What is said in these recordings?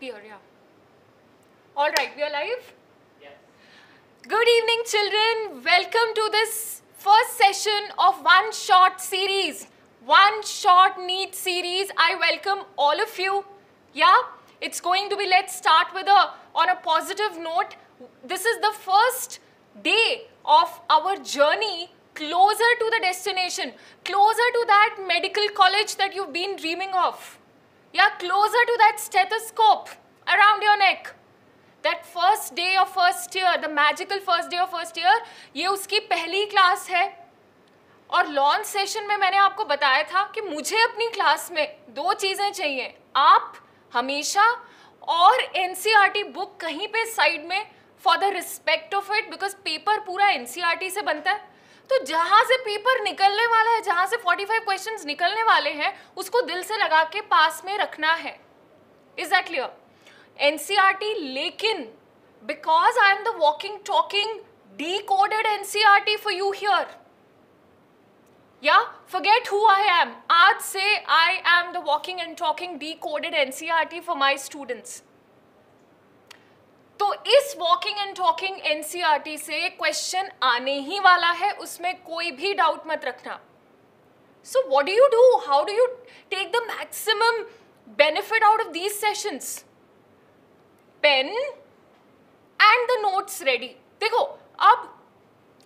bacteria. All right, we are live? Yes. Good evening, children. Welcome to this first session of one short series. One short NEET series. I welcome all of you. Yeah, it's going to be, let's start with on a positive note. This is the first day of our journey closer to the destination, closer to that medical college that you've been dreaming of. Yeah, closer to that stethoscope around your neck. That first day of first year, the magical first day of first year, ये उसकी पहली class है. और launch session में मैंने आपको बताया था कि मुझे अपनी class में दो चीजें चाहिए. आप हमेशा और NCERT book कहीं पे side में for the respect of it, because paper पूरा NCERT से बनता है. तो जहाँ से पेपर निकलने वाला है, जहाँ से 45 क्वेश्चंस निकलने वाले हैं, उसको दिल से लगा के पास में रखना है. Is that clear? NCERT, लेकिन because I am the walking, talking, decoded NCERT for you here. Yeah, forget who I am. आज से I am the walking and talking decoded NCERT for my students. तो इस walking and talking NCERT से question आने ही वाला है, उसमें कोई भी डाउट मत रखना. So what do how do you take the maximum benefit out of these sessions? Pen and the notes ready. देखो अब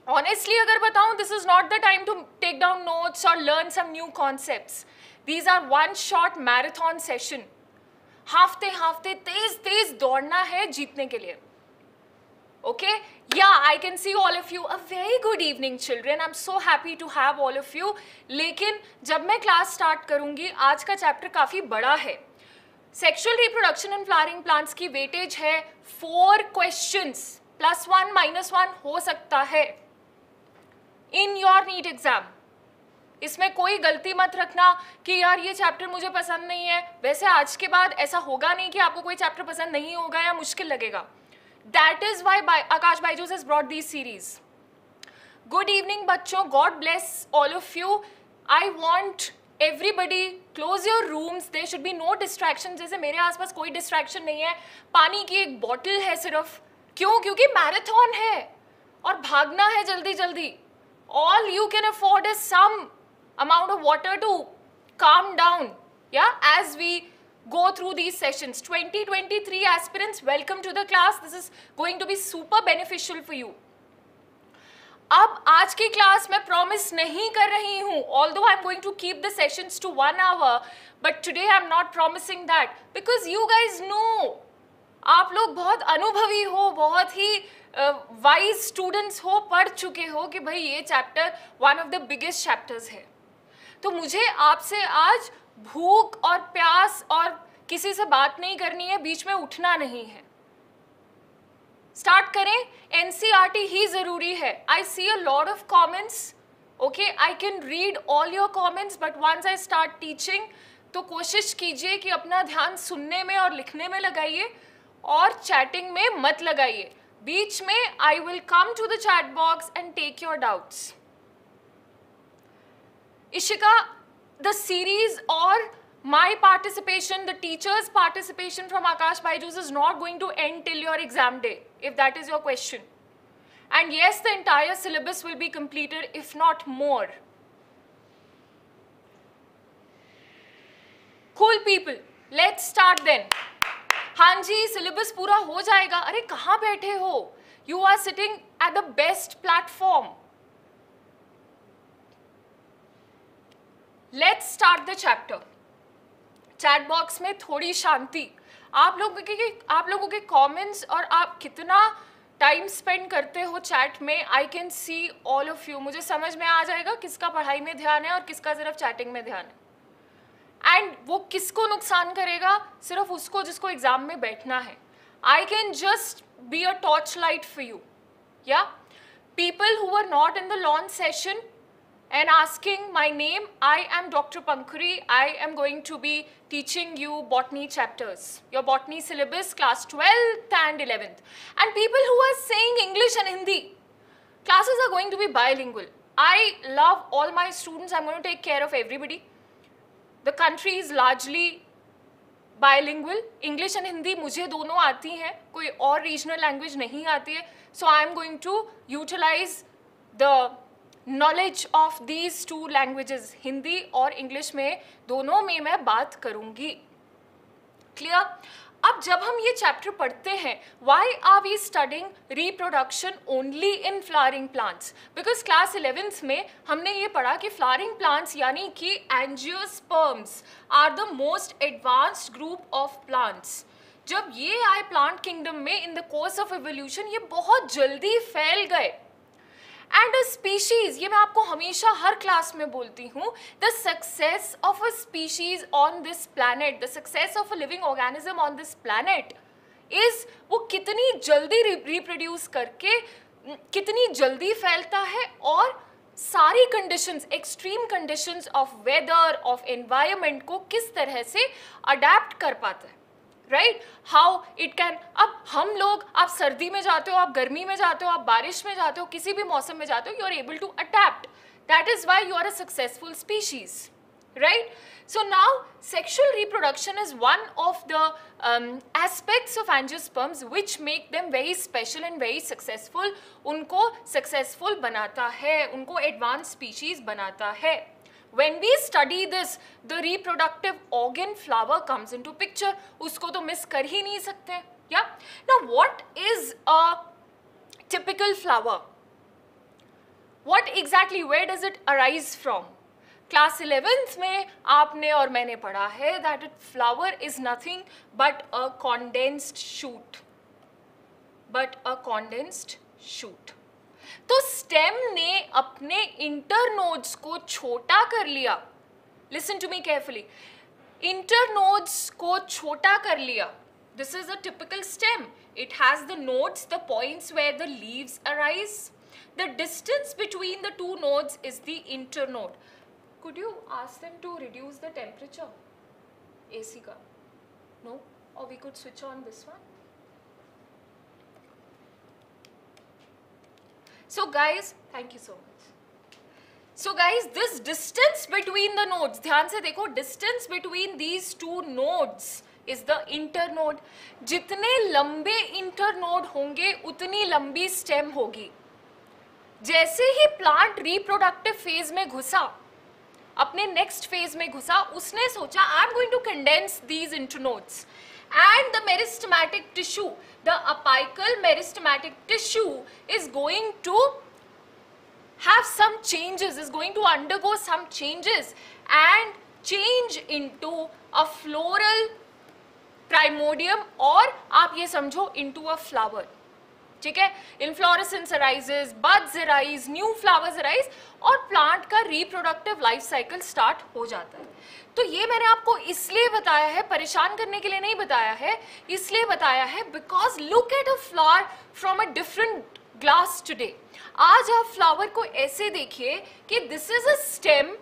ऑनेस्टली अगर बताऊं, this is not the time to take down notes और learn some new concepts. These are one shot marathon session. हाफ्ते हाफ्ते तेज तेज दौड़ना है जीतने के लिए. Okay, yeah I can see all of you. A very good evening children. I am so happy to have all of you. लेकिन जब मैं क्लास स्टार्ट करूंगी, आज का चैप्टर काफ़ी बड़ा है. Sexual reproduction and flowering plants की वेटेज है 4 क्वेश्चंस, +1 -1 हो सकता है इन योर नीट एग्जाम. इसमें कोई गलती मत रखना कि यार ये चैप्टर मुझे पसंद नहीं है. वैसे आज के बाद ऐसा होगा नहीं कि आपको कोई चैप्टर पसंद नहीं होगा या मुश्किल लगेगा. That is why Aakash Byju has brought this series. Good evening बच्चों, God bless all of you. I want everybody close your rooms, there should be no distraction. जैसे मेरे आसपास कोई डिस्ट्रैक्शन नहीं है. पानी की एक बॉटल है सिर्फ. क्यों? क्योंकि मैराथन है और भागना है जल्दी जल्दी. All you can afford is some amount of water to calm down, yeah, as we go through these sessions. 2023 aspirants, welcome to the class. This is going to be super beneficial for you. अब आज की class मैं promise नहीं कर रही हूँ, although I'm going to keep the sessions to 1 hour, but today I'm not promising that because you guys know, आप लोग बहुत अनुभवी हो, बहुत ही वाइज स्टूडेंट्स हो, पढ़ चुके हो कि भाई ये chapter one of the biggest chapters है. तो मुझे आपसे आज भूख और प्यास और किसी से बात नहीं करनी है, बीच में उठना नहीं है. स्टार्ट करें. एनसीईआरटी ही ज़रूरी है. I see a lot of comments. Okay, I can read all your comments, but once I start teaching तो कोशिश कीजिए कि अपना ध्यान सुनने में और लिखने में लगाइए और चैटिंग में मत लगाइए. बीच में I will come to the chat box and take your doubts. Ishika, the series or my participation, the teacher's participation from Akash Baiju is not going to end till your exam day, if that is your question. And yes, the entire syllabus will be completed, if not more. Cool people, let's start then. हाँ जी, syllabus पूरा हो जाएगा. अरे कहाँ बैठे हो? You are sitting at the best platform. Let's start the chapter. Chat box में थोड़ी शांति. आप लोगों के कॉमेंट्स और आप कितना टाइम स्पेंड करते हो चैट में, I can see all of you. मुझे समझ में आ जाएगा किसका पढ़ाई में ध्यान है और किसका सिर्फ चैटिंग में ध्यान है. एंड वो किसको नुकसान करेगा? सिर्फ उसको जिसको एग्जाम में बैठना है. I can just be a torch light for you. Yeah people who are not in the launch session and asking my name, I am Dr. Pankhuri. I am going to be teaching you botany chapters, your botany syllabus, class 12th and 11th. And people who are saying English and Hindi, classes are going to be bilingual. I love all my students. I'm going to take care of everybody. The country is largely bilingual, English and Hindi मुझे दोनों आती हैं, कोई और regional language नहीं आती है. So I am going to utilize the knowledge of these two languages, Hindi और English में, दोनों में मैं बात करूँगी. Clear? अब जब हम ये चैप्टर पढ़ते हैं, why are we studying reproduction only in flowering plants? Because class 11th में हमने ये पढ़ा कि flowering plants यानी कि angiosperms are the most advanced group of plants. जब ये आए plant kingdom में in the course of evolution ये बहुत जल्दी फैल गए. And a species, ये मैं आपको हमेशा हर क्लास में बोलती हूँ, the success of a species on this planet, the success of a living organism on this planet is वो कितनी जल्दी reproduce करके कितनी जल्दी फैलता है और सारी conditions, extreme conditions of weather, of environment को किस तरह से adapt कर पाता है. Right, how it can. अब हम लोग, आप सर्दी में जाते हो, आप गर्मी में जाते हो, आप बारिश में जाते हो, किसी भी मौसम में जाते हो, you are able to adapt. That is why you are a successful species. Right, so now sexual reproduction is one of the aspects of angiosperms which make them very special and very successful. उनको successful बनाता है, उनको advance species बनाता है. When we study this, the reproductive organ flower comes into picture. उसको तो miss कर ही नहीं सकते. Yeah. Now, what is a typical flower? What exactly? Where does it arise from? Class 11th में आपने और मैंने पढ़ा है that a flower is nothing but a condensed shoot. But a condensed shoot. तो स्टेम ने अपने इंटरनोड्स को छोटा कर लिया. Listen to me carefully. Internodes को छोटा कर लिया. This is a typical stem. It has the nodes, the points where the leaves arise. The distance between the two nodes is the internode. Could you ask them to reduce the temperature AC का? No, और we could switch on this one. So guys, thank you so much. So guys, this distance between the nodes, ध्यान से देखो, distance between these two nodes is the internode. जितने लंबे internode होंगे उतनी लंबी stem होगी. जैसे ही plant reproductive phase में घुसा, अपने next phase में घुसा, उसने सोचा I'm going to condense these internodes. And the meristematic tissue, the apical meristematic tissue is going to have some changes, is going to undergo some changes and change into a floral primordium or आप ये समझो into a flower. ठीक है, inflorescence arises, buds arise, new flowers arise और plant का reproductive life cycle start हो जाता है. तो ये मैंने आपको इसलिए बताया है, परेशान करने के लिए नहीं बताया है, इसलिए बताया है because look at a flower from a different glass today. आज आप flower को ऐसे देखिए कि this is a stem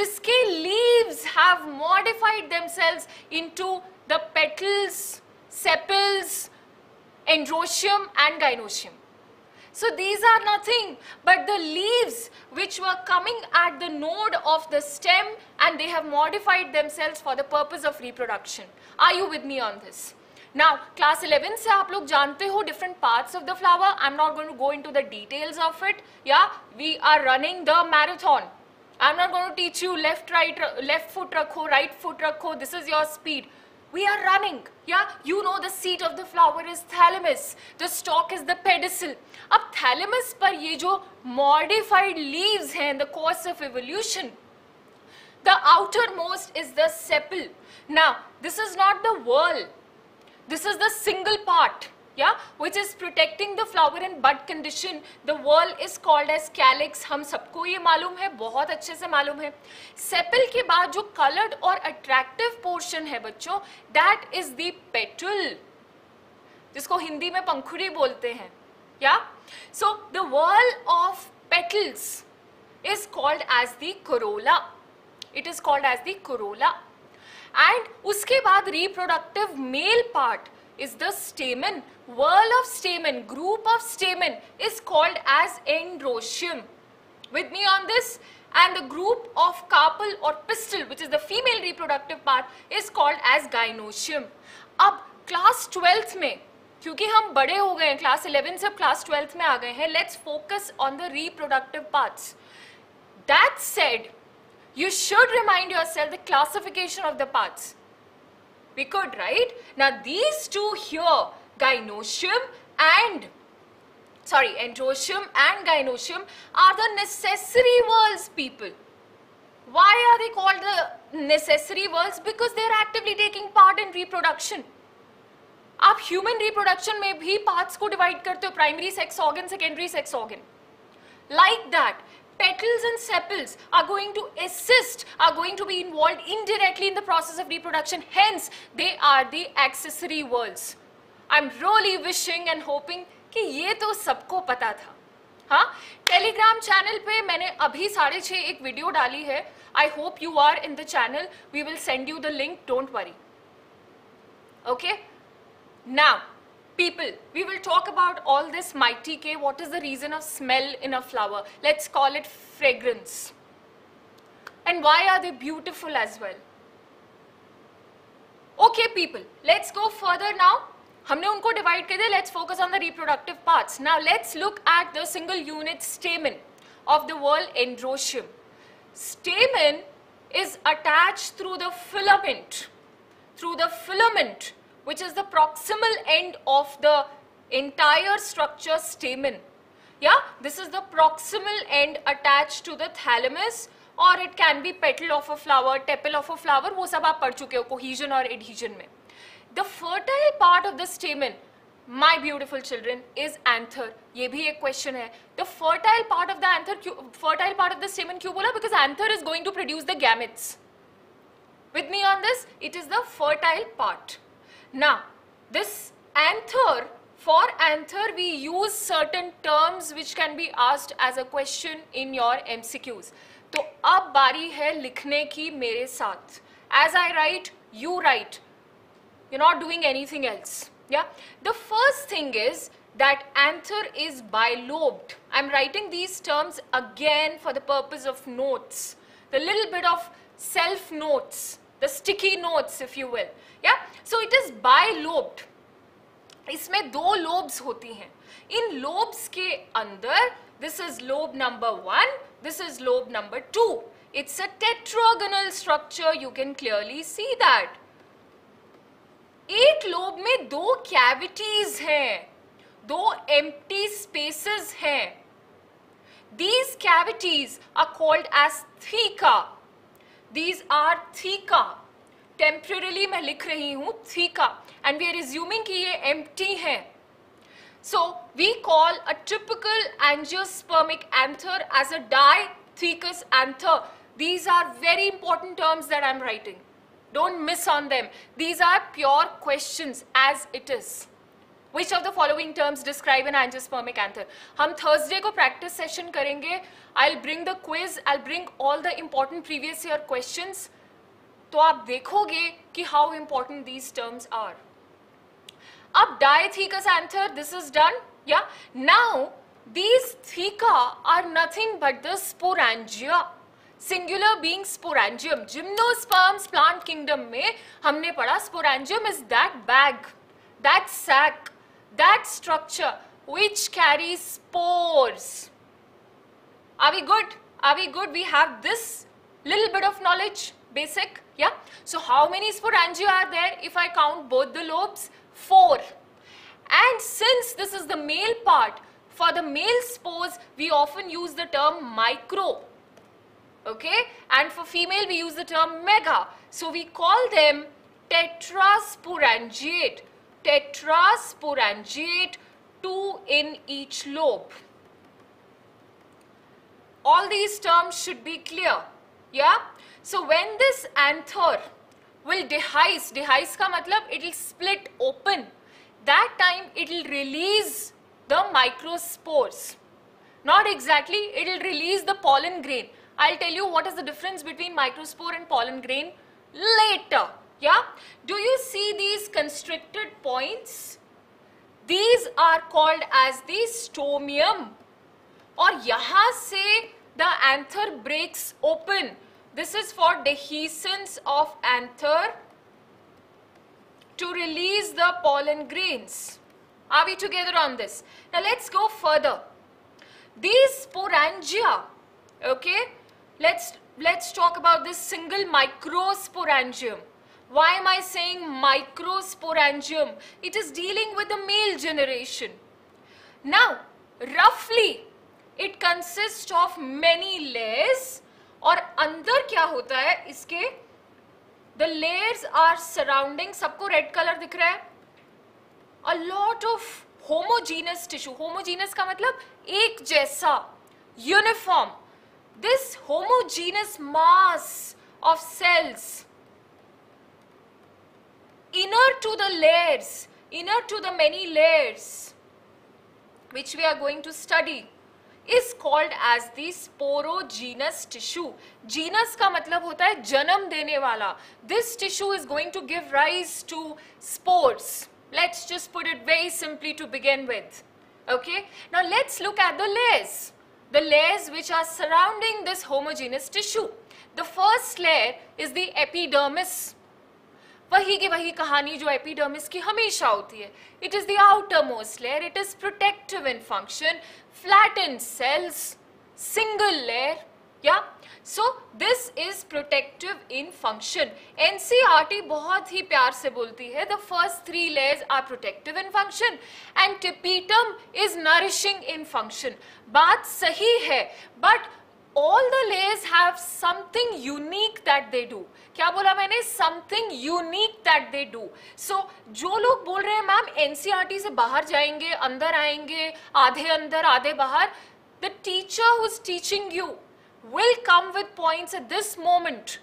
जिसके leaves have modified themselves into the petals, sepals, androecium and gynoecium. So these are nothing but the leaves which were coming at the node of the stem and they have modified themselves for the purpose of reproduction. Are you with me on this? Now class 11 से आप लोग जानते हो different parts of the flower. I'm not going to go into the details of it. Yeah, we are running the marathon. I'm not going to teach you left, right, left foot रखो, right foot रखो. This is your speed. We are running. Yeah, you know the seat of the flower is thalamus. The stalk is the pedicel. अब thalamus पर ये जो modified leaves हैं in the course of evolution, the outermost is the sepal. Now this is not the whorl. This is the single part, yeah, which is protecting the flower in bud condition. The whorl is called as calyx. हम सबको ये मालूम है, बहुत अच्छे से मालूम है. सेपल के बाद जो colored और attractive portion है बच्चों, that is the petal, जिसको हिंदी में पंखुड़ी बोलते हैं, yeah. So the whorl of petals is called as the corolla. It is called as the corolla. And उसके बाद reproductive male part is the stamen. Whorl of stamen, group of stamen is called as androecium. With me on this? and the group of carpel or pistil, which is the female reproductive part, is called as gynoecium. अब class 12th में, क्योंकि हम बड़े हो गए हैं, class 11 से class 12th में आ गए हैं, let's focus on the reproductive parts. That said, you should remind yourself the classification of the parts. We could, right? Now these two here, Androecium and gynoecium, are the necessary whorls, people. Why are they called the necessary whorls? Because they are actively taking part in reproduction. आप human reproduction में भी parts को divide करते हो, primary sex organ, secondary sex organ. Like that, petals and sepals are going to assist, are going to be involved indirectly in the process of reproduction. Hence, they are the accessory whorls. I'm really wishing and hoping कि ये तो सबको पता था, हाँ? Telegram channel पे मैंने अभी 6:30 एक वीडियो डाली है. I hope you are in the channel. We will send you the link. Don't worry. Okay? Now, people, we will talk about all this mighty K. What is the reason of smell in a flower? Let's call it fragrance. And why are they beautiful as well? Okay, people, let's go further now. हमने उनको divide कर दिया. Let's focus on the reproductive parts. Now let's look at the single unit stamen of the whorl androecium. Stamen is attached through the filament which is the proximal end of the entire structure stamen. Yeah this is the proximal end attached to the thalamus और it can be petal of a flower, tepal of a flower. वो सब आप पढ़ चुके हो cohesion और adhesion में. The fertile part of the stamen, my beautiful children, is anther. ये भी एक question है. The fertile part of the anther, fertile part of the stamen क्यों बोला? Because anther is going to produce the gametes. With me on this, it is the fertile part. Now, this anther, for anther we use certain terms which can be asked as a question in your MCQs. तो अब बारी है लिखने की मेरे साथ. As I write, you write. You're not doing anything else. Yeah. The first thing is that anther is bilobed. I'm writing these terms again for the purpose of notes. The little bit of self notes, the sticky notes, if you will. Yeah. So it is bilobed. इसमें दो lobes होती हैं. इन lobes के अंदर, this is lobe number 1. This is lobe number 2. It's a tetragonal structure. You can clearly see that. एक lobe में दो cavities हैं, दो एम्प्टी स्पेसेस हैं. These cavities are called as theca. These are theca. Temporarily मैं लिख रही हूँ theca, and we are assuming कि ये empty हैं. So we call a typical angiospermic anther as a dithecous anther. These are very important terms that I'm writing. Don't miss on them. These are pure questions as it is. Which of the following terms describe an angiospermic anther? हम Thursday को practice session करेंगे. I'll bring the quiz. I'll bring all the important previous year questions. तो आप देखोगे कि how important these terms are. अब dithecous anther, this is done. Yeah. Now these theca are nothing but the sporangia. Singular being sporangium. Gymnosperms plant kingdom में हमने पढ़ा sporangium is that bag, that sac, that structure which carries spores. Are we good? We have this little bit of knowledge, basic. Yeah. So how many sporangia are there if I count both the lobes? 4. And since this is the male part, for the male spores we often use the term micro. Okay, and for female we use the term mega. So we call them tetrasporangiate. Tetrasporangiate, 2 in each lobe. All these terms should be clear. Yeah. So when this anther will dehisce, dehisce ka matlab it will split open. That time it will release the microspores. Not exactly, it will release the pollen grain. I'll tell you what is the difference between microspore and pollen grain later. Yeah. Do you see these constricted points? These are called as the stomium. और यहाँ से the anther breaks open. This is for dehiscence of anther to release the pollen grains. Are we together on this? Now let's go further. These sporangia, okay, let's talk about this single microsporangium. Why am I saying microsporangium? It is dealing with the male generation. Now, roughly, it consists of many layers. और अंदर क्या होता है इसके? The layers are surrounding. सबको red color दिख रहा है. A lot of homogeneous tissue. Homogeneous का मतलब एक जैसा, uniform. This homogeneous mass of cells inner to the layers, inner to the many layers which we are going to study is called as the sporogenous tissue. Genus का मतलब होता है जन्म देने वाला. This tissue is going to give rise to spores. Let's just put it very simply to begin with. Okay, now let's look at the layers which are surrounding this homogeneous tissue. The first layer is the epidermis. वही की वही कहानी जो epidermis की हमेशा होती है. It is the outermost layer. It is protective in function, flattened cells, single layer. Yeah. So this is protective in function. NCERT बहुत ही प्यार से बोलती है. The first three layers are protective in function, and tapetum is nourishing in function. बात सही है, but all the layers have something unique that they do. क्या बोला मैंने? Something unique that they do. So जो लोग बोल रहे हैं मैम NCERT से बाहर जाएंगे, अंदर आएंगे, आधे अंदर आधे बाहर, the teacher who's teaching you will come with points at this moment.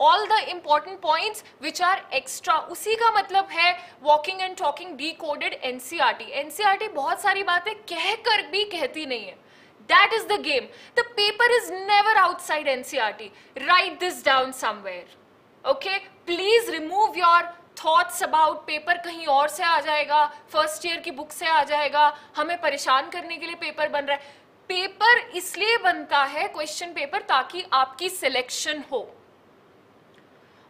All the important points which are extra. उसी का मतलब है walking and talking decoded NCERT. NCERT बहुत सारी बातें कह कर भी कहती नहीं है. That is the game. The paper is never outside NCERT. Write this down somewhere. Okay? Please remove your thoughts about paper. कहीं और से आ जाएगा, first year की book से आ जाएगा, हमें परेशान करने के लिए paper बन रहा है. Paper इसलिए बनता है question paper ताकि आपकी selection हो.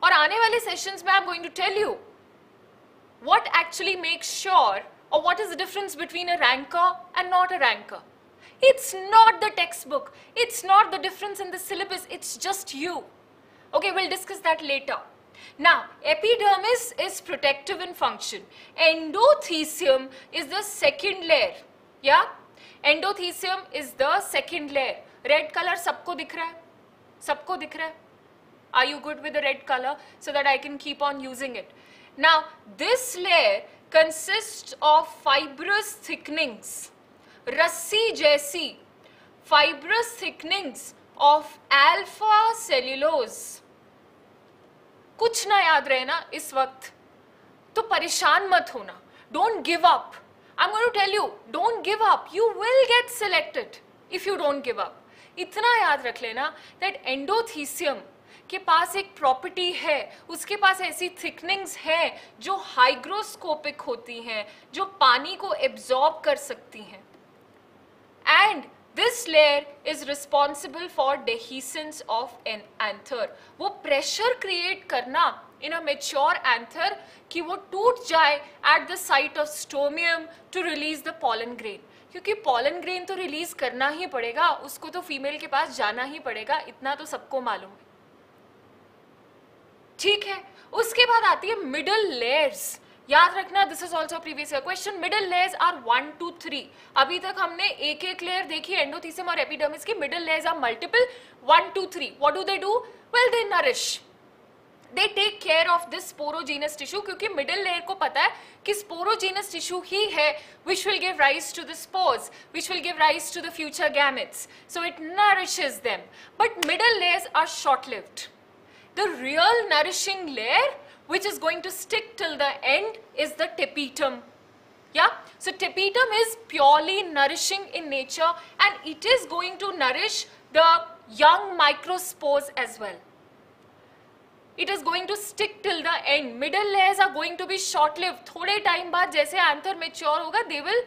और आने वाले sessions में I'm going to tell you what actually makes sure or what is the difference between a ranker and not a ranker. It's not the textbook. It's not the difference in the syllabus. It's just you. Okay, we'll discuss that later. Now, epidermis is protective in function. Endothesium is the second layer. Yeah? Endothesium is the second layer. Red color sabko dikh raha hai. Sabko dikh raha hai. Are you good with the red color so that I can keep on using it? Now, this layer consists of fibrous thickenings. Rassi jaisi, fibrous thickenings of alpha cellulose. कुछ ना याद रहे ना इस वक्त, तो परेशान मत होना. Don't give up. I'm going to tell you, don't give up. You will get selected if you don't give up. इतना याद रख लेना that endothesium के पास एक प्रॉपर्टी है, उसके पास ऐसी थिकनिंग्स हैं जो हाइग्रोस्कोपिक होती हैं, जो पानी को एब्जॉर्ब कर सकती हैं. And this layer is responsible for dehiscence of an anther. वो pressure create करना in a mature anther कि वो टूट जाए at the site of stomium to release the pollen grain. क्योंकि pollen grain तो release करना ही पड़ेगा, उसको तो female के पास जाना ही पड़ेगा, इतना तो सबको मालूम है. ठीक है, उसके बाद आती है middle layers. याद रखना, this is also a previous year question. Middle layers are 1, 2, 3. अभी तक हमने एक layer देखी. Endothesium और epidermis की middle layers are multiple. 1, 2, 3. What do? Well, they nourish. They take care of this sporogenous tissue क्योंकि middle layer को पता है कि sporogenous tissue ही है which will give rise to the spores, which will give rise to the future gametes. So it nourishes them. But middle layers are short-lived. The real nourishing layer which is going to stick till the end is the tapetum. Yeah? So tapetum is purely nourishing in nature and it is going to nourish the young microspores as well. It is going to stick till the end. Middle layers are going to be short-lived. Thode time baad jaise anther mature hoga, they will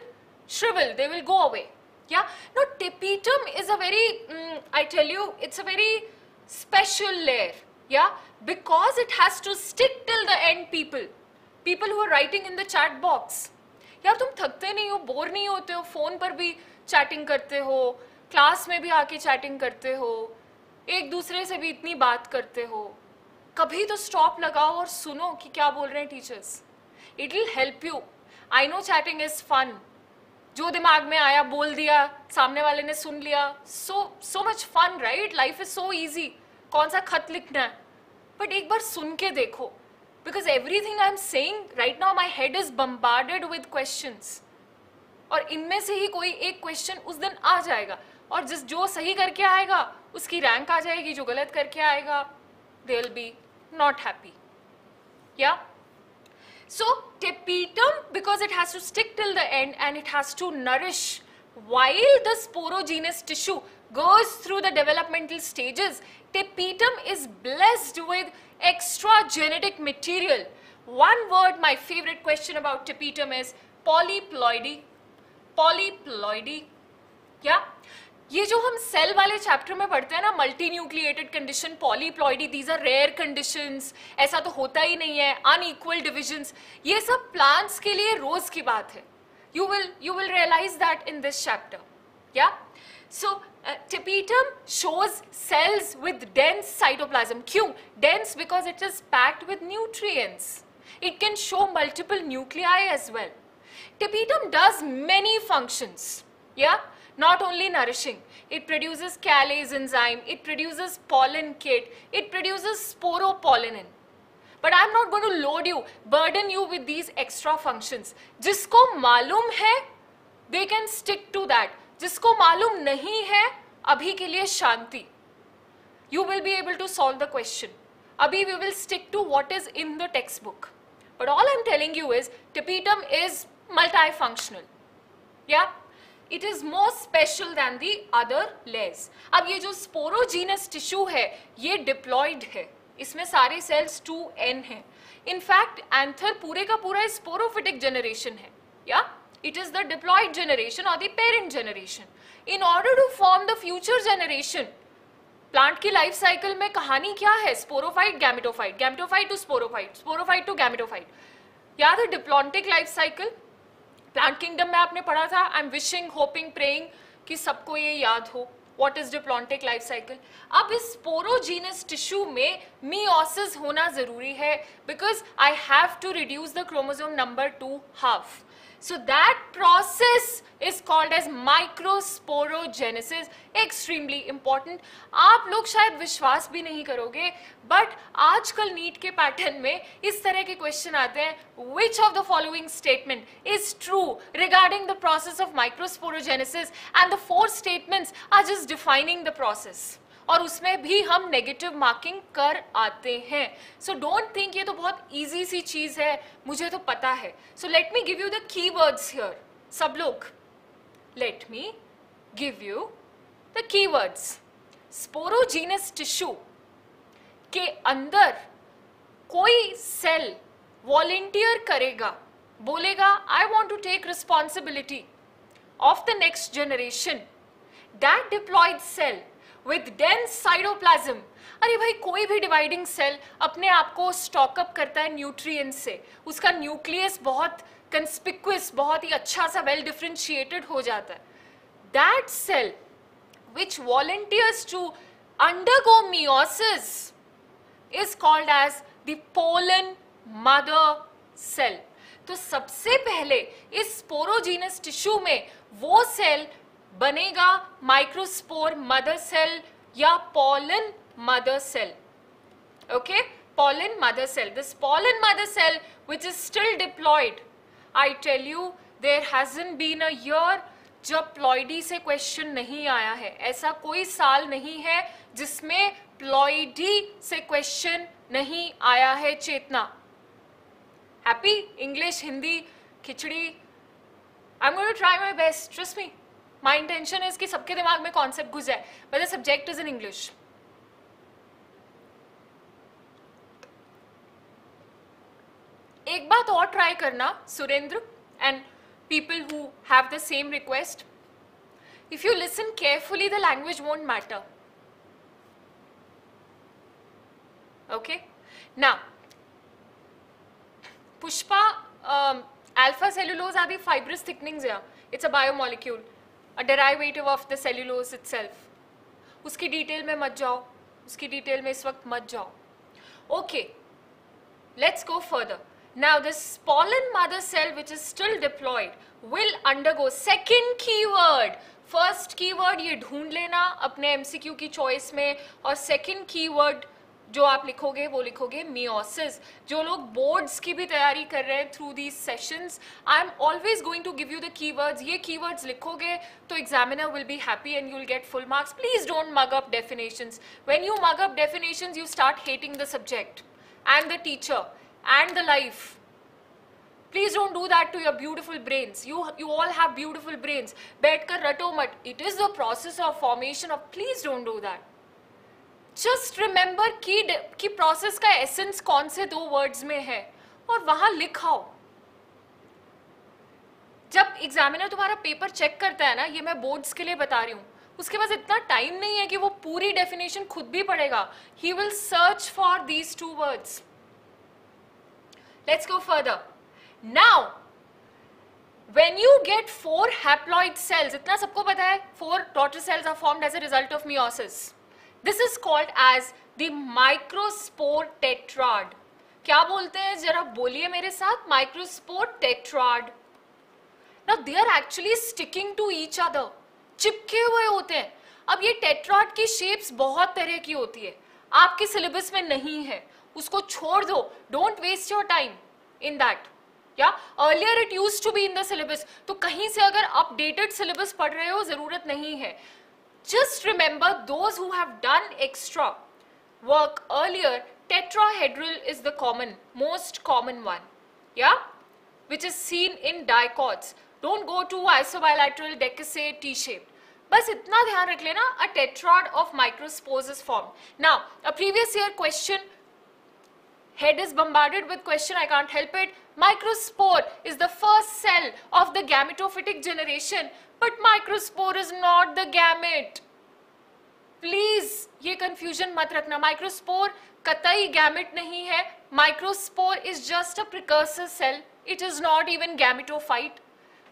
shrivel, they will go away. Yeah. Now, tapetum is a very, I tell you, it's a very special layer. Yeah. Because it has to stick till the end, people. People who are writing in the chat box. यार तुम थकते नहीं हो, bore नहीं होते हो, phone पर भी चैटिंग करते हो, क्लास में भी आके चैटिंग करते हो, एक दूसरे से भी इतनी बात करते हो, कभी तो स्टॉप लगाओ और सुनो कि क्या बोल रहे हैं teachers. It will help you. I know chatting is fun. जो दिमाग में आया बोल दिया, सामने वाले ने सुन लिया. So much fun, right? Life is so easy. कौन सा खत लिखना है, बट एक बार सुन के देखो. Because everything I'm saying right now, my head is bombarded with questions. और इनमें से ही कोई एक क्वेश्चन उस दिन आ जाएगा, और जिस जो सही करके आएगा उसकी रैंक आ जाएगी, जो गलत करके आएगा they will be not happy. Yeah. So tapetum, because it has to stick till the end and it has to nourish while the sporogenous tissue goes through the developmental stages. Tapetum is blessed with extra genetic material. One word, my favorite question about tapetum is polyploidy. Polyploidy. Yeah. ये जो हम cell वाले chapter में पढ़ते हैं ना, multi nucleated condition, polyploidy, these are rare conditions. ऐसा तो होता ही नहीं है. अनइक्वल डिविजन्स, ये सब प्लांट्स के लिए रोज की बात है. You will realise that in this chapter. Yeah so tapetum shows cells with dense cytoplasm. Kyun? Dense because it is packed with nutrients. It can show multiple nuclei as well. Tapetum does many functions. Yeah, not only nourishing. It produces calase enzyme. It produces pollen kit. It produces sporopollenin. But I am not going to load you, burden you with these extra functions. Jisko malum hai, they can stick to that. जिसको मालूम नहीं है, अभी के लिए शांति. You will be able to solve the question. अभी we will stick to what is in the text book. But all I am telling you is tapetum is multifunctional. Yeah, it is more special than the other layers. अब ये जो sporogenous tissue है, ये diploid है. इसमें सारे sales 2n है. In fact anther पूरे का पूरा स्पोरोफिटिक जनरेशन है. या, it is the diploid generation or the parent generation. In order to form the future generation, plant ki life cycle mein kahani kya hai? Sporophyte, gametophyte, gametophyte to sporophyte, sporophyte to gametophyte. Ya the diplontic life cycle, plant kingdom mein aapne padha tha. I am wishing, hoping, praying ki sabko ye yaad ho, what is diplontic life cycle. Ab is sporogenous tissue mein meiosis hona zaruri hai, because I have to reduce the chromosome number to half. So that process is called as microsporogenesis. Extremely important. आप लोग शायद विश्वास भी नहीं करोगे, but आजकल NEET के pattern में इस तरह के क्वेश्चन आते हैं. Which of the following statement is true regarding the process of microsporogenesis? And the four statements are just defining the process. और उसमें भी हम नेगेटिव मार्किंग कर आते हैं. सो डोंट थिंक ये तो बहुत इजी सी चीज है, मुझे तो पता है. So let me give you the key words here. सब लोग, let me give you the key words. Sporogenous tissue के अंदर कोई सेल वॉलेंटियर करेगा, बोलेगा I want to take responsibility of the next generation. That diploid cell With dense cytoplasm. अरे भाई, कोई भी डिवाइडिंग सेल अपने आप को स्टॉकअप करता है न्यूट्रिएंट्स से. उसका न्यूक्लियस बहुत कंस्पिक्यूअस, बहुत ही अच्छा सा वेल डिफरेंशिएटेड हो जाता है. That cell which volunteers to undergo meiosis is called as the pollen mother cell. तो सबसे पहले इस स्पोरोजीनस टिश्यू में वो सेल बनेगा माइक्रोस्पोर मदर सेल या pollen mother cell. Okay, pollen mother cell. This pollen mother cell which is still diploid. I tell you, there hasn't been a year जब ploidy से क्वेश्चन नहीं आया है. ऐसा कोई साल नहीं है जिसमें प्लॉइडी से क्वेश्चन नहीं आया है. Chetna, happy? English, Hindi, khichdi. I am going to try my best, trust me. My intention is कि सबके दिमाग में कॉन्सेप्ट घुस जाए. But the subject is in English. एक बात और ट्राई करना, Surendra and people who have the same request. If you listen carefully, the language won't matter. Okay? Now, Pushpa, alpha cellulose are the fibrous thickenings here. It's a biomolecule, a derivative of the cellulose itself. Uski detail mein mat jao. Uski detail mein is waqt mat jao. Okay, let's go further. Now this pollen mother cell, which is still deployed, will undergo second keyword. First keyword ये ढूंढ लेना अपने MCQ की choice में, और second keyword जो आप लिखोगे वो लिखोगे meiosis. जो लोग boards की भी तैयारी कर रहे हैं through these sessions, I am always going to give you the keywords. ये keywords लिखोगे तो examiner will be happy and you'll get full marks. Please don't mug up definitions. When you mug up definitions, you start hating the subject and the teacher and the life. Please don't do that to your beautiful brains. You all have beautiful brains. Baith kar ratto mat. It is the process of formation of. Please don't do that. Just remember ki process ka essence kaun se do words mein hai aur wahan likhao. Jab examiner tumhara paper check karta hai na, ye main boards ke liye bata rahi hu, uske paas itna time nahi hai ki wo puri definition khud bhi padhega. He will search for these two words. Let's go further. Now, when you get 4 haploid cells, itna sabko pata hai, 4 daughter cells are formed as a result of meiosis. This is called as the microspore tetrad. Kya bolte hai? Jara boliye mere saath, microspore tetrad. Now they are actually sticking to each other. Chipke hue hote hain. Ab ye tetrad ki shapes bahut tarah ki hoti hai. Aapke syllabus mein nahi hai. Usko chhod do. Don't waste your time in that. Yeah? Earlier it used to be in the syllabus. तो कहीं से अगर updated syllabus पढ़ रहे हो ज़रूरत नहीं है. Just remember those who have done extra work earlier, tetrahedral is the most common one, yeah, which is seen in dicots. Don't go to isobilateral, decussate, T-shaped. बस इतना ध्यान रख लेना, a tetrad of microspores is formed. Now, a previous year question. Head is bombarded with question, I can't help it. Microspore is the first cell of the gametophytic generation, but microspore is not the gamete. Please, ye confusion mat rakhna. Microspore katai gamete nahi hai. Microspore is just a precursor cell. It is not even gametophyte.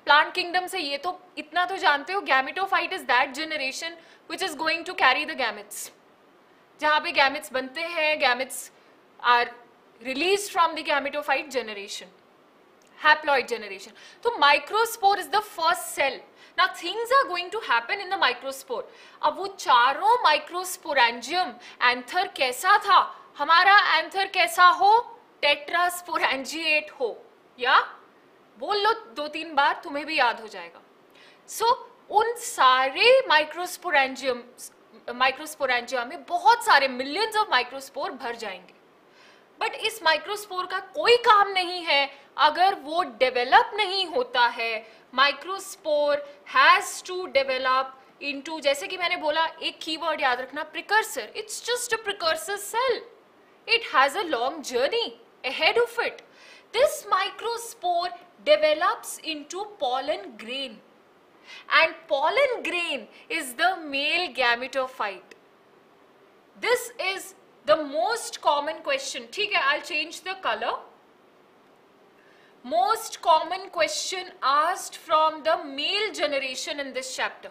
Plant kingdom se ye to itna to jante ho, gametophyte is that generation which is going to carry the gametes. Jahan pe gametes bante hain, gametes are released from the gametophyte generation, haploid generation. So microspore is the first cell. Now things are going to happen in the microspore. अब वो चारों microsporangium, anther कैसा था? हमारा anther कैसा हो? Tetrasporangiate हो, या बोल लो 2-3 बार, तुम्हें भी याद हो जाएगा. So उन सारे microsporangium में बहुत सारे millions of microspore भर जाएंगे. बट इस माइक्रोस्पोर का कोई काम नहीं है अगर वो डेवलप नहीं होता है. Microspore has to develop into, जैसे कि मैंने बोला, एक कीवर्ड याद रखना, precursor. It's just a precursor cell. It has a long journey ahead of it. This microspore develops into pollen grain and pollen grain is the male gametophyte. This is the most common question. ठीक है, I'll change the color. Most common question asked from the male generation in this chapter.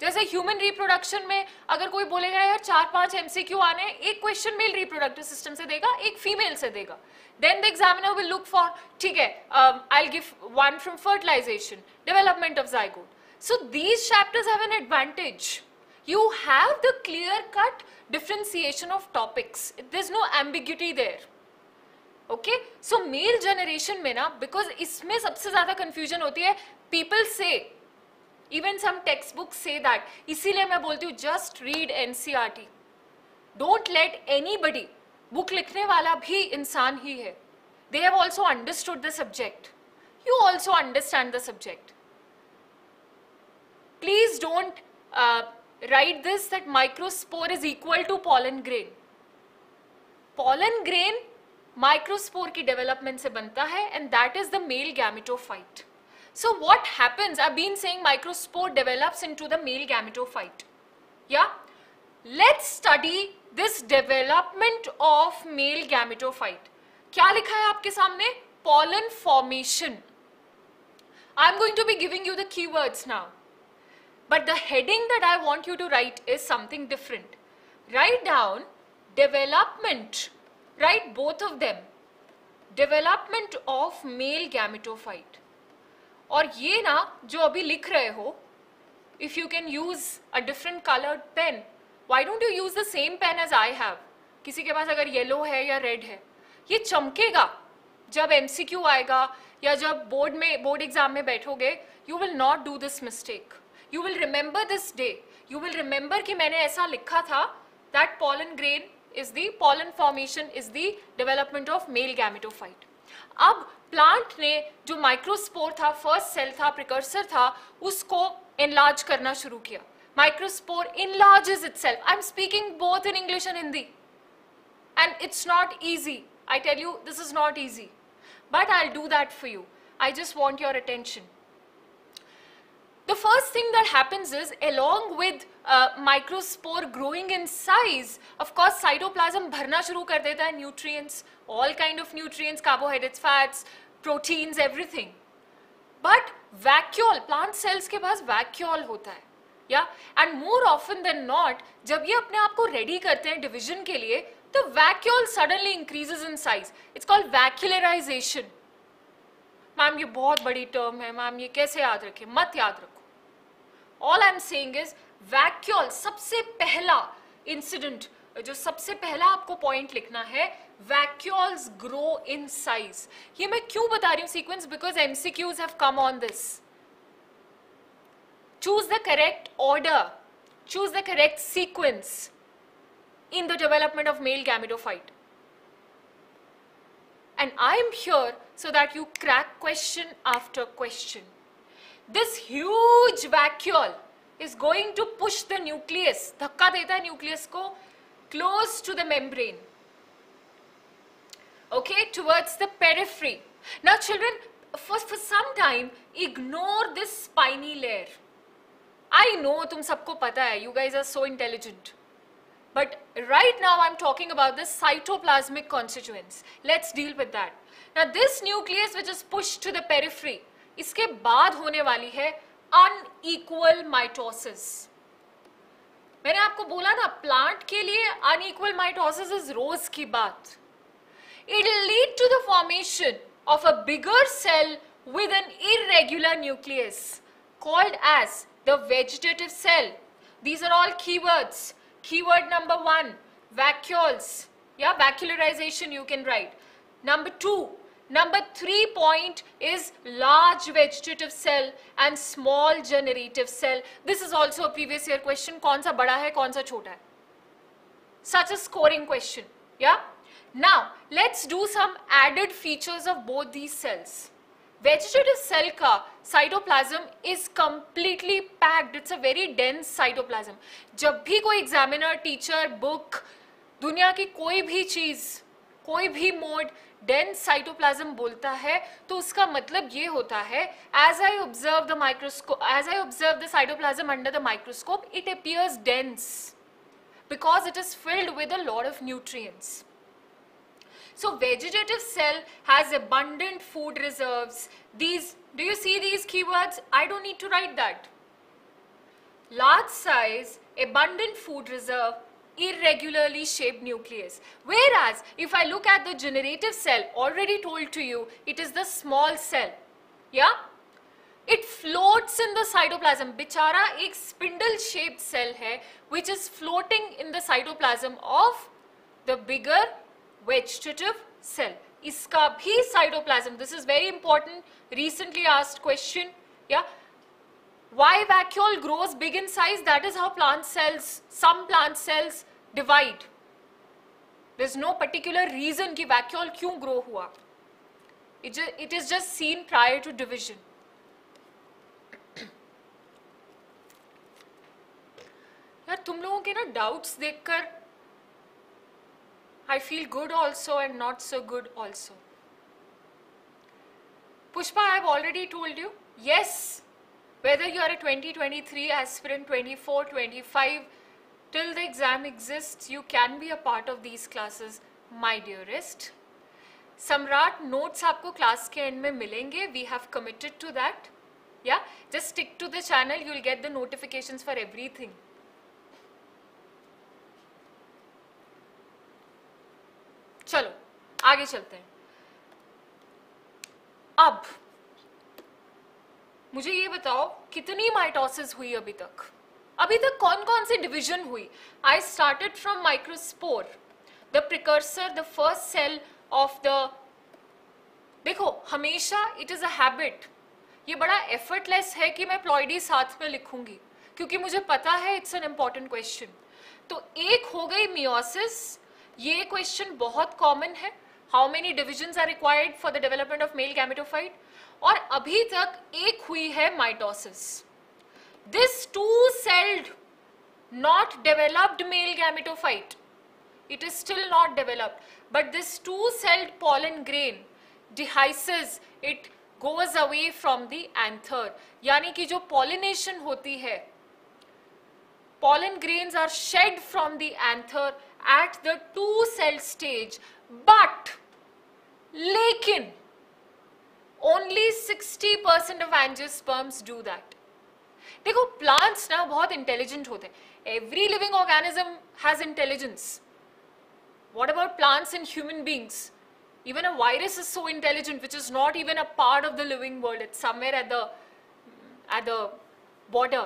जैसे human reproduction में अगर कोई बोलेगा यार 4-5 MCQ आने, एक question male reproductive system से देगा, एक female से देगा. Then the examiner will look for, ठीक है, I'll give one from fertilization, development of zygote. So these chapters have an advantage. You have the clear-cut differentiation of topics. There's no ambiguity there. Okay? So male generation में ना, because इसमें सबसे ज़्यादा confusion होती है. People say, even some textbooks say that. इसीलिए मैं बोलती हूँ just read NCERT. Don't let anybody, book लिखने वाला भी इंसान ही है. They have also understood the subject. You also understand the subject. Please don't write this that microspore is equal to pollen grain. Pollen grain microspore की development से बनता है and that is the male gametophyte. So what happens? I've been saying microspore develops into the male gametophyte. Yeah? Let's study this development of male gametophyte. क्या लिखा है आपके सामने? Pollen formation. I'm going to be giving you the keywords now. But the heading that I want you to write is something different. Write down development. Write both of them. Development of male gametophyte. और ये ना जो अभी लिख रहे हो, if you can use a different colored pen, why don't you use the same pen as I have? किसी के पास अगर येलो है या रेड है, ये चमकेगा जब MCQ आएगा या जब बोर्ड एग्जाम में बैठोगे. You will not do this mistake. You will remember this day. You will remember कि मैंने ऐसा लिखा था that pollen grain is the pollen formation is the development of male gametophyte. अब प्लांट ने जो माइक्रोस्पोर था, फर्स्ट सेल था, प्रिकर्सर था, उसको एनलार्ज करना शुरू किया. Microspore enlarges itself. I am speaking both in English and Hindi and it's not easy. I tell you this is not easy but I will do that for you. I just want your attention. The first thing that happens is, along with microspore growing in size, of course cytoplasm भरना शुरू कर देता है nutrients, all kind of nutrients, carbohydrates, fats, proteins, everything. But vacuole, plant cells के पास vacuole होता है, yeah? And more often than not, जब ये अपने आप को ready करते हैं division के लिए, the vacuole suddenly increases in size. It's called vacuolarization. Ma'am ये बहुत बड़ी term है, मैम ये कैसे याद रखें? मत याद रखें. All I'm saying is vacuole सबसे पहला incident, जो सबसे पहला आपको point लिखना है, vacuoles grow in size. ये मैं क्यों बता रही हूँ sequence? Because MCQs have come on this. Choose the correct order, choose the correct sequence in the development of male gametophyte. And I am here so that you crack question after question. This huge vacuole is going to push the nucleus, धक्का देता है nucleus को close to the membrane, okay, towards the periphery. Now children, for some time ignore this spiny layer. I know तुम सबको पता है, you guys are so intelligent. But right now I'm talking about the cytoplasmic constituents. Let's deal with that. Now this nucleus which is pushed to the periphery, इसके बाद होने वाली है unequal mitosis. मैंने आपको बोला ना, plant के लिए unequal mitosis is रोज की बात. It will lead to the formation of a bigger cell with an irregular nucleus called as the vegetative cell. These are all keywords. Keyword number 1, vacuoles, yeah, vacuolarization you can write. Number 2, number 3 point is large vegetative cell and small generative cell. This is also a previous year question, kaun sa bada hai, kaun sa chota hai. Such a scoring question, yeah. Now, let's do some added features of both these cells. Vegetative cell ka cytoplasm is completely packed. It's a very dense cytoplasm. जब भी कोई examiner, teacher, book, दुनिया की कोई भी चीज़, कोई भी mode dense cytoplasm बोलता है, तो उसका मतलब ये होता है, as I observe the cytoplasm under the microscope, it appears dense because it is filled with a lot of nutrients. So vegetative cell has abundant food reserves. These, do you see these keywords? I don't need to write that. Large size, abundant food reserve, irregularly shaped nucleus. Whereas if I look at the generative cell, already told to you, it is the small cell. Yeah? It floats in the cytoplasm. Bichara ek spindle shaped cell hai, which is floating in the cytoplasm of the bigger vegetative cell. Iska bhi cytoplasm. This is very important. Recently asked question. Yeah. Why vacuole grows big in size? That is how plant cells, some plant cells divide. There is no particular reason ki vacuole kyun grow hua. It is just seen prior to division. यार तुम लोगों के ना doubts देखकर I feel good also and not so good also. Pushpa, I have already told you Yes, whether you are a 2023 aspirant, 24, 25, till the exam exists, you can be a part of these classes, my dearest. Samrat, notes aapko class ke end mein milenge. We have committed to that. Yeah, just stick to the channel. You will get the notifications for everything. चलो आगे चलते हैं. अब मुझे ये बताओ कितनी mitosis हुई अभी तक? अभी तक कौन कौन से डिवीजन हुई? I started from microspore, the precursor, the first cell of the. देखो हमेशा it is a habit. ये बड़ा effortless है कि मैं प्लॉइडी साथ में लिखूंगी क्योंकि मुझे पता है it's an important question. तो एक हो गई मियोसिस. ये क्वेश्चन बहुत कॉमन है. How many divisions are required for the development of male gametophyte? और अभी तक एक हुई है mitosis. This two celled not developed male gametophyte, it is still not developed, but this two celled pollen grain dehisces, it goes away from the anther. यानी कि जो pollination होती है, pollen grains are shed from the anther at the two cell stage, but lekin only 60% of angiosperms do that. देखो plants ना बहुत intelligent होते हैं. Every living organism has intelligence. What about plants and human beings? Even a virus is so intelligent, which is not even a part of the living world. It's somewhere at the border.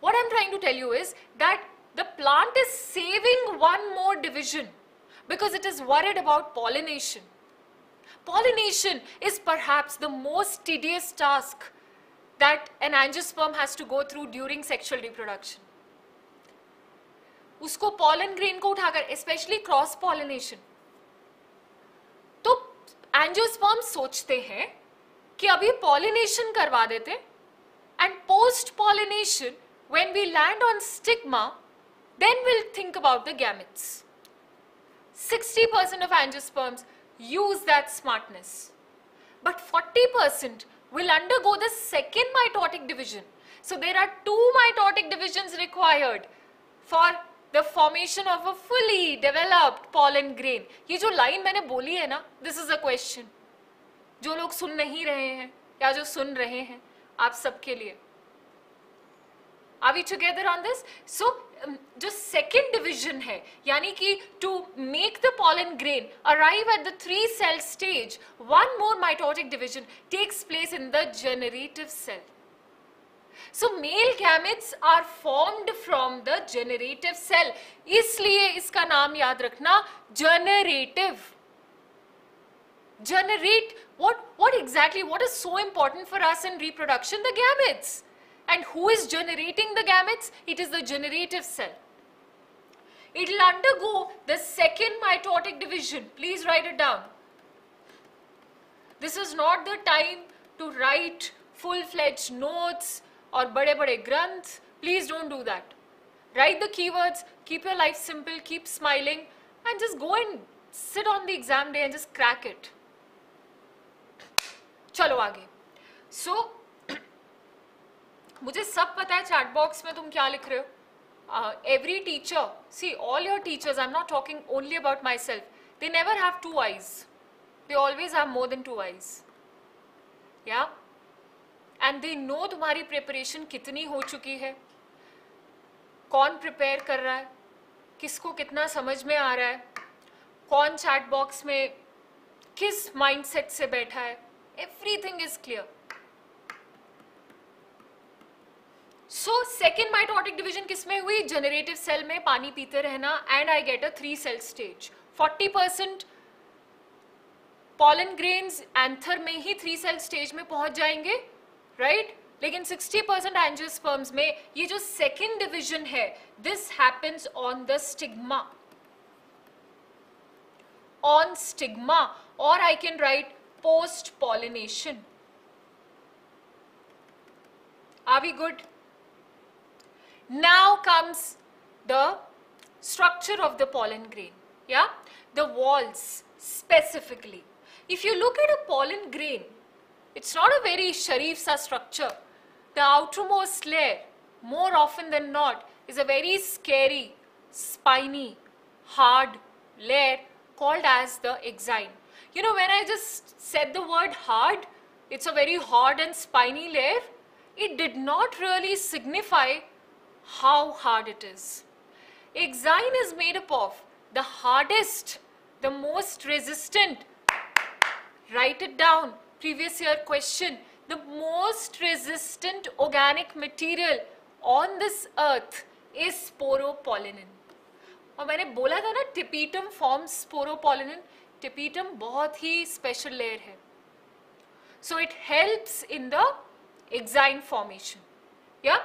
What I'm trying to tell you is that the plant is saving one more division because it is worried about pollination. Pollination is perhaps the most tedious task that an angiosperm has to go through during sexual reproduction. उसको pollen grain को उठाकर, especially cross pollination. तो angiosperm सोचते हैं कि अभी pollination करवा देते, and post pollination, when we land on stigma, then we'll think about the gametes. 60% of angiosperms use that smartness, but 40% will undergo the second mitotic division. So there are two mitotic divisions required for the formation of a fully developed pollen grain. ये जो line मैंने बोली है ना, this is a question. जो लोग सुन नहीं रहे हैं या जो सुन रहे हैं, आप सबके लिए. Are we together on this? So, जो second division है, यानी कि to make the pollen grain arrive at the three cell stage, one more mitotic division takes place in the generative cell. So, male gametes are formed from the generative cell. इसलिए इसका नाम याद रखना generative. Generate what exactly? What is so important for us in reproduction? The gametes. And who is generating the gametes? It is the generative cell. It will undergo the second mitotic division. Please write it down. This is not the time to write full-fledged notes or bade-bade granth. Please don't do that. Write the keywords. Keep your life simple. Keep smiling. And just go and sit on the exam day and just crack it. चलो आगे. So, मुझे सब पता है chat box में तुम क्या लिख रहे हो. Every teacher, see all your teachers, I'm not talking only about myself, they never have two eyes. They always have more than two eyes. Yeah? And they know तुम्हारी प्रिपरेशन कितनी हो चुकी है, कौन प्रिपेयर कर रहा है, किसको कितना समझ में आ रहा है, कौन चैट बॉक्स में किस माइंडसेट से बैठा है. Everything is clear. So second mitotic division किसमें हुई? Generative cell में. पानी पीते रहना and I get a three cell stage. 40% pollen grains anther में ही three cell stage में पहुंच जाएंगे, right? लेकिन 60% angiosperms में ये जो second division है, this happens on the stigma. On stigma, or I can write post pollination. Are we good? Now comes the structure of the pollen grain. Yeah, the walls specifically. If you look at a pollen grain, It's not a very sharifsa structure. The outermost layer, more often than not, is a very scary, spiny, hard layer called as the axine. You know, when I just said the word hard, it's a very hard and spiny layer, it did not really signify how hard it is. Axine is made up of the hardest, the most resistant, write it down, previous year question, the most resistant organic material on this earth is sporopollenin. और मैंने बोला था ना टिपीटम forms sporopollenin, tapetum बहुत ही special layer है. So it helps in the axine formation. Yeah,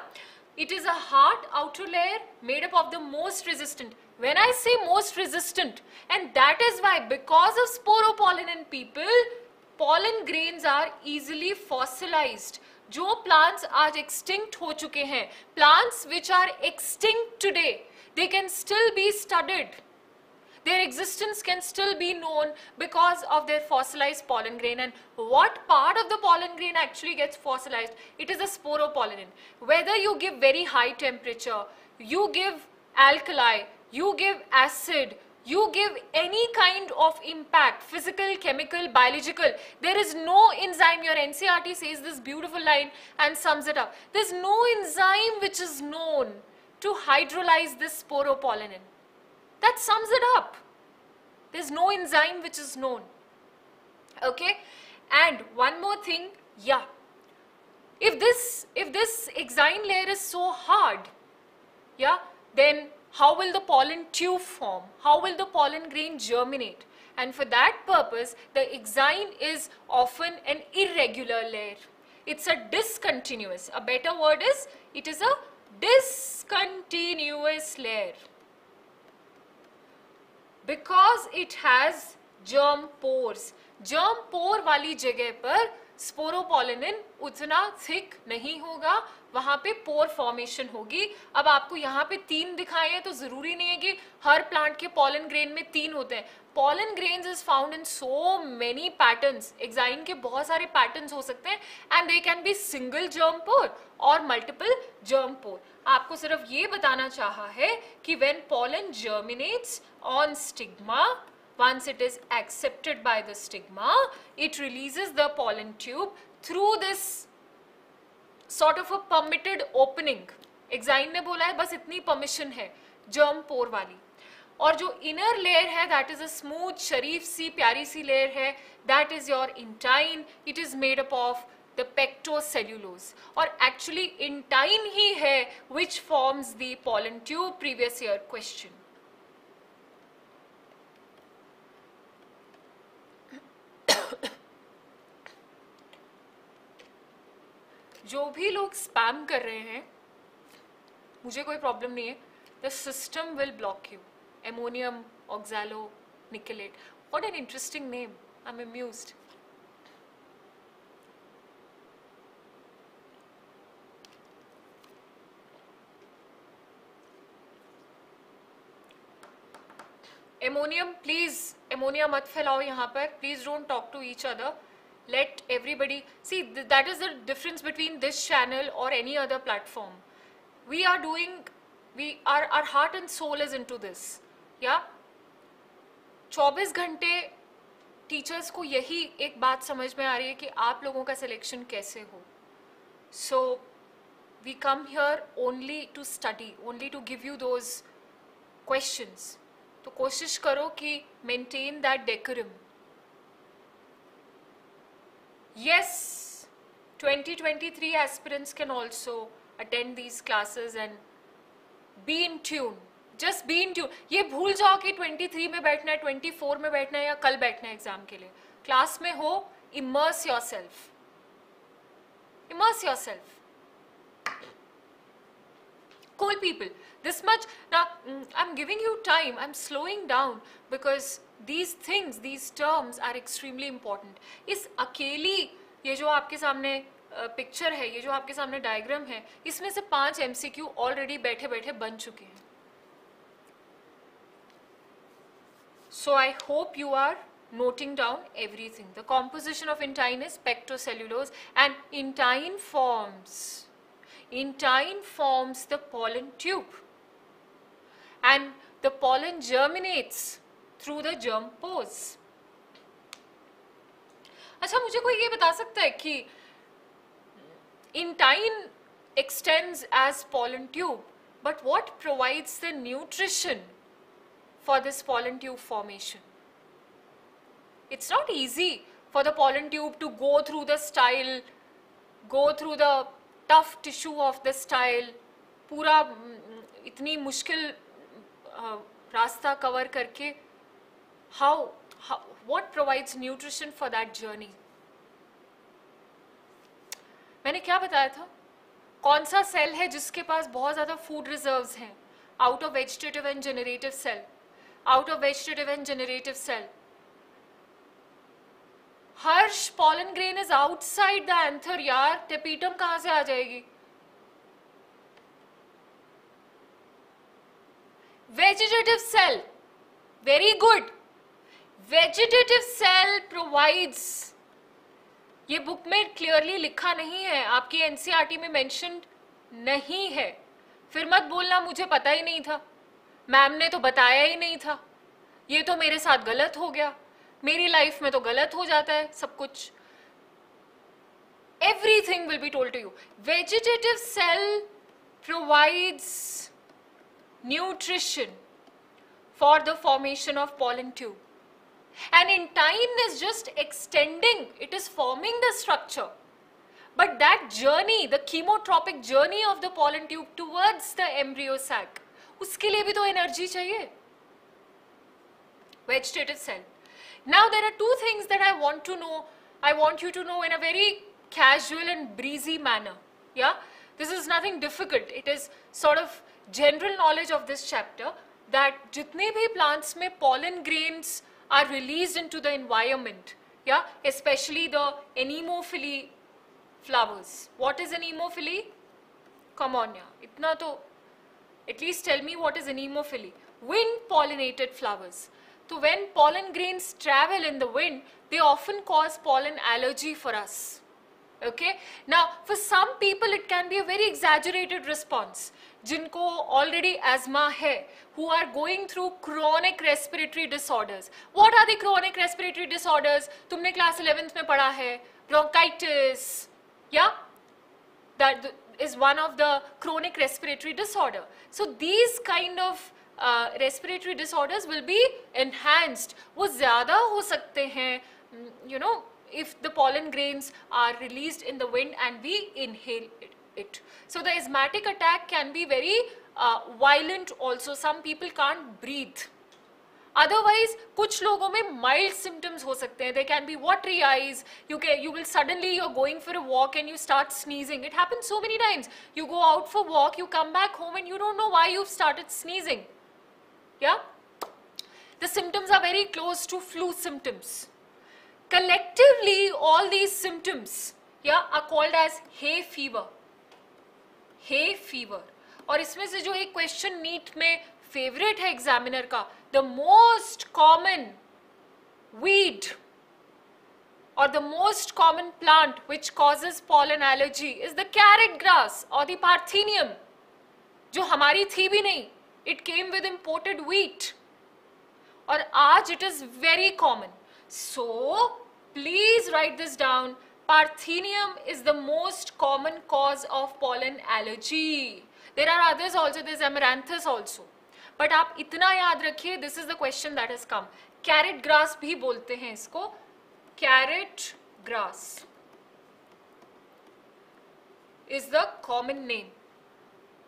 it is a hard outer layer made up of the most resistant. When I say most resistant, and that is why because of sporopollenin people, pollen grains are easily fossilized. जो plants आज extinct हो चुके हैं, plants which are extinct today, they can still be studied. Their existence can still be known because of their fossilized pollen grain. And what part of the pollen grain actually gets fossilized? It is a sporopollenin. Whether you give very high temperature, you give alkali, you give acid, you give any kind of impact, physical, chemical, biological, there is no enzyme. Your NCERT says this beautiful line and sums it up. There is no enzyme which is known to hydrolyze this sporopollenin. That sums it up. There's no enzyme which is known. Okay? And one more thing, yeah. If this axine layer is so hard, yeah, then how will the pollen tube form? How will the pollen grain germinate? And for that purpose, the axine is often an irregular layer. It's a discontinuous. A better word is, it is a discontinuous layer. Because it has germ pore वाली जगह पर sporopollenin उतना thick नहीं होगा, वहाँ पे pore formation होगी. अब आपको यहाँ पे 3 दिखाए हैं तो ज़रूरी नहीं है कि हर plant के pollen grain में 3 होते हैं. Pollen grains is found in so many patterns. Axine के बहुत सारे patterns हो सकते हैं and they can be single germ pore or multiple germ pore. आपको सिर्फ ये बताना चाहा है कि when pollen germinates on stigma, once it is accepted by the stigma, it releases the pollen tube through this sort of a permitted opening. Axine ने बोला है बस इतनी permission है germ pore वाली. और जो inner layer है that is a smooth, शरीफ सी, प्यारी सी layer है, that is your intine. It is made up of the pectocellulose, or actually intine ही है which forms the pollen tube, previous year question. जो भी लोग spam कर रहे हैं, मुझे कोई problem नहीं है, the system will block you. Ammonium oxaloniclate. What an interesting name. I'm amused. Ammonium, please, ammonia mat phailao yahan par. Please don't talk to each other. Let everybody, see that is the difference between this channel or any other platform. We are doing, our heart and soul is into this. या 24 घंटे teachers को यही एक बात समझ में आ रही है कि आप लोगों का सिलेक्शन कैसे हो. So we come here only to study, only to give you those questions. तो कोशिश करो कि maintain that decorum. Yes, 2023 aspirants can also attend these classes and be in tune. Just be in tune. ये भूल जाओ कि 23 में बैठना है, 24 में बैठना है या कल बैठना है एग्जाम के लिए. क्लास में हो, immerse yourself. Immerse yourself. Cool people. This much. Now, I'm giving you time. I'm slowing down because these things, these terms are extremely important. इस अकेली ये जो आपके सामने picture है, ये जो आपके सामने diagram है, इसमें से 5 MCQ already बैठे-बैठे बन चुके हैं. So I hope you are noting down everything. The composition of intine is pectocellulose, and intine forms the pollen tube, and the pollen germinates through the germ pores. अच्छा मुझे कोई ये बता सकता है कि intine extends as pollen tube, but what provides the nutrition for this pollen tube formation? It's not easy for the pollen tube to go through the style, go through the tough tissue of the style, पूरा इतनी मुश्किल रास्ता cover करके. What provides nutrition for that journey? मैंने क्या बताया था? कौन सा सेल है जिसके पास बहुत ज़्यादा फूड रिजर्व्स हैं? Out of vegetative and generative cell. Out of vegetative and generative cell. Harsh, pollen grain is outside the anther यार. Tapetum कहाँ से आ जाएगी? Vegetative cell. Very good. Vegetative cell provides. ये बुक में क्लियरली लिखा नहीं है, आपकी एनसीईआरटी में मेंशन्ड नहीं है. फिर मत बोलना मुझे पता ही नहीं था, मैम ने तो बताया ही नहीं था, ये तो मेरे साथ गलत हो गया. मेरी लाइफ में तो गलत हो जाता है सब कुछ. Everything will be told to you. Vegetative cell provides nutrition for the formation of pollen tube. And intine is just extending, it is forming the structure. But that journey, the chemotropic journey of the pollen tube towards the embryo sac, उसके लिए भी तो energy चाहिए. Vegetative cell. Now there are two things that I want to know, I want you to know in a very casual and breezy manner. Yeah, this is nothing difficult. It is sort of general knowledge of this chapter that जितने भी plants में pollen grains are released into the environment, yeah, especially the anemophily flowers. What is anemophily? Commonia. Itna to, at least tell me what is anemophily. Wind pollinated flowers. So when pollen grains travel in the wind, they often cause pollen allergy for us. Okay. Now for some people it can be a very exaggerated response. जिनको already asthma है, who are going through chronic respiratory disorders. What are the chronic respiratory disorders? तुमने class 11th में पढ़ा है, bronchitis, yeah? That is one of the chronic respiratory disorder. So these kind of respiratory disorders will be enhanced. वो ज़्यादा हो सकते हैं, you know, if the pollen grains are released in the wind and we inhale it. So the asthmatic attack can be very violent also. Some people can't breathe. Otherwise, कुछ लोगों में mild symptoms हो सकते हैं. There can be watery eyes. You will suddenly you're going for a walk and you start sneezing. It happens so many times. You go out for walk, you come back home and you don't know why you've started sneezing. Yeah? The symptoms are very close to flu symptoms. Collectively, all these symptoms, yeah, are called as hay fever. Hay fever. और इसमें से जो एक question NEET में favorite है examiner का, the most common weed or the most common plant which causes pollen allergy is the carrot grass or the Parthenium, जो हमारी थी भी नहीं, it came with imported wheat, और आज it is very common. So please write this down. Parthenium is the most common cause of pollen allergy. There are others also, there is amaranthus also. But आप इतना याद रखिए, this is the question that has come. Carrot grass भी बोलते हैं इसको, carrot grass is the common name.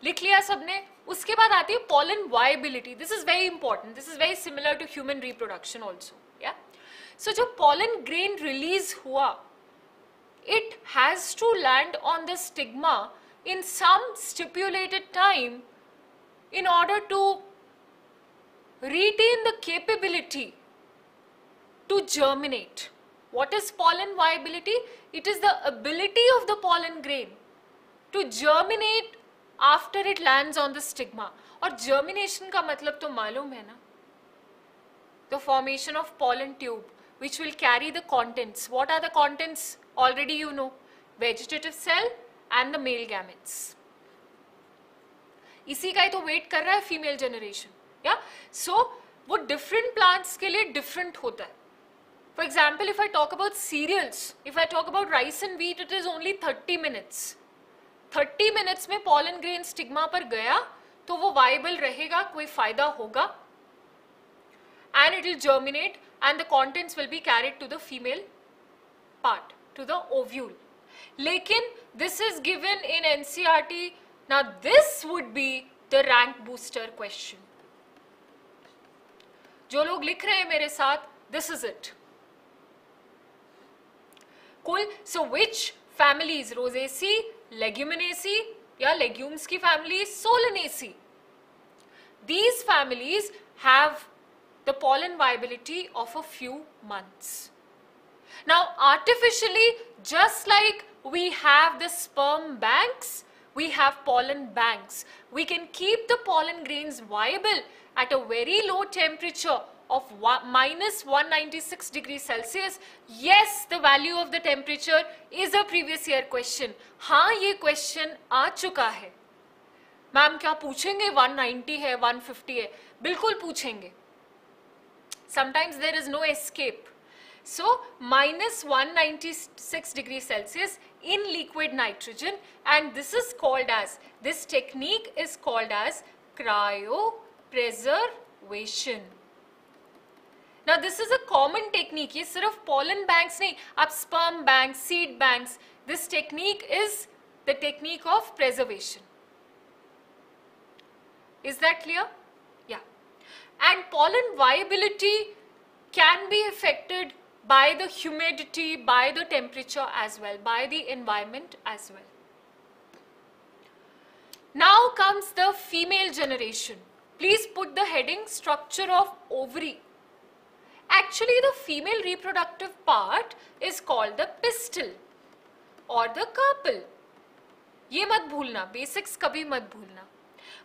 लिख लिया सबने. उसके बाद आती है pollen viability. This is very important. This is very similar to human reproduction also. Yeah. So जो pollen grain release हुआ, it has to land on the stigma in some stipulated time in order to retain the capability to germinate. What is pollen viability? It is the ability of the pollen grain to germinate after it lands on the stigma. और germination का मतलब तो मालूम है ना? The formation of pollen tube. which will carry the contents. What are the contents? Already you know, vegetative cell and the male gametes. इसी का ही तो wait कर रहा है female generation, yeah? So वो different plants के लिए different होता है. For example, if I talk about cereals, if I talk about rice and wheat, it is only 30 minutes. 30 minutes में pollen grain stigma पर गया तो वो viable रहेगा, कोई फायदा होगा, and it will germinate and the contents will be carried to the female part, to the ovule. Lekin this is given in NCERT. Now this would be the rank booster question. जो लोग लिख रहे हैं मेरे साथ, this is it. Cool. So which families? Rosaceae, Leguminaceae, या legumes की family, Solanaceae. These families have the pollen viability of a few months. Now artificially, just like we have the sperm banks, we have pollen banks. We can keep the pollen grains viable at a very low temperature of -196 degrees Celsius. Yes, the value of the temperature is a previous year question. हाँ, ये question आ चुका है. Ma'am क्या पूछेंगे? 190 है, 150 है, बिल्कुल पूछेंगे. Sometimes there is no escape. So -196 degrees Celsius in liquid nitrogen, and this is called as, this technique is called as cryopreservation. Now this is a common technique. ये सिर्फ pollen banks नहीं, आप sperm banks, seed banks. This technique is the technique of preservation. Is that clear? Yeah. And pollen viability can be affected by the humidity, by the temperature as well, by the environment as well. Now comes the female generation. Please put the heading structure of ovary. Actually the female reproductive part is called the pistil or the carpel. ये मत भूलना, basics कभी मत भूलना.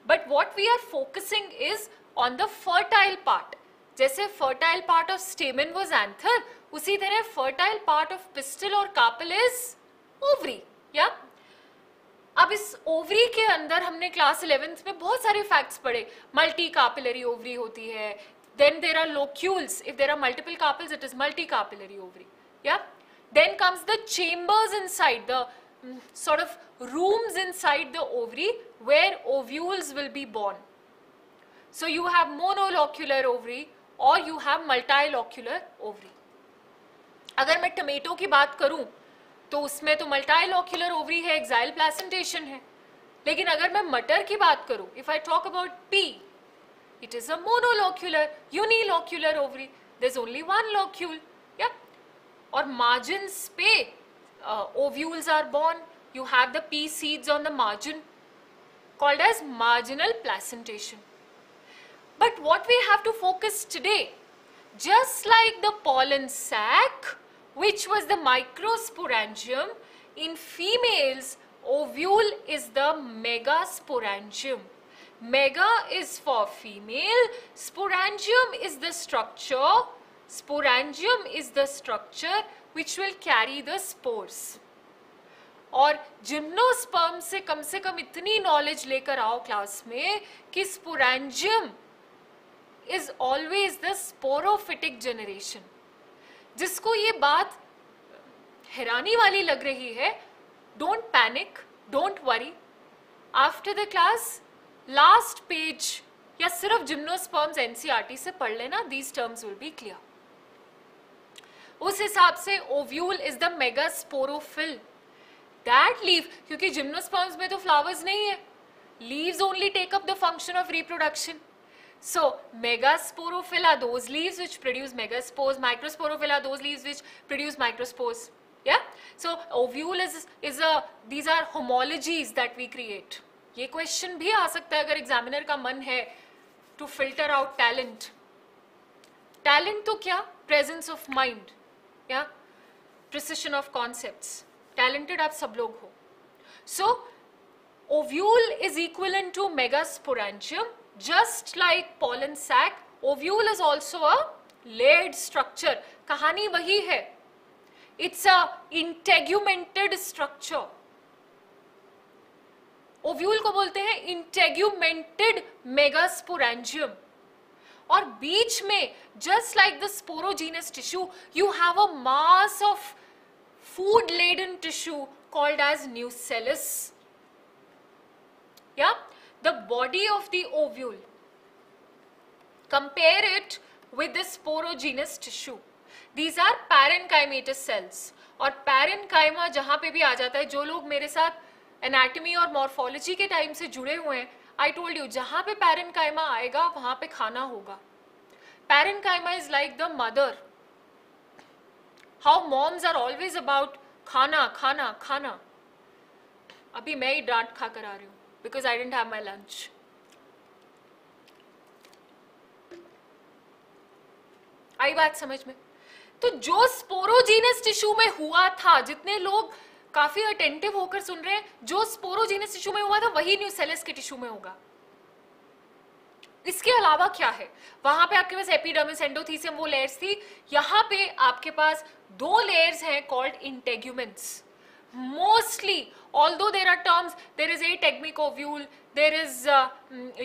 But what we are focusing is on the fertile part. जैसे fertile part of stamen was anther, उसी तरह fertile part of pistil और carpel is ovary, या? अब इस ovary के अंदर हमने class 11th में बहुत सारे facts पढ़े. Multicarpillary ovary होती है. Then there are locules. If there are multiple carpels, it is multicarpillary ovary, yeah? Then comes the chambers inside, the sort of rooms inside the ovary where ovules will be born. So you have monolocular ovary or you have multilocular ovary. अगर मैं tomato की बात करूँ तो उसमें तो multilocular ovary है, axial placentation है. लेकिन अगर मैं मटर की बात करूँ, if I talk about pea, it is a monolocular, unilocular ovary. There's only one locule, yeah. और margins पे ovules are born. You have the pea seeds on the margin, called as marginal placentation. But what we have to focus today, just like the pollen sac, which was the microsporangium, in females, ovule is the megasporangium. Mega is for female, sporangium is the structure, sporangium is the structure which will carry the spores. और gymnosperm से कम इतनी knowledge लेकर आओ class में कि sporangium is always the sporophytic generation. जिसको ये बात हैरानी वाली लग रही है, don't panic, don't worry. After the class, last page या सिर्फ gymnosperms NCERT से पढ़ लेना, these terms will be clear. उस हिसाब से ovule is the megasporophyll. That leaf, क्योंकि gymnosperms में तो flowers नहीं है, leaves only take up the function of reproduction. So megasporophyll are those leaves which produce megaspores, microsporophyll are those leaves which produce microspores, yeah? So ovule is these are homologies that we create. Ye question bhi aa sakta hai agar examiner ka man hai to filter out talent. Talent to kya? Presence of mind, yeah? Precision of concepts. Talented aap sab log ho. So ovule is equivalent to megasporangium. Just like pollen sac, ovule is also a layered structure. कहानी वही है. It's a integumented structure. Ovule को बोलते हैं integumented megasporangium. और बीच में just like the sporogenous tissue you have a mass of food laden tissue called as nucellus. Yeah, the body of the ovule, compare it with the sporogenous tissue. These are parenchymatous cells. और parenchyma जहाँ पे भी आ जाता है, जो लोग मेरे साथ anatomy और morphology के time से जुड़े हुए हैं, I told you जहाँ पे parenchyma आएगा वहाँ पे खाना होगा. Parenchyma is like the mother. How moms are always about खाना खाना खाना. अभी मैं ही डांट खा कर आ रही हूँ because I didn't have my lunch. आई बात समझ में? तो जो स्पोरोजीनस टिश्यू में हुआ था, जितने लोग काफी अटेंटिव होकर सुन रहे हैं, जो स्पोरोजीनस टिश्यू में हुआ था वही न्यूसेलस के टिश्यू में होगा. इसके अलावा क्या है? वहां पे आपके पास एपिडर्मिस, एंडोथीसियम, वो लेयर्स थी. यहाँ पे आपके पास दो लेयर्स हैं called integuments. Mostly although there are terms, there is ategmic ovule, there is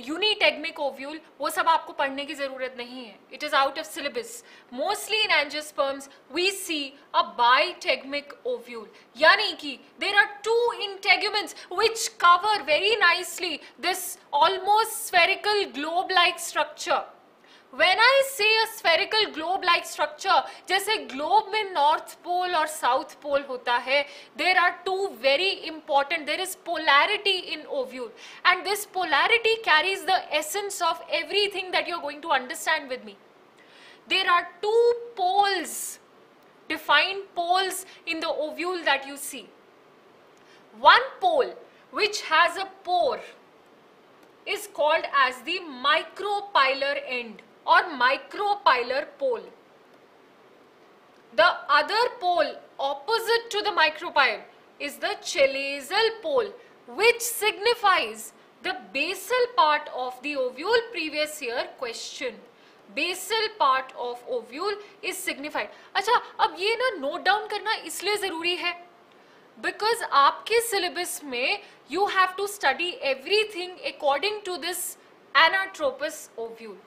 unitegmic ovule, वो सब आपको पढ़ने की जरूरत नहीं है. It is out of syllabus. Mostly in angiosperms we see a bitegmic ovule, यानी कि there are two integuments which cover very nicely this almost spherical globe like structure. When I say a spherical globe-like structure, जैसे globe में north pole और south pole होता है, there are two very important. There is polarity in ovule, and this polarity carries the essence of everything that you are going to understand with me. There are two poles, defined poles in the ovule that you see. One pole which has a pore is called as the micropylar end or micropylar pole. The other pole opposite to the micropyle is the chalazal pole, which signifies the basal part of the ovule. Previous year question, basal part of ovule is signified. अच्छा, अब ये ना note down करना इसलिए जरूरी है because आपके syllabus में you have to study everything according to this anatropous ovule.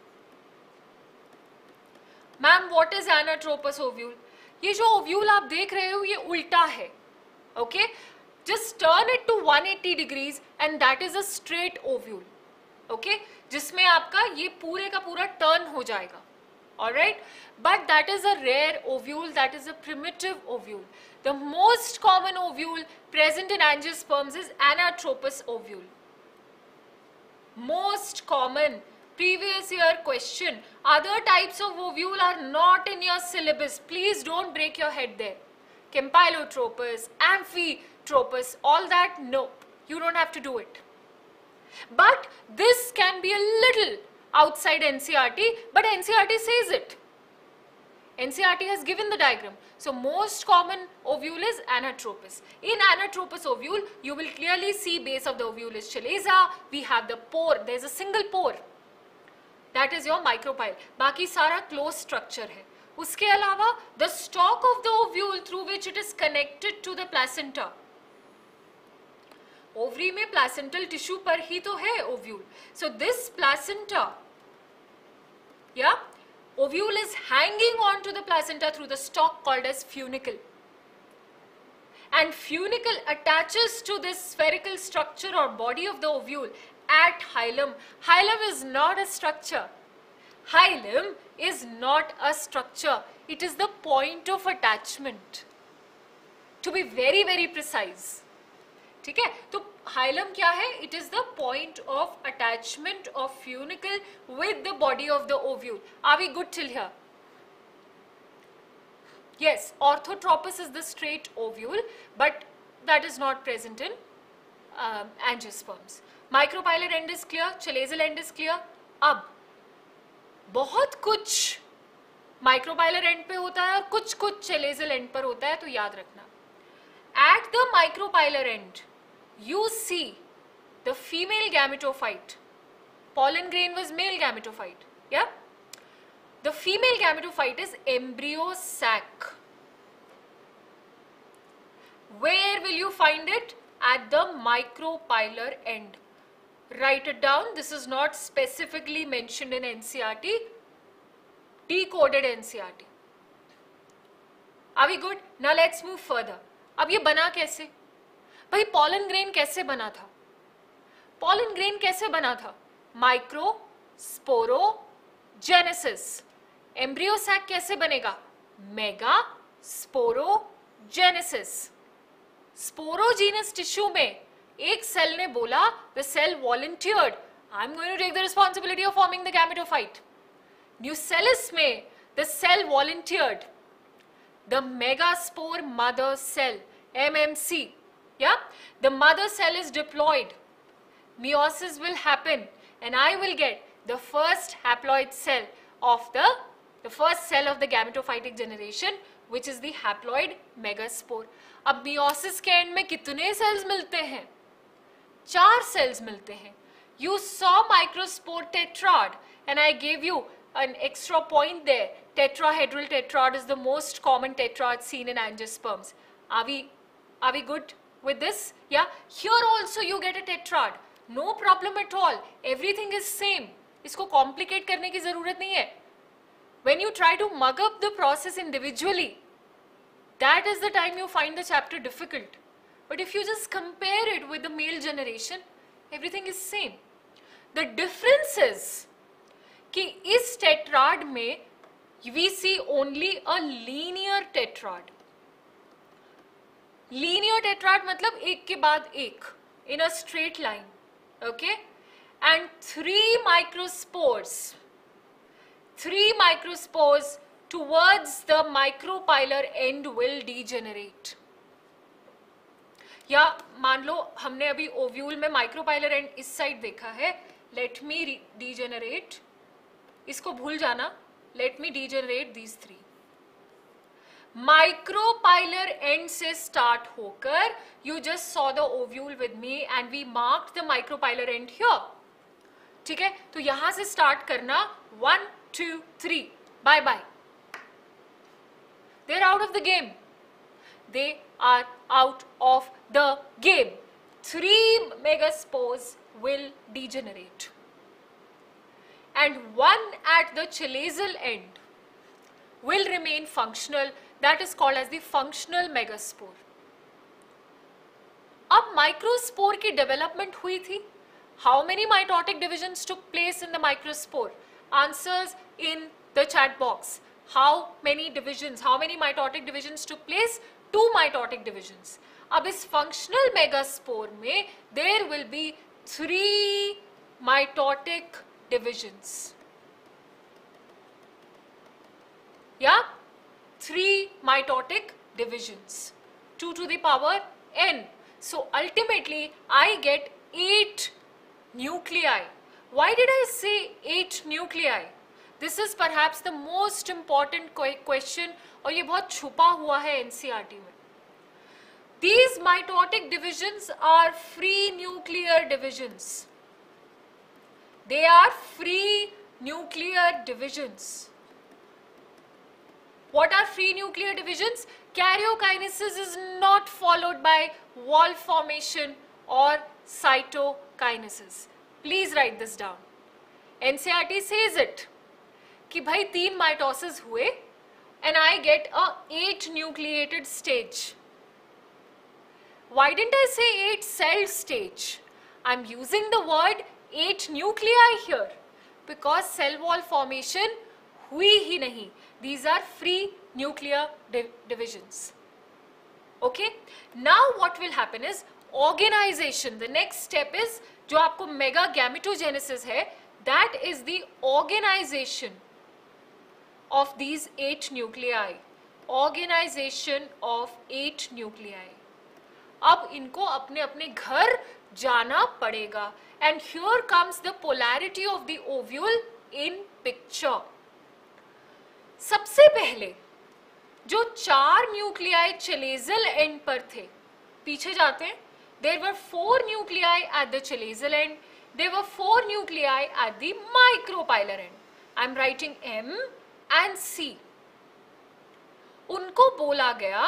Ma'am, what is anatropous ovule? ये जो ओव्यूल आप देख रहे हो ये उल्टा है. Okay, just turn it to 180 degrees and that is a straight ovule. Okay, जिसमें आपका ये पूरे का पूरा टर्न हो जाएगा. Alright, but that is a rare ovule, that is a primitive ovule. The most common ovule present in angiosperms is anatropous ovule. Most common. Previous year question. Other types of ovule are not in your syllabus. Please don't break your head there. Campylotropus, amphitropus, all that, no. You don't have to do it. But this can be a little outside NCERT, but NCERT says it. NCERT has given the diagram. So most common ovule is anatropous. In anatropous ovule, you will clearly see base of the ovule is chalaza. We have the pore. There is a single pore. That is your micropyle. बाकी सारा close structure है. उसके अलावा the stalk of the ovule through which it is connected to the placenta. Ovary में placental tissue पर ही तो है ovule. So this placenta, yeah, ovule is hanging on to the placenta through the stalk called as funicle. And funicle attaches to this spherical structure or body of the ovule at hilum. Hilum is not a structure. Hilum is not a structure. It is the point of attachment. To be very very precise. ठीक है, तो hilum क्या है? It is the point of attachment of funicle with the body of the ovule. Are we good till here? Yes. Orthotropous is the straight ovule, but that is not present in angiosperms. Micropylar end is clear, chalazal end is clear. अब बहुत कुछ micropylar and पे होता है और कुछ कुछ चलेजल and पर होता है, तो याद रखना. At the micropylar end you see the female gametophyte. Pollen grain was male gametophyte. या The female gametophyte is embryo sac. Where will you find it? At the micropylar end. Write it down. This is not specifically mentioned in NCERT. Decoded NCERT. Are we good? Now let's move further. अब ये बना कैसे भाई? pollen grain कैसे बना था? pollen grain कैसे बना था? माइक्रोस्पोरोजेनेसिस. एम्ब्रियो सैक कैसे बनेगा? मेगास्पोरोजेनेसिस. स्पोरोजेनस टिश्यू में एक सेल ने बोला, the cell volunteered, I'm going to take the responsibility of forming the gametophyte. Nucellus में the cell volunteered, the megaspore mother cell, MMC. Yeah, the mother cell is deployed. Meiosis will happen, and I will get the first haploid cell of the first cell of the gametophytic generation, which is the haploid megaspore. अब meiosis के end में कितने cells मिलते हैं? 4 cells मिलते हैं. You saw microspore tetrad, and I gave you an extra point there. Tetrahedral tetrad is the most common tetrad seen in angiosperms. Are we good with this? Yeah. Here also you get a tetrad. No problem at all. Everything is same. इसको complicate करने की ज़रूरत नहीं है. When you try to mug up the process individually, that is the time you find the chapter difficult. But if you just compare it with the male generation, everything is same. The difference is कि इस tetrad में we see only a linear tetrad. Linear tetrad मतलब एक के बाद एक in a straight line, okay? And 3 microspores towards the micropylar end will degenerate. या मान लो हमने अभी ओव्यूल में micropylar end इस साइड देखा है, let me degenerate. इसको भूल जाना, let me degenerate these 3. Micropylar end से start होकर, you just saw the ovule with me and we marked the micropylar end here. ठीक है, तो यहाँ से start करना 1, 2, 3, bye bye. They're out of the game. They are out of the game. 3 megaspores will degenerate. And 1 at the chalazal end will remain functional. That is called as the functional megaspore. अब microspore की development हुई थी. How many mitotic divisions took place in the microspore? Answers in the chat box. How many divisions? How many mitotic divisions took place? 2 mitotic divisions. अब इस functional megaspore में there will be 3 mitotic divisions. Yeah, 3 mitotic divisions, 2 to the power n. So ultimately I get 8 nuclei. Why did I say 8 nuclei? This is perhaps the most important question, और ये बहुत छुपा हुआ है NCERT में. These mitotic divisions are free nuclear divisions. They are free nuclear divisions. What are free nuclear divisions? Karyokinesis is not followed by wall formation or cytokinesis. Please write this down. NCERT says it. कि भाई 3 mitosis हुए and I get a 8 nucleated stage. Why didn't I say 8 cell stage? I'm using the word 8 nuclei here because cell wall formation हुई ही नहीं. These are free nuclear divisions. Okay? Now what will happen is organization. The next step is जो आपको mega gametogenesis है, that is the organization of these 8 nuclei. Organization of 8 nuclei. अब इनको अपने अपने घर जाना पड़ेगा. And here comes the polarity of the ovule in picture. सबसे पहले जो 4 nuclei chalazal end पर थे, पीछे जाते हैं. There were 4 nuclei at the chalazal end. There were 4 nuclei at the micropylar end. I'm writing M and C. उनको बोला गया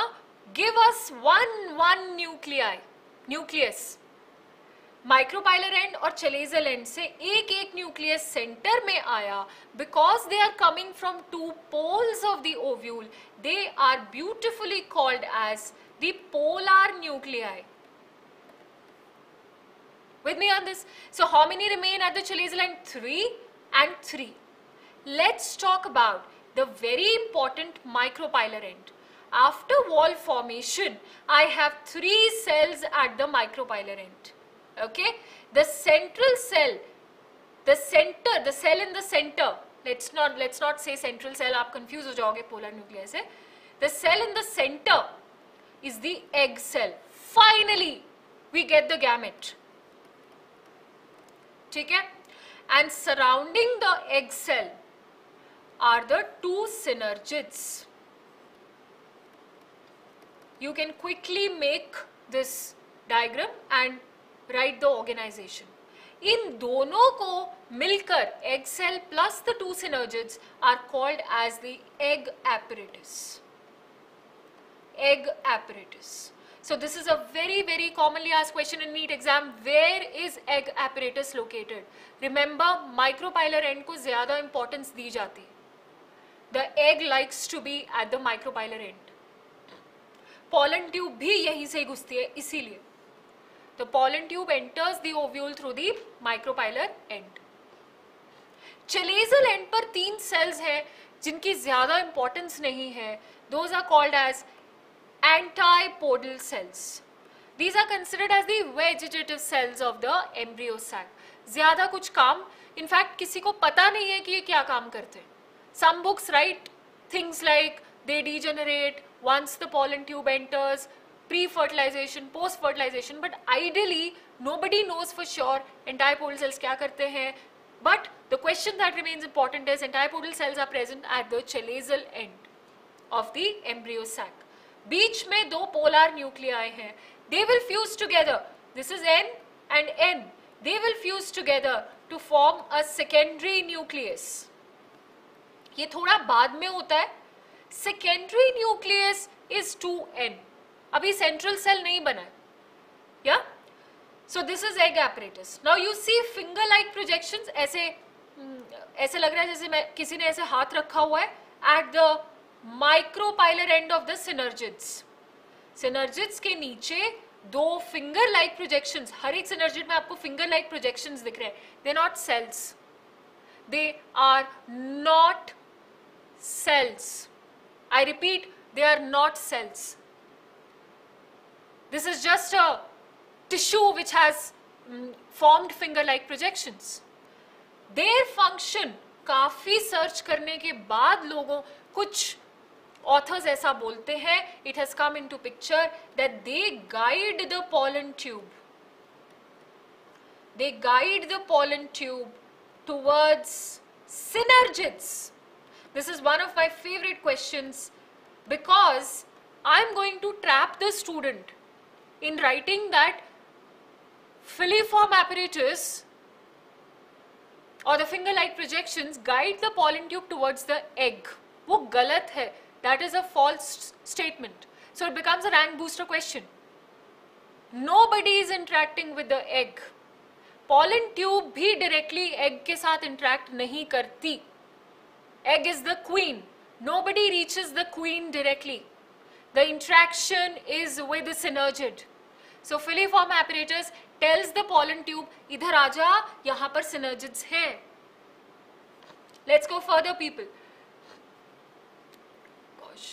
give us one nuclei, nucleus, micropilar end और chalazal end से एक एक nucleus center में आया. Because they are coming from two poles of the ovule, they are beautifully called as the polar nuclei. With me on this? So how many remain at the chalazal end? 3 and 3. Let's talk about the very important micropilar end. After wall formation, I have 3 cells at the micropilar end. Okay, the central cell, the center, the cell in the center. Let's not say central cell. आप confused हो जाओगे polar nucleus है. The cell in the center is the egg cell. Finally, we get the gamete. ठीक है? And surrounding the egg cell are the 2 synergids. You can quickly make this diagram and write the organization. इन दोनों को मिलकर egg cell plus the 2 synergids are called as the egg apparatus. Egg apparatus. So this is a very, very commonly asked question in NEET exam. Where is egg apparatus located? Remember, micropilar end को ज़्यादा importance दी जाती. The egg likes to be at the micropilar end. Pollen tube भी यहीं से घुसती है, इसीलिए. The pollen tube enters the ovule through the micropilar end. Chalazal end पर 3 cells हैं, जिनकी ज़्यादा importance नहीं है. Those are called as antipodal cells. These are considered as the vegetative cells of the embryo sac. ज़्यादा कुछ काम, in fact किसी को पता नहीं है कि ये क्या काम करते हैं. Some books write things like they degenerate once the pollen tube enters, pre-fertilization, post-fertilization, but ideally nobody knows for sure antipodal cells क्या करते हैं. But the question that remains important is antipodal cells are present at the chalazal end of the embryo sac. बीच में 2 polar nuclei हैं. They will fuse together. This is N and N. They will fuse together to form a secondary nucleus. ये थोड़ा बाद में होता है. Secondary nucleus is 2N. अभी central cell नहीं बना है. Yeah? So this is egg apparatus. Now you see finger-like projections. ऐसे लग रहा है जैसे मैं किसी ने ऐसे हाथ रखा हुआ है. At the micropilar end of the synergids. Synergids के नीचे 2 finger-like projections. हर एक synergid में आपको finger-like projections दिख रहे हैं. They're not cells. They are not cells. I repeat, they are not cells. This is just a tissue which has formed finger-like projections. Their function, काफी search करने के बाद लोगों कुछ authors ऐसा बोलते हैं, it has come into picture that they guide the pollen tube. They guide the pollen tube towards synergids. This is one of my favorite questions because I'm going to trap the student in writing that filiform apparatus or the finger-like projections guide the pollen tube towards the egg. वो गलत है. That is a false statement. So it becomes a rank booster question. Nobody is interacting with the egg. Pollen tube भी directly egg के साथ interact नहीं करती. Egg is the queen. Nobody reaches the queen directly. The interaction is with the synergid. So filiform apparatus tells the pollen tube, इधर आजा, यहाँ पर synergids हैं. Let's go further, people. Gosh,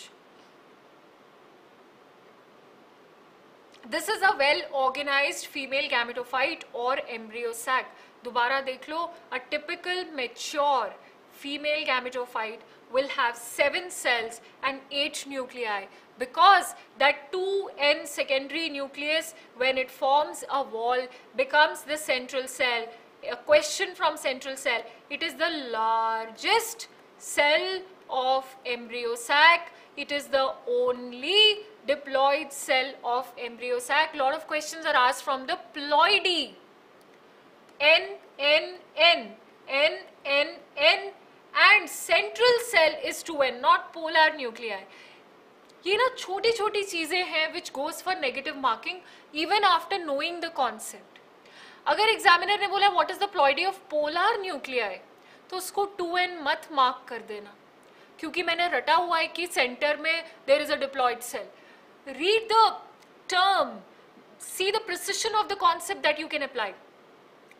this is a well-organized female gametophyte or embryo sac. दोबारा देख लो, a typical mature female gametophyte will have 7 cells and 8 nuclei because that 2N secondary nucleus, when it forms a wall, becomes the central cell. A question from central cell. It is the largest cell of embryo sac. It is the only diploid cell of embryo sac. Lot of questions are asked from the ploidy. N, N, N, N, N, N. and central cell is to a not polar nuclei. ये ना छोटी छोटी चीज़ें हैं which goes for negative marking even after knowing the concept. अगर examiner ने बोला what is the ploidy of polar nuclei तो उसको 2n मत मार्क कर देना क्योंकि मैंने रटा हुआ है कि सेंटर में there is a diploid cell. Read the term, see the precision of the concept that you can apply.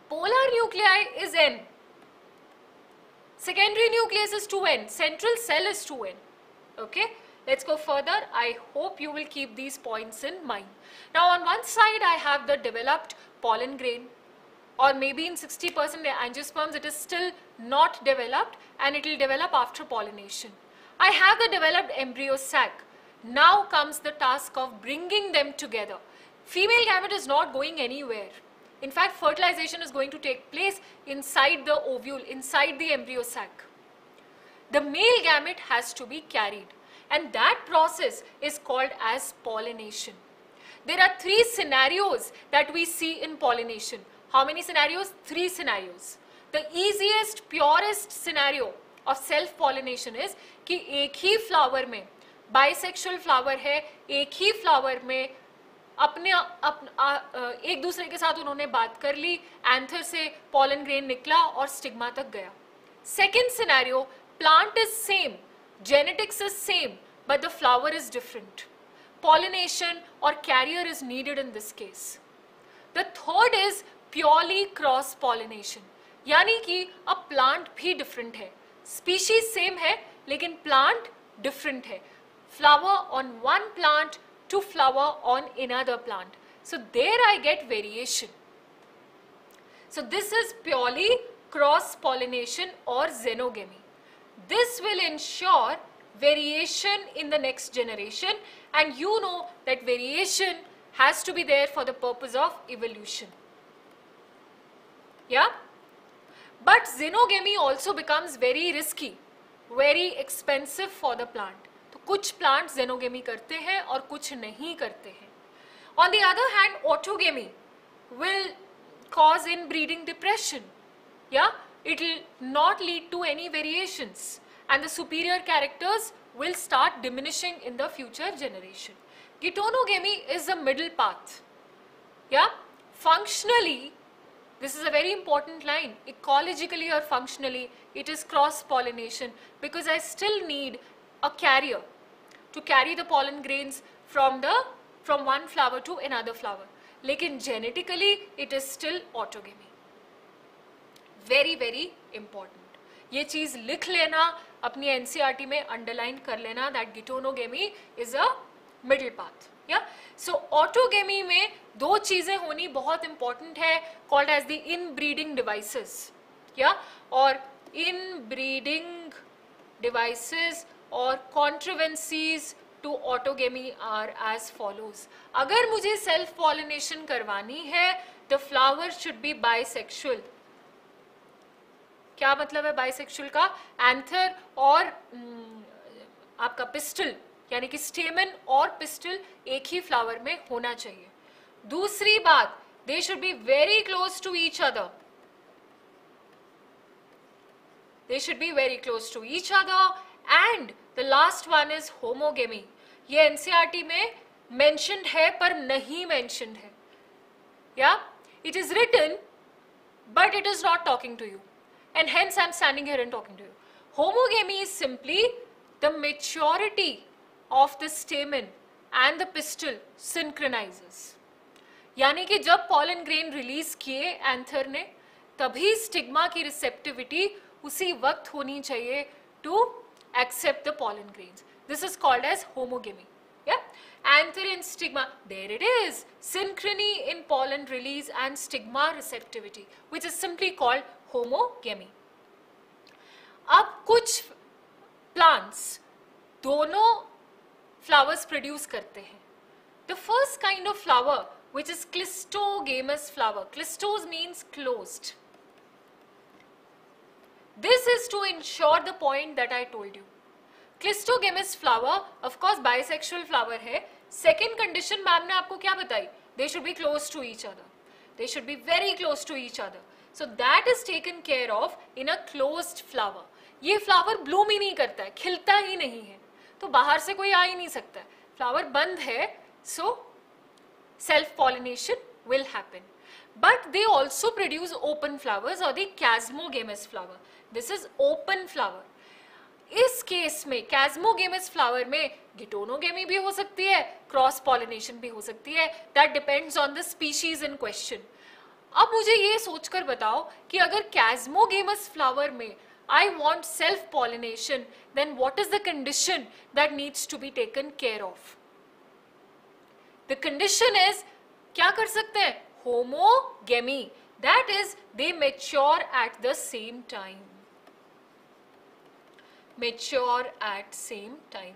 Polar nuclei is n. Secondary nucleus is 2n. Central cell is 2n. Okay. Let's go further. I hope you will keep these points in mind. Now on one side I have the developed pollen grain, or maybe in 60% angiosperms it is still not developed and it will develop after pollination. I have the developed embryo sac. Now comes the task of bringing them together. Female gamete is not going anywhere. In fact, fertilization is going to take place inside the ovule, inside the embryo sac. The male gamete has to be carried, and that process is called as pollination. There are three scenarios that we see in pollination. How many scenarios? Three scenarios. The easiest, purest scenario of self-pollination is कि एक ही flower में bisexual flower है, एक ही flower में एक दूसरे के साथ उन्होंने बात कर ली, एंथर से pollen grain निकला और स्टिग्मा तक गया. Second scenario, plant is same, genetics is same, but the flower is different. Pollination or carrier is needed in this case. The third is purely cross-pollination, यानी कि अब plant भी different है, species same है, लेकिन plant different है. Flower on one plant to flower on another plant. So there I get variation. So this is purely cross-pollination or xenogamy. This will ensure variation in the next generation, and you know that variation has to be there for the purpose of evolution. Yeah? But xenogamy also becomes very risky, very expensive for the plant. कुछ plants xenogamy करते हैं और कुछ नहीं करते हैं. On the other hand, autogamy will cause inbreeding depression. Yeah, it will not lead to any variations, and the superior characters will start diminishing in the future generation. Ketonogamy is the middle path. Yeah, functionally, this is a very important line. Ecologically or functionally, it is cross-pollination because I still need a carrier to carry the pollen grains from one flower to another flower. Lekin genetically it is still autogamy. Very very important. ये चीज़ लिख लेना, अपनी NCERT में underline कर लेना that getonogamy is a middle path. Yeah? So autogamy में दो चीज़ें होनी बहुत important है, called as the inbreeding devices. Yeah? और inbreeding devices और contrivances to autogamy are as follows. अगर मुझे सेल्फ पॉलिनेशन करवानी है, the flower should be bisexual. क्या मतलब है बाइसेक्सुअल का? एंथर और आपका पिस्टल, यानी कि स्टेमन और पिस्टल एक ही फ्लावर में होना चाहिए. दूसरी बात, they should be very close to each other. They should be very close to each other. And the last one is homogamy. ये NCERT में mentioned है पर नहीं mentioned है. Yeah, it is written, but it is not talking to you, and hence I am standing here and talking to you. Homogamy is simply the maturity of the stamen and the pistil synchronizes. यानी कि जब pollen grain release किए anther ने, तभी stigma की receptivity उसी वक्त होनी चाहिए to accept the pollen grains. This is called as homogamy. Yeah, anther and stigma. There it is. Synchrony in pollen release and stigma receptivity, which is simply called homogamy. अब कुछ plants दोनों flowers produce करते हैं. The first kind of flower, which is cleistogamous flower. Cleistos means closed. This is to ensure the point that I told you. Cleistogamous flower, of course, bisexual flower है. Second condition ma'am ने आपको क्या बताई? They should be close to each other. They should be very close to each other. So that is taken care of in a closed flower. ये flower bloom ही नहीं करता है, खिलता ही नहीं है, तो बाहर से कोई आ ही नहीं सकता है, फ्लावर बंद है, so self pollination will happen. But they also produce open flowers or the chasmogamous flower. This is open flower. इस केस में chasmogamous flower में गिटोनोगेमी भी हो सकती है, क्रॉस पॉलिनेशन भी हो सकती है. That depends on the species in question. अब मुझे ये सोचकर बताओ कि अगर chasmogamous flower में I want self pollination, then what is the condition that needs to be taken care of? The condition is क्या कर सकते हैं? Homogamy, that is they mature at the same time, mature at same time.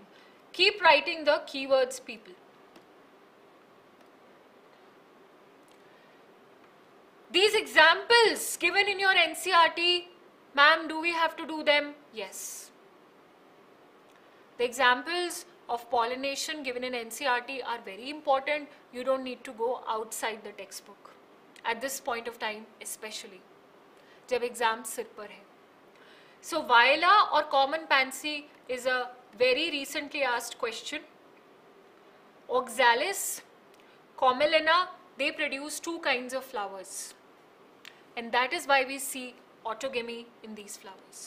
Keep writing the keywords people. These examples given in your NCERT, ma'am do we have to do them? Yes. The examples of pollination given in NCERT are very important. You don't need to go outside the textbook at this point of time, especially जब exam सिर पर है. So Viola or common pansy is a very recently asked question. Oxalis, Commelina, they produce two kinds of flowers, and that is why we see autogamy in these flowers.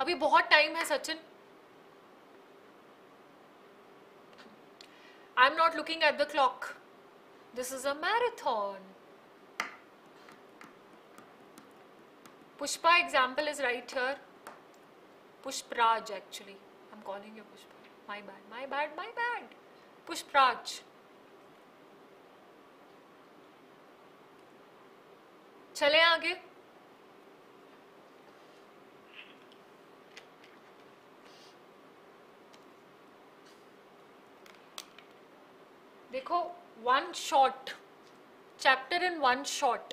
अभी बहुत time है Sachin. I am not looking at the clock. This is a marathon. Pushpa example is right here. Pushparaj actually, I am calling you Pushpa. My bad, my bad, my bad. Pushparaj. चलें आगे. देखो, one shot chapter in one shot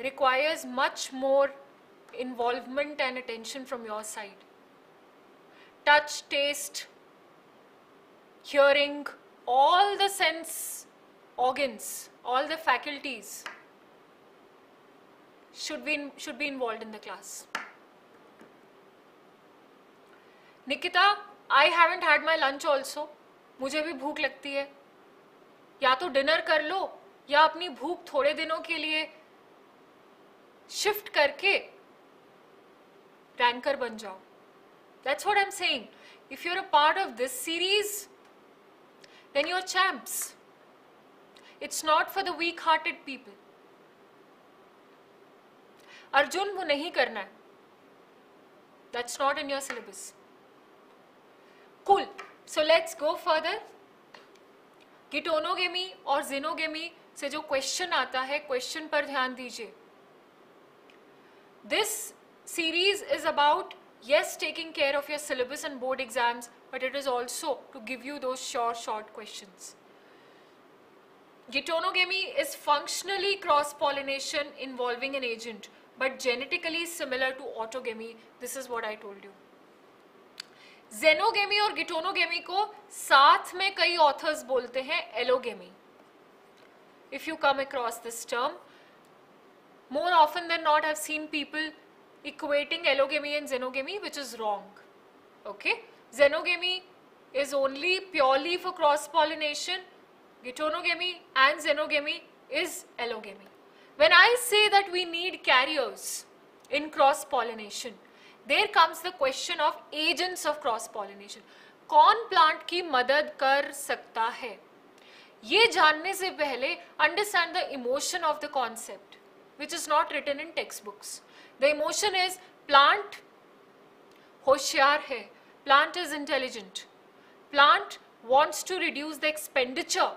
requires much more involvement and attention from your side. Touch, taste, hearing, all the sense organs, all the faculties should be involved in the class. Nikita, I haven't had my lunch also. मुझे भी भूख लगती है. या तो dinner कर लो या अपनी भूख थोड़े दिनों के लिए शिफ्ट करके रैंकर बन जाओ. That's what I am saying. If you are a part of this series then you are champs. It's not for the weak hearted people. Arjun, वो नहीं करना है. That's not in your syllabus. Cool. So let's go further. Geitonogamy और xenogamy से जो question आता है, question पर ध्यान दीजिए. This series is about yes taking care of your syllabus and board exams, but it is also to give you those short questions. Gitonogamy is functionally cross pollination involving an agent, but genetically similar to autogamy. This is what I told you. Xenogamy और geitonogamy को साथ में कई authors बोलते हैं allogamy. If you come across this term, more often than not have seen people equating allogamy and xenogamy, which is wrong. Okay, xenogamy is only purely for cross pollination. Geitonogamy and xenogamy is allogamy. When I say that we need carriers in cross pollination, there comes the question of agents of cross pollination. कौन plant की मदद कर सकता है, ये जानने से पहले understand the emotion of the concept, which is not written in textbooks. The emotion is plant होशियार है, plant is intelligent, plant wants to reduce the expenditure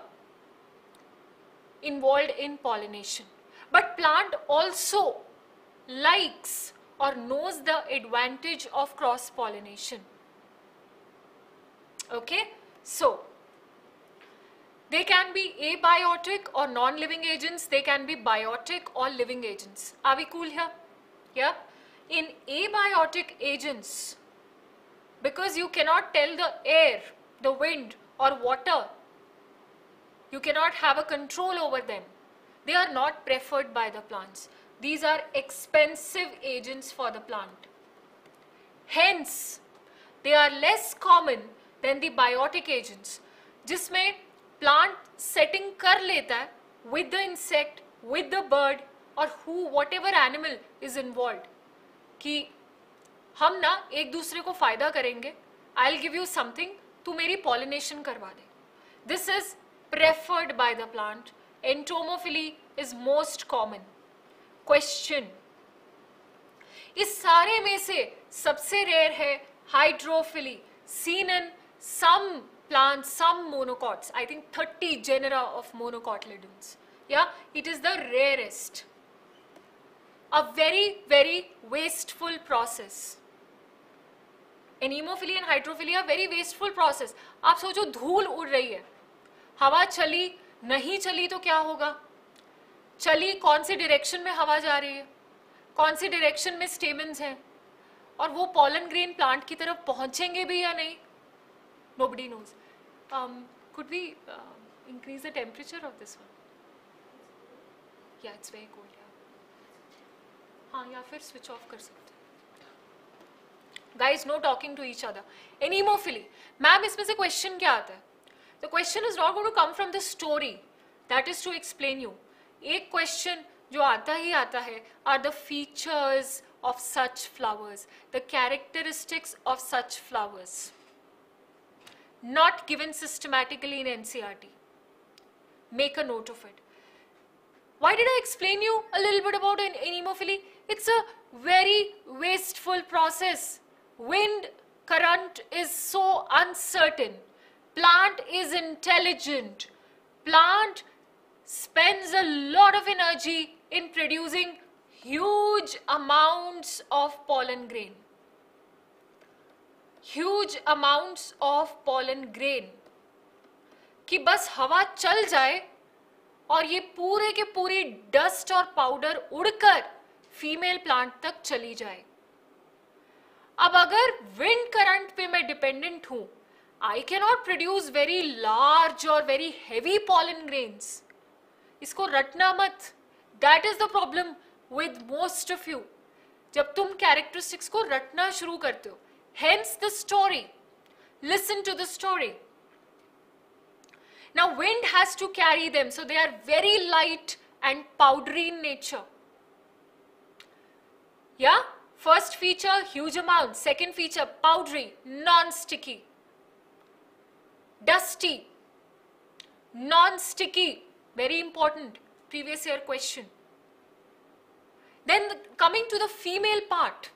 involved in pollination, but plant also likes or knows the advantage of cross pollination. Okay, so they can be abiotic or non living agents, they can be biotic or living agents. Are we cool here? Yeah. In abiotic agents, because you cannot tell the air the wind or water. You cannot have a control over them. They are not preferred by the plants. These are expensive agents for the plant. Hence, they are less common than the biotic agents, जिसमें plant setting कर लेता है with the insect, with the bird or who, whatever animal is involved. कि हम ना एक दूसरे को फायदा करेंगे. I'll give you something, तू मेरी pollination करवा दे. This is preferred by the plant. Entomophily is most common. Question. इस सारे में से सबसे रेयर है hydrophily, seen in some plants, some monocots. I think 30 genera of monocotyledons. Yeah, it is the rarest. A very wasteful process. Anemophily and hydrophily are very wasteful process. आप सोचो धूल उड़ रही है, हवा चली, नहीं चली तो क्या होगा? चली कौन से डायरेक्शन में हवा जा रही है? कौन से डायरेक्शन में स्टेमन्स हैं? और वो पॉलन ग्रेन प्लांट की तरफ पहुंचेंगे भी या नहीं? Nobody knows. Could we increase the temperature of this one? Yeah, it's very cold. हाँ या फिर switch off कर सकते हैं. Guys, no talking to each other. Anemophily. Ma'am, इसमें से question क्या आता है? The question is not going to come from the story. That is to explain you. एक question जो आता ही आता है are the features of such flowers, the characteristics of such flowers. Not given systematically in NCERT. Make a note of it. Why did I explain you a little bit about anemophily? It's a very wasteful process. Wind current is so uncertain. Plant is intelligent. Plant spends a lot of energy in producing huge amounts of pollen grain. Huge amounts of pollen grain. कि बस हवा चल जाए और ये पूरे के पूरी डस्ट और पाउडर उड़कर फीमेल प्लांट तक चली जाए. अब अगर विंड करंट पे मैं डिपेंडेंट हूं, I cannot produce very large or very heavy pollen grains. इसको रटना मत. That is the problem with most of you. जब तुम characteristics को रटना शुरू करते हो. Hence the story. Listen to the story. Now wind has to carry them, so they are very light and powdery in nature. Yeah? First feature, huge amount. Second feature, powdery, non-sticky. Dusty, non-sticky. Very important previous year question. Then coming to the female part,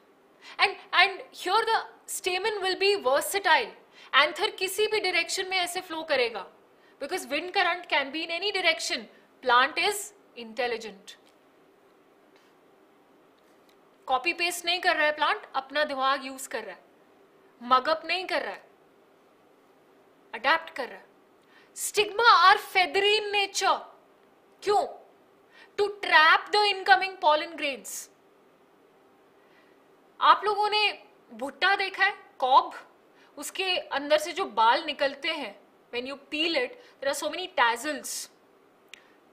and here the stamen will be versatile. Anther किसी भी direction में ऐसे flow करेगा, because wind current can be in any direction. Plant is intelligent. Copy paste नहीं कर रहा है plant, अपना दिमाग use कर रहा है, mug up नहीं कर रहा है, adapt कर रहा है. Stigma are feathery in nature. क्यों? To trap the incoming pollen grains. आप लोगों ने भुट्टा देखा है? Cob. उसके अंदर से जो बाल निकलते हैं, when you peel it, there are so many tassels.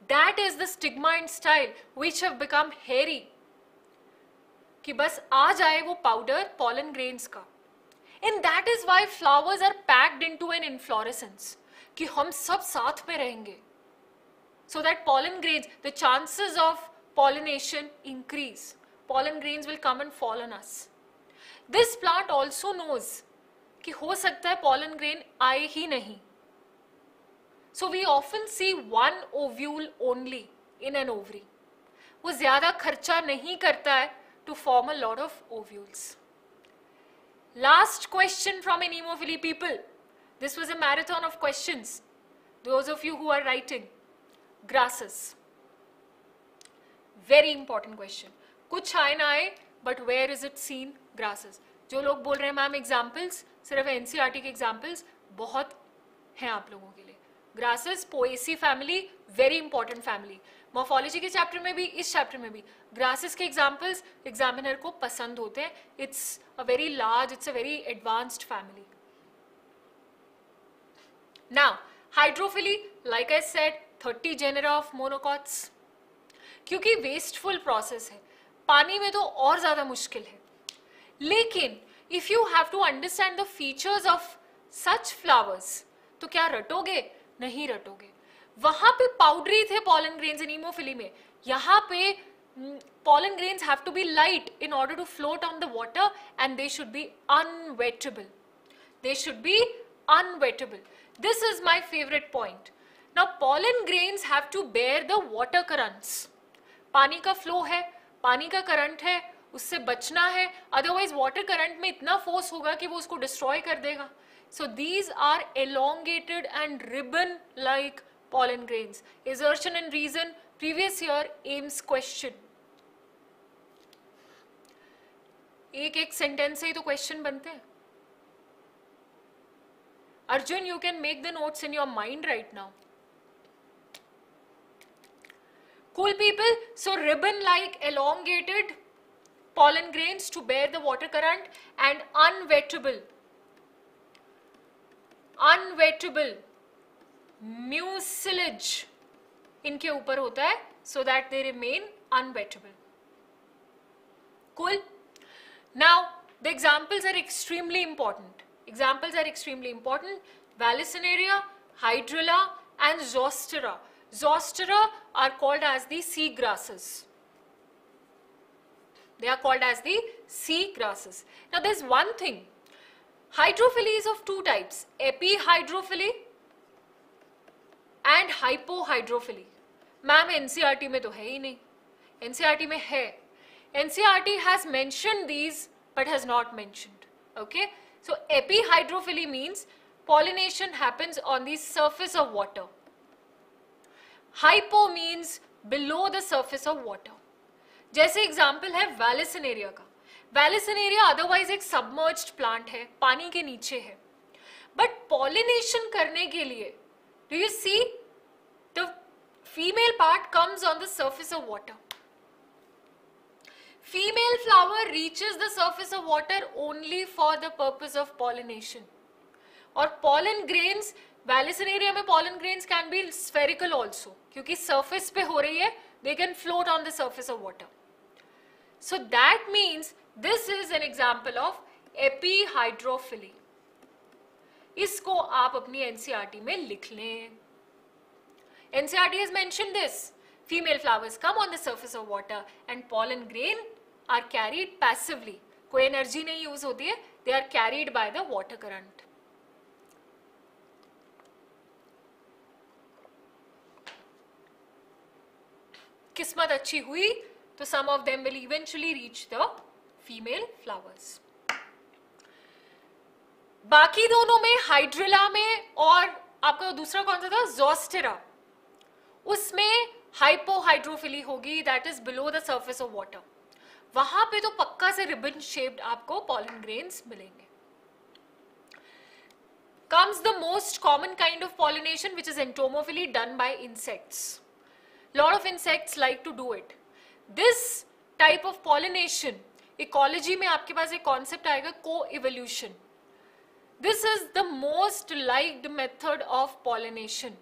That is the stigma and style which have become hairy. कि बस आ जाए वो powder pollen grains का. And that is why flowers are packed into an inflorescence. कि हम सब साथ में रहेंगे, so that pollen grains, the chances of pollination increase. Pollen grains will come and fall on us. This plant also knows कि हो सकता है pollen grain आए ही नहीं. So we often see one ovule only in an ovary. वो ज़्यादा खर्चा नहीं करता है to form a lot of ovules. Last question from anemophily people. This was a marathon of questions. Those of you who are writing, grasses. Very important question. कुछ आए ना आए, but where is it seen? Grasses. जो लोग बोल रहे हैं ma'am examples, सिर्फ NCERT के examples बहुत हैं आप लोगों के लिए. Grasses, Poaceae family, very important family. Morphology के chapter में भी, इस chapter में भी, grasses के examples examiner को पसंद होते हैं. It's a very large, it's a very advanced family. Now, hydrophily, like I said, 30 genera of monocots. क्योंकि wasteful process है, पानी में तो और ज़्यादा मुश्किल है. लेकिन if you have to understand the features of such flowers, तो क्या रटोगे? नहीं रटोगे. वहाँ पे powdery थे pollen grains in Haemophily में. यहाँ पे pollen grains have to be light in order to float on the water and they should be unwettable. They should be unwettable. This is my favorite point. Now, pollen grains have to bear the water currents. पानी का flow है, पानी का current है, उससे बचना है. Otherwise, water current में इतना force होगा कि वो उसको destroy कर देगा. So these are elongated and ribbon-like pollen grains. Assertion and reason. Previous year aims question. एक-एक sentence से ही तो question बनते हैं. Arjun, you can make the notes in your mind right now. Cool people, so ribbon-like elongated pollen grains to bear the water current and unwettable. Unwettable mucilage इनके ऊपर होता है so that they remain unwettable. Cool? Now, the examples are extremely important. Examples are extremely important. Vallisneria, Hydrilla and Zostera. Zostera are called as the sea grasses. They are called as the sea grasses. Now there is one thing. Hydrophily is of two types. Epihydrophily and hypohydrophily. Ma'am, NCERT mein to hai hi nahi. NCERT mein hai. NCERT has mentioned these but has not mentioned. Okay. So, epihydrophily means pollination happens on the surface of water. Hypo means below the surface of water. जैसे example है Vallisneria का. Vallisneria otherwise एक submerged plant है, पानी के नीचे है. But pollination करने के लिए, do you see, the female part comes on the surface of water. Female flower reaches the surface of water only for the purpose of pollination. Or pollen grains, Vallisneria में pollen grains can be spherical also. क्योंकि surface पे हो रही है, they can float on the surface of water. So that means this is an example of epihydrophily. इसको आप अपनी NCERT में लिख लें. NCERT has mentioned this. Female flowers come on the surface of water and pollen grain are carried passively. कोई energy नहीं use होती है, they are carried by the water current. किस्मत अच्छी हुई तो some of them will eventually reach the female flowers. बाकी दोनों में hydrilla में और आपका दूसरा कौन सा था Zostera, उसमें हाइपोहाइड्रोफिली होगी, that is below the surface of water. वहाँ पे तो पक्का से ribbon shaped आपको pollen grains मिलेंगे. Comes the most common kind of pollination which is entomophily done by insects. Lot of insects like to do it. This type of pollination, ecology में आपके पास एक concept आएगा co-evolution. This is the most liked method of pollination.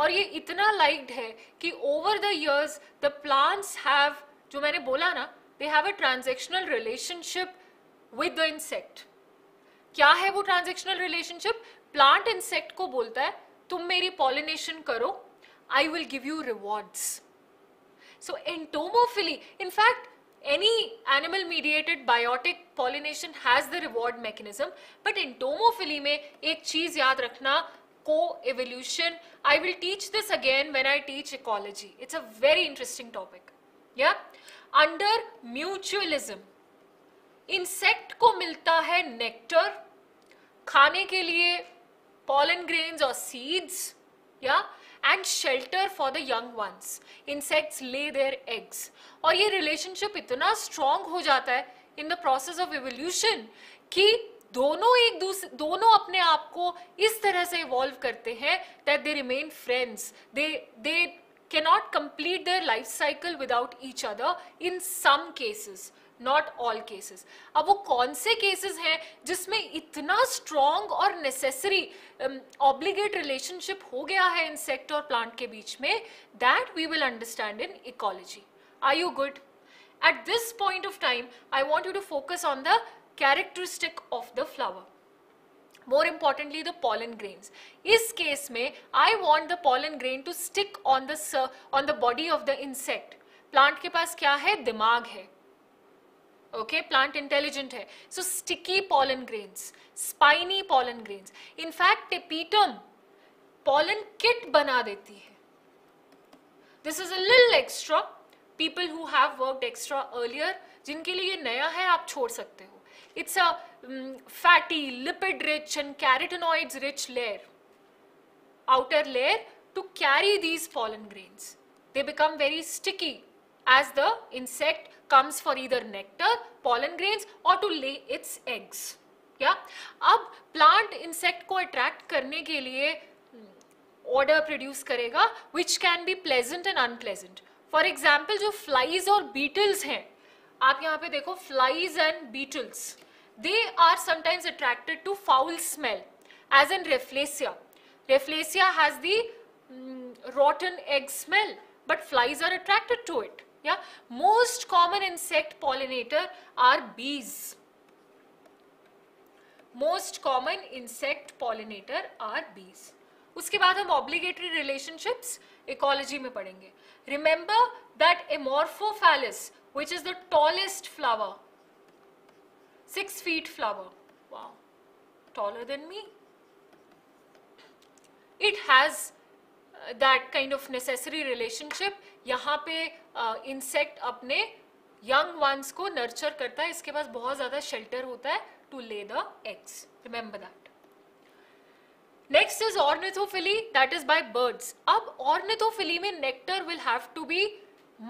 और ये इतना liked है कि over the years the plants have, जो मैंने बोला ना, they have a transactional relationship with the insect. क्या है वो transactional relationship? Plant insect को बोलता है, तुम मेरी pollination करो, I will give you rewards. So entomophily, in fact, any animal-mediated biotic pollination has the reward mechanism, but entomophily में एक चीज़ याद रखना, co-evolution. I will teach this again when I teach ecology. It's a very interesting topic. Yeah? Under mutualism, insect को मिलता है nectar, खाने के लिए pollen grains or seeds, yeah? And shelter for the young ones. Insects lay their eggs. और ये relationship इतना strong हो जाता है in the process of evolution कि दोनों अपने आप को इस तरह से evolve करते हैं that they remain friends. They cannot complete their life cycle without each other in some cases. Not all cases. अब वो कौन से केसेस हैं जिसमें इतना स्ट्रॉन्ग और नेसेसरी ऑब्लिगेट रिलेशनशिप हो गया है इंसेक्ट और प्लांट के बीच में, that we will understand in ecology. Are you good? At this point of time I want you to focus on the characteristic of the flower, more importantly the pollen grains. इस case में I want the pollen grain to stick on the body of the insect. Plant के पास क्या है? दिमाग है. Okay, plant intelligent है. So sticky pollen grains, spiny pollen grains. In fact tapetum pollen kit बना देती है. This is a little extra. People who have worked extra earlier, जिनके लिए ये नया है आप छोड़ सकते हो. It's a fatty, lipid-rich and carotenoids-rich layer, outer layer to carry these pollen grains. They become very sticky as the insect comes for either nectar, pollen grains or to lay its eggs. Yeah. अब plant insect को attract करने के लिए odor produce करेगा, which can be pleasant and unpleasant. For example, जो flies और beetles हैं, आप यहाँ पे देखो flies and beetles. They are sometimes attracted to foul smell, as in Rafflesia. Rafflesia has the rotten egg smell, but flies are attracted to it. Yeah, most common insect pollinator are bees. Most common insect pollinator are bees. उसके बाद हम obligatory relationships ecology में पढ़ेंगे. Remember that Amorphophallus, which is the tallest flower. 6 feet flower. Wow, taller than me. It has that kind of necessary relationship. यहाँ पे insect अपने young ones को nurture करता है. इसके पास बहुत ज़्यादा shelter होता है to lay the eggs. Remember that. Next is ornithophily, that is by birds. अब ornithophily में nectar will have to be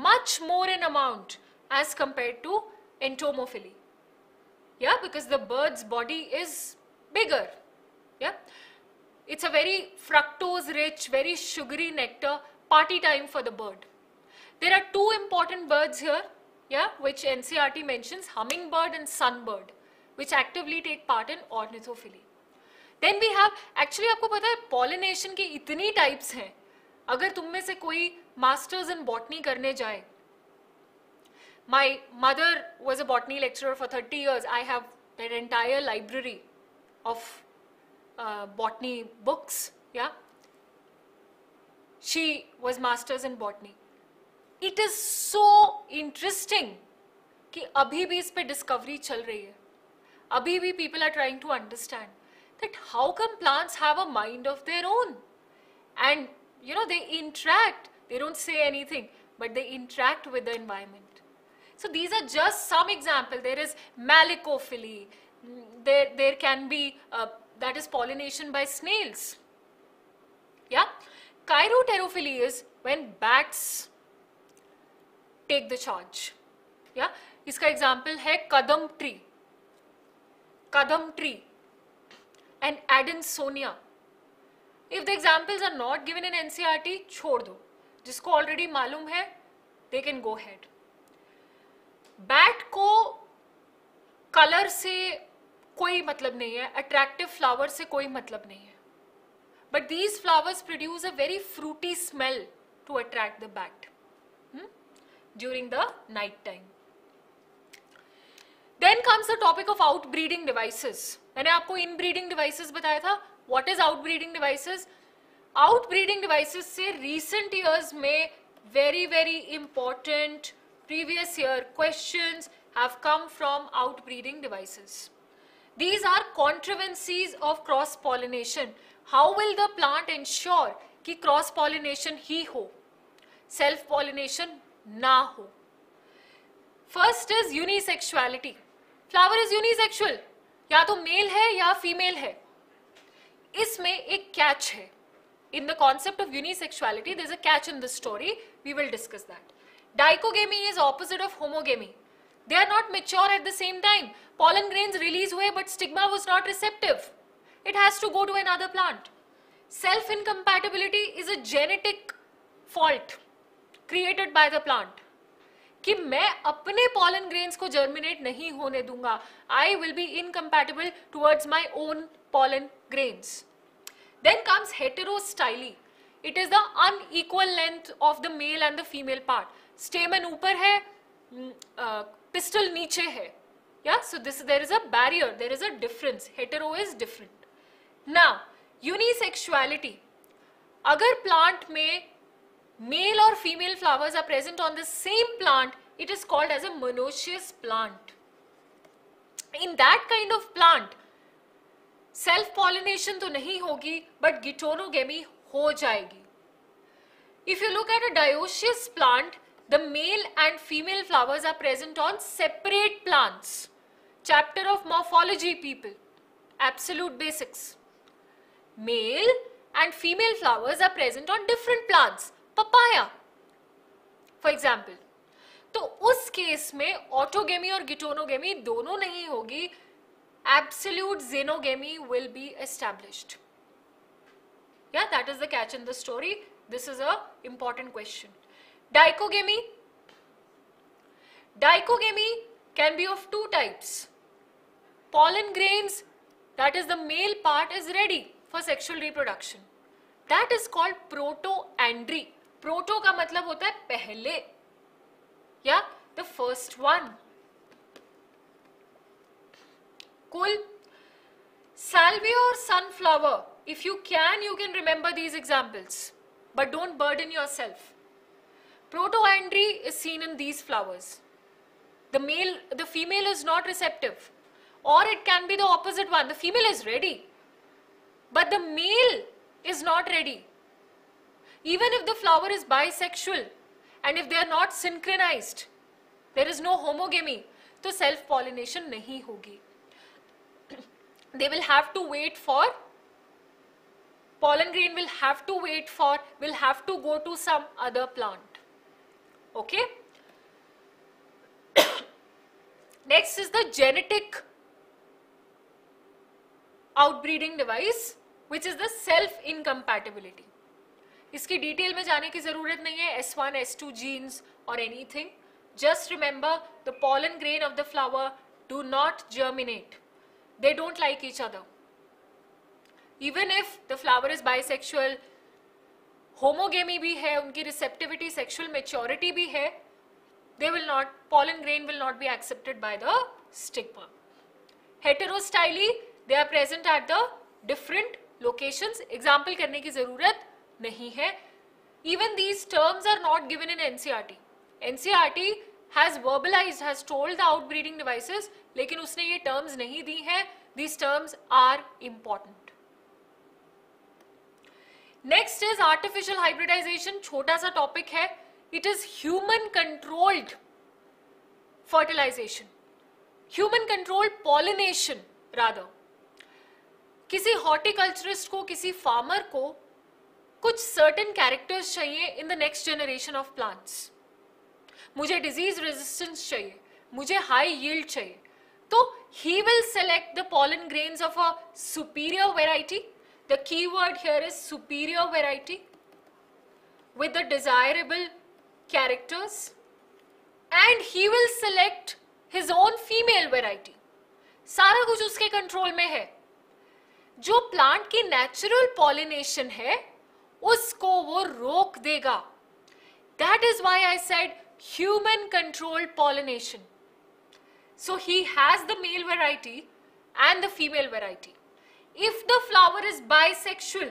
much more in amount as compared to entomophily. Yeah, because the bird's body is bigger. Yeah, it's a very fructose-rich, very sugary nectar. Party time for the bird. There are two important birds here. Yeah, which NCERT mentions: hummingbird and sunbird, which actively take part in ornithophily. Then we have actually, आपको पता है pollination के इतनी types हैं. अगर तुम में से कोई masters in botany करने जाए. My mother was a botany lecturer for 30 years. I have an entire library of botany books. Yeah, she was masters in botany. It is so interesting कि अभी भी इस पे discovery चल रही है. अभी भी people are trying to understand that how come plants have a mind of their own, and you know they interact. They don't say anything, but they interact with the environment. So these are just some example. There is malicophily. There can be that is pollination by snails. Yeah, chiroterophilia is when bats take the charge. Yeah, इसका example है kadam tree. Kadam tree and Adansonia. If the examples are not given in NCERT, छोड़ दो. जिसको already मालूम है, they can go ahead. Bat को colour से कोई मतलब नहीं है, अट्रैक्टिव फ्लावर से कोई मतलब नहीं है, but these flowers produce a very fruity smell to attract the bat during the night time. Then comes the topic of outbreeding devices. मैंने आपको इनब्रीडिंग डिवाइसेस बताया था. What is outbreeding devices? Outbreeding devices से recent years में very very important previous year questions have come from outbreeding devices. These are contrivances of cross pollination. How will the plant ensure कि cross pollination ही हो, self pollination ना हो? First is unisexuality. Flower is unisexual. या तो male है या female है. इसमें एक catch है. In the concept of unisexuality, there is a catch in the story. We will discuss that. Dichogamy is opposite of homogamy. They are not mature at the same time. Pollen grains release away, but stigma was not receptive. It has to go to another plant. Self incompatibility is a genetic fault created by the plant. कि मैं अपने pollen grains को germinate नहीं होने दूंगा. I will be incompatible towards my own pollen grains. Then comes heterostyly. It is the unequal length of the male and the female part. Stamen ऊपर है, pistil नीचे है. या so this there is a barrier, there is a difference. Hetero is different. Now unisexuality. अगर plant में male or female flowers are present on the same plant, it is called as a monoecious plant. In that kind of plant, self pollination तो नहीं होगी but geitonogamy हो जाएगी. If you look at a dioecious plant, the male and female flowers are present on separate plants. Chapter of morphology, people. Absolute basics. Male and female flowers are present on different plants. Papaya for example. तो उस case में autogamy और geitonogamy दोनों नहीं होगी. Absolute xenogamy will be established. या that is the catch in the story. This is a important question. Dichogamy. Dichogamy can be of two types. Pollen grains, that is the male part is ready for sexual reproduction. That is called protandry. Proto का मतलब होता है पहले, या the first one. Cool. Salvia और sunflower. If you can remember these examples but don't burden yourself. Protandry is seen in these flowers. The male, the female is not receptive, और it can be the opposite one. The female is ready but the male is not ready. Even if the flower is bisexual and if they are not synchronized, there is no homogamy, तो self pollination नहीं होगी. They will have to wait for pollen grain, will have to go to some other plant. Okay. Next is the genetic outbreeding device, which is the self incompatibility. इसकी detail में जाने की जरूरत नहीं है. S1, S2 genes or anything. Just remember the pollen grain of the flower do not germinate. They don't like each other. Even if the flower is bisexual, homogamy भी है, उनकी receptivity, sexual maturity भी है, they will not, pollen grain will not be accepted by the stigma. Heterostyly, they are present at the different locations. Example करने की जरूरत नहीं है. Even these terms are not given in NCERT. NCERT has वर्बलाइज्ड, has told the outbreeding devices, लेकिन उसने ये terms नहीं दी हैं. These terms are important. Next is artificial hybridisation. छोटा सा टॉपिक है. It is human controlled fertilisation, human controlled pollination rather. किसी हॉर्टिकल्चरिस्ट को, किसी फार्मर को कुछ सर्टेन कैरेक्टर्स चाहिए in the next generation of plants. मुझे डिजीज रेजिस्टेंस चाहिए, मुझे हाई यील्ड चाहिए, तो he will select the pollen grains of a superior variety. The key word here is superior variety with the desirable characters. And he will select his own female variety. सारा कुछ उसके control में है. जो plant की natural pollination है उसको वो रोक देगा. That is why I said human controlled pollination. So he has the male variety and the female variety. If the flower is bisexual,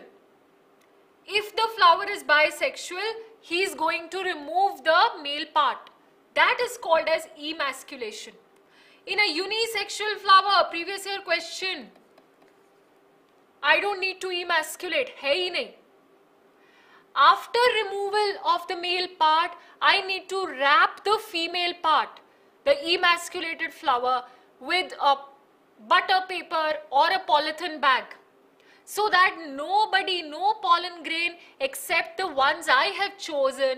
he is going to remove the male part. That is called as emasculation. In a unisexual flower, previous year question, I don't need to emasculate, है ही नहीं. After removal of the male part, I need to wrap the female part, the emasculated flower, with a butter paper or a polythene bag, so that nobody, no pollen grain except the ones I have chosen,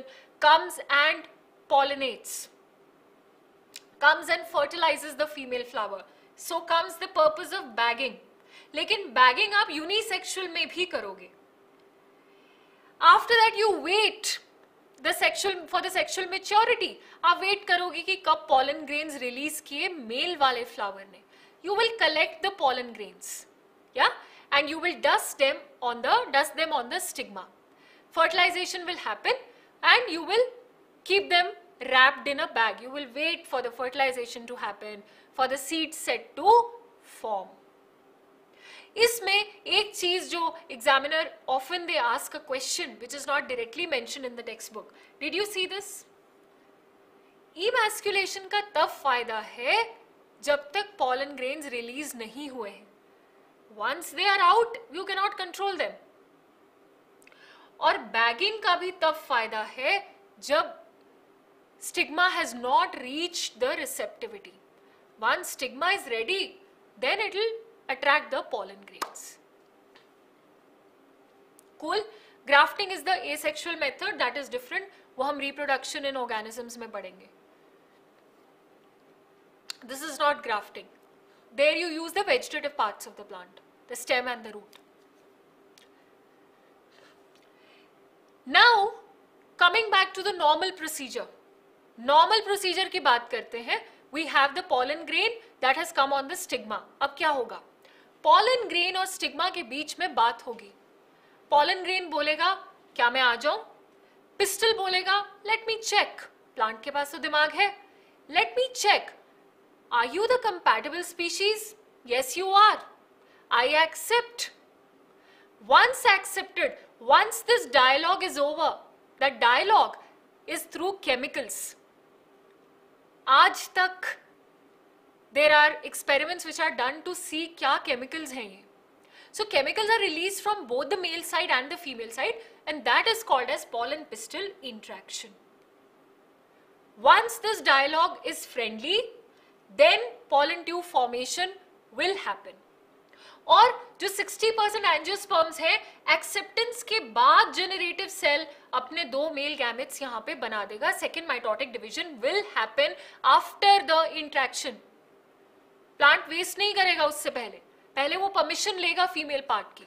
comes and pollinates, comes and fertilizes the female flower. So comes the purpose of bagging. लेकिन bagging आप unisexual में भी करोगे. After that you wait for the sexual maturity आप wait करोगे कि कब pollen grains release किए male वाले flower ने. You will collect the pollen grains, yeah, and you will dust them on the stigma. Fertilization will happen, and you will keep them wrapped in a bag. You will wait for the fertilization to happen, for the seed set to form. इसमें एक चीज जो examiner often they ask a question which is not directly mentioned in the textbook. Did you see this? Emasculation का तब फायदा है जब तक pollen grains release नहीं हुए हैं. Once they are out, you cannot control them. और bagging का भी तब फायदा है जब stigma has not reached the receptivity. Once stigma is ready, then it will attract the pollen grains. Cool. Grafting is the asexual method that is different. वो हम reproduction in organisms में पढ़ेंगे. This is not grafting. There you use the vegetative parts of the plant, the stem and the root. Now, coming back to the normal procedure. Normal procedure की बात करते हैं. We have the pollen grain that has come on the stigma. अब क्या होगा? Pollen grain और stigma के बीच में बात होगी. Pollen grain बोलेगा, क्या मैं आ जाऊं? Pistil बोलेगा, let me check. Plant के पास तो दिमाग है. Let me check. Are you the compatible species? Yes, you are. I accept. Once accepted, once this dialogue is over, that dialogue is through chemicals. आज तक there are experiments which are done to see क्या chemicals हैं ये. So chemicals are released from both the male side and the female side, and that is called as pollen pistil interaction. Once this dialogue is friendly, then pollen tube formation will happen. और जो 60% angiosperms है, acceptance के बाद generative cell अपने दो male gametes यहाँ पे बना देगा. Second mitotic division will happen after the interaction. Plant waste नहीं करेगा उससे पहले. पहले वो permission लेगा female part की.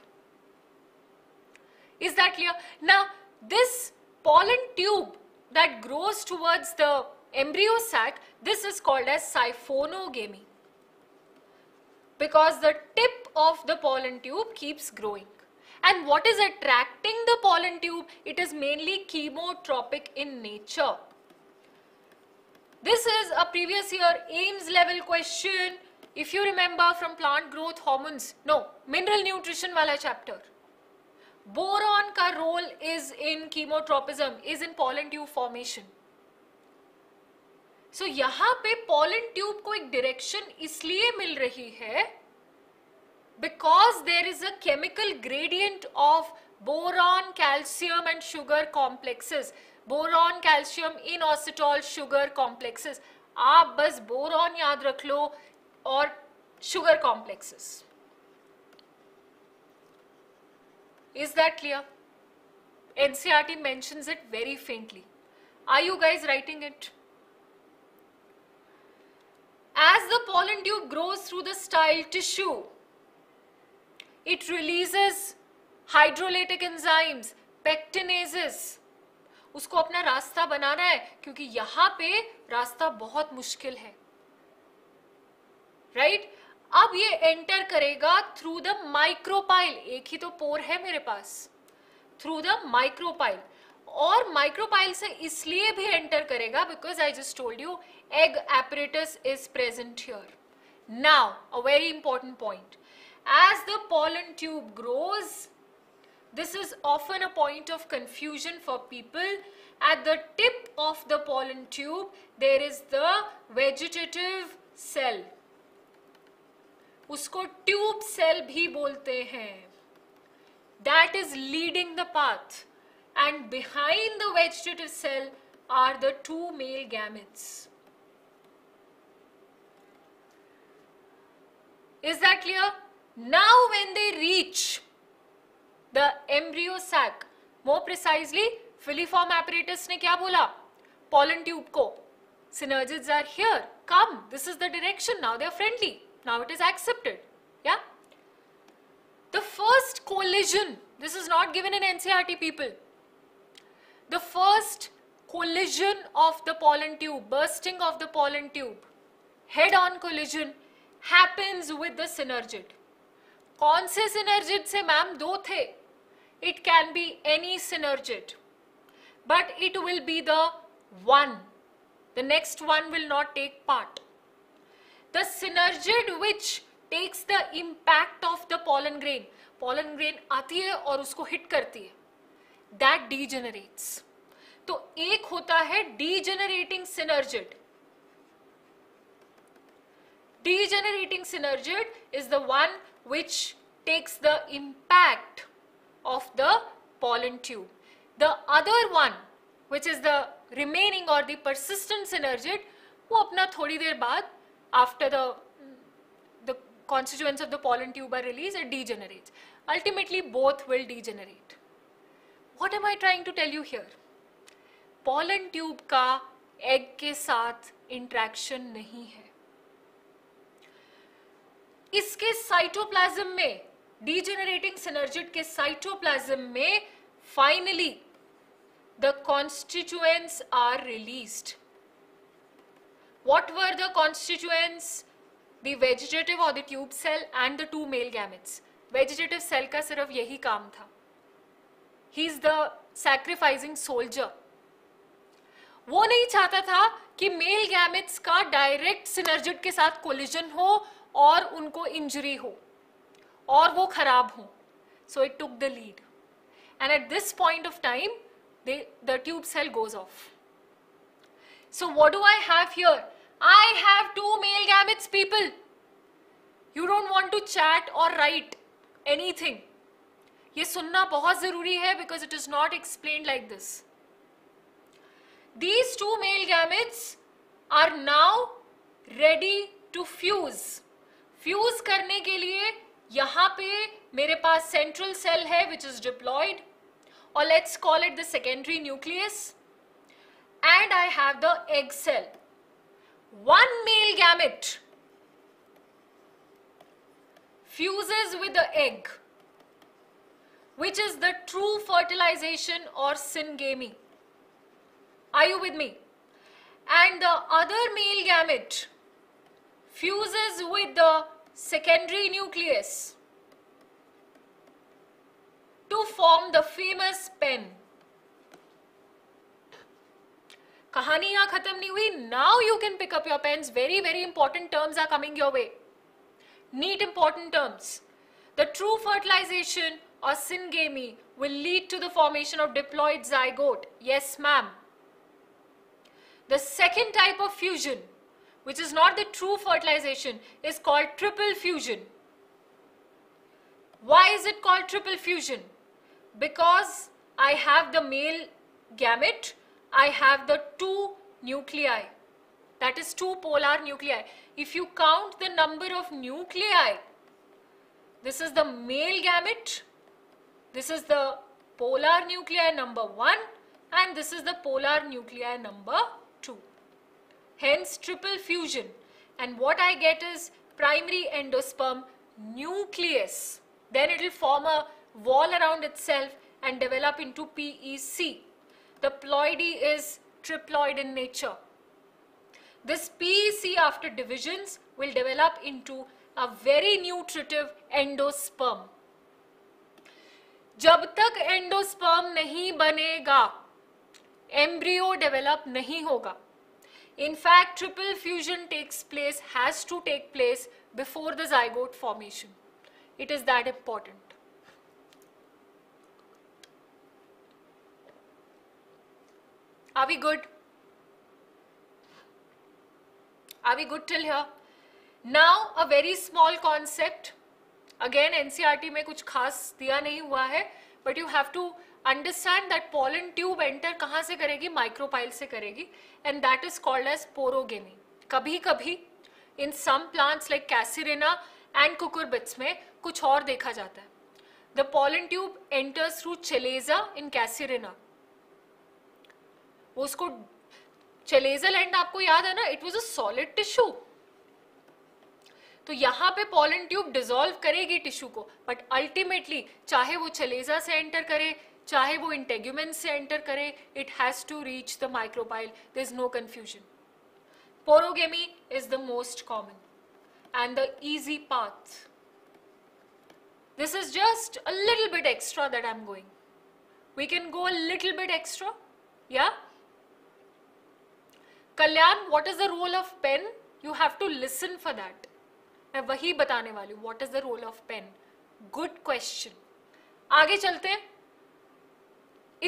Is that clear? Now this pollen tube that grows towards the embryo sac, this is called as siphonogamy, because the tip of the pollen tube keeps growing. And what is attracting the pollen tube? It is mainly chemotropic in nature. This is a previous year AIMS level question, if you remember, from plant growth hormones, no, mineral nutrition wala chapter. Boron ka role is in chemotropism, is in pollen tube formation. So यहाँ पे pollen tube को एक direction इसलिए मिल रही है because there is a chemical gradient of boron, calcium and sugar complexes. Boron, calcium, inositol, sugar complexes. आप बस boron याद रख लो और sugar complexes. Is that clear? NCERT mentions it very faintly. Are you guys writing it? As the pollen tube grows through the style tissue, it releases hydrolytic enzymes, pectinases. उसको अपना रास्ता बनाना है क्योंकि यहाँ पे रास्ता बहुत मुश्किल है, right? अब ये enter करेगा through the micropyle. एक ही तो pore है मेरे पास. Through the micropyle. और micropyle से इसलिए भी enter करेगा because I just told you egg apparatus is present here. Now, a very important point. As the pollen tube grows, this is often a point of confusion for people. At the tip of the pollen tube, there is the vegetative cell. उसको tube cell भी बोलते हैं. That is leading the path. And behind the vegetative cell are the two male gametes. Is that clear? Now when they reach the embryo sac, more precisely, filiform apparatus ने क्या बोला? Pollen tube को, synergids are here, come, this is the direction, now they are friendly, now it is accepted, yeah? The first collision, this is not given in NCERT people, the first collision of the pollen tube, bursting of the pollen tube, head-on collision happens with the synergid. कौन से synergid से ma'am दो थे? It can be any synergid, but it will be the one. The next one will not take part. The synergid which takes the impact of the pollen grain आती है और उसको hit करती है. That degenerates. तो एक होता है degenerating synergid is the one which takes the impact of the pollen tube. The other one which is the remaining or the persistent synergid, वो अपना थोड़ी देर बाद after the constituents of the pollen tube are released, it degenerates. Ultimately both will degenerate. What am I trying to tell you here? Pollen tube का egg के साथ interaction नहीं है. इसके साइटोप्लाज्म में, डीजेनरेटिंग सिनर्जिड के साइटोप्लाज्म में finally the constituents are released. What were the constituents? The vegetative और the tube cell and the two male gametes. Vegetative cell का सिर्फ यही काम था. He is the sacrificing soldier. वो नहीं चाहता था कि मेल गैमेट्स का डायरेक्ट सिनर्जिड के साथ कोलिजन हो और उनको इंजरी हो और वो खराब हो. So it took the lead and at this point of time the tube cell goes off. So what do I have here? I have two male gametes. People, you don't want to chat और write anything. ये सुनना बहुत जरूरी है because it is not explained like this. These two male gametes are now ready to fuse. Fuse करने के लिए यहाँ पे मेरे पास central cell है which is diploid, or let's call it the secondary nucleus, and I have the egg cell. One male gamete fuses with the egg, which is the true fertilization or syngamy. Are you with me? And the other male gamete fuses with the secondary nucleus to form the famous pen. कहानी यहाँ खत्म नहीं हुई. Now you can pick up your pens. Very, very important terms are coming your way. Neat important terms. The true fertilization or syngamy will lead to the formation of diploid zygote. Yes, ma'am. The second type of fusion, which is not the true fertilization, is called triple fusion. Why is it called triple fusion? Because I have the male gamete, I have the two nuclei, that is two polar nuclei. If you count the number of nuclei, this is the male gamete, this is the polar nuclei number 1, and this is the polar nuclei number 2. Hence triple fusion, and what I get is primary endosperm nucleus. Then it will form a wall around itself and develop into PEC. The ploidy is triploid in nature. This PEC after divisions will develop into a very nutritive endosperm. जब तक endosperm नहीं बनेगा embryo develop नहीं होगा. In fact, triple fusion has to take place before the zygote formation. It is that important. Are we good? Are we good till here? Now a very small concept. Again, NCERT में कुछ खास दिया नहीं हुआ है, but you have to understand that pollen tube enter कहाँ से करेगी? Micropyle से करेगी, and that is called as porogamy. कभी कभी in some plants like Casuarina and cucurbits में कुछ और देखा जाता है. The pollen tube enters through chalaza in Casuarina. वो उसको chalazal end आपको याद है ना? It was a solid tissue. तो यहाँ पे pollen tube dissolve करेगी tissue को, but ultimately चाहे वो chalaza से enter करे चाहे वो इंटेग्यूमेंट से एंटर करे, it has to reach the micropyle, there is no confusion. Porogamy is the most common and the easy path. This is just a little bit extra that I'm going. We can go a little bit extra, yeah. Kalyan, what is the role of pen? You have to listen for that. मैं वही बताने वाली हूँ. What is the role of pen? Good question. आगे चलते हैं.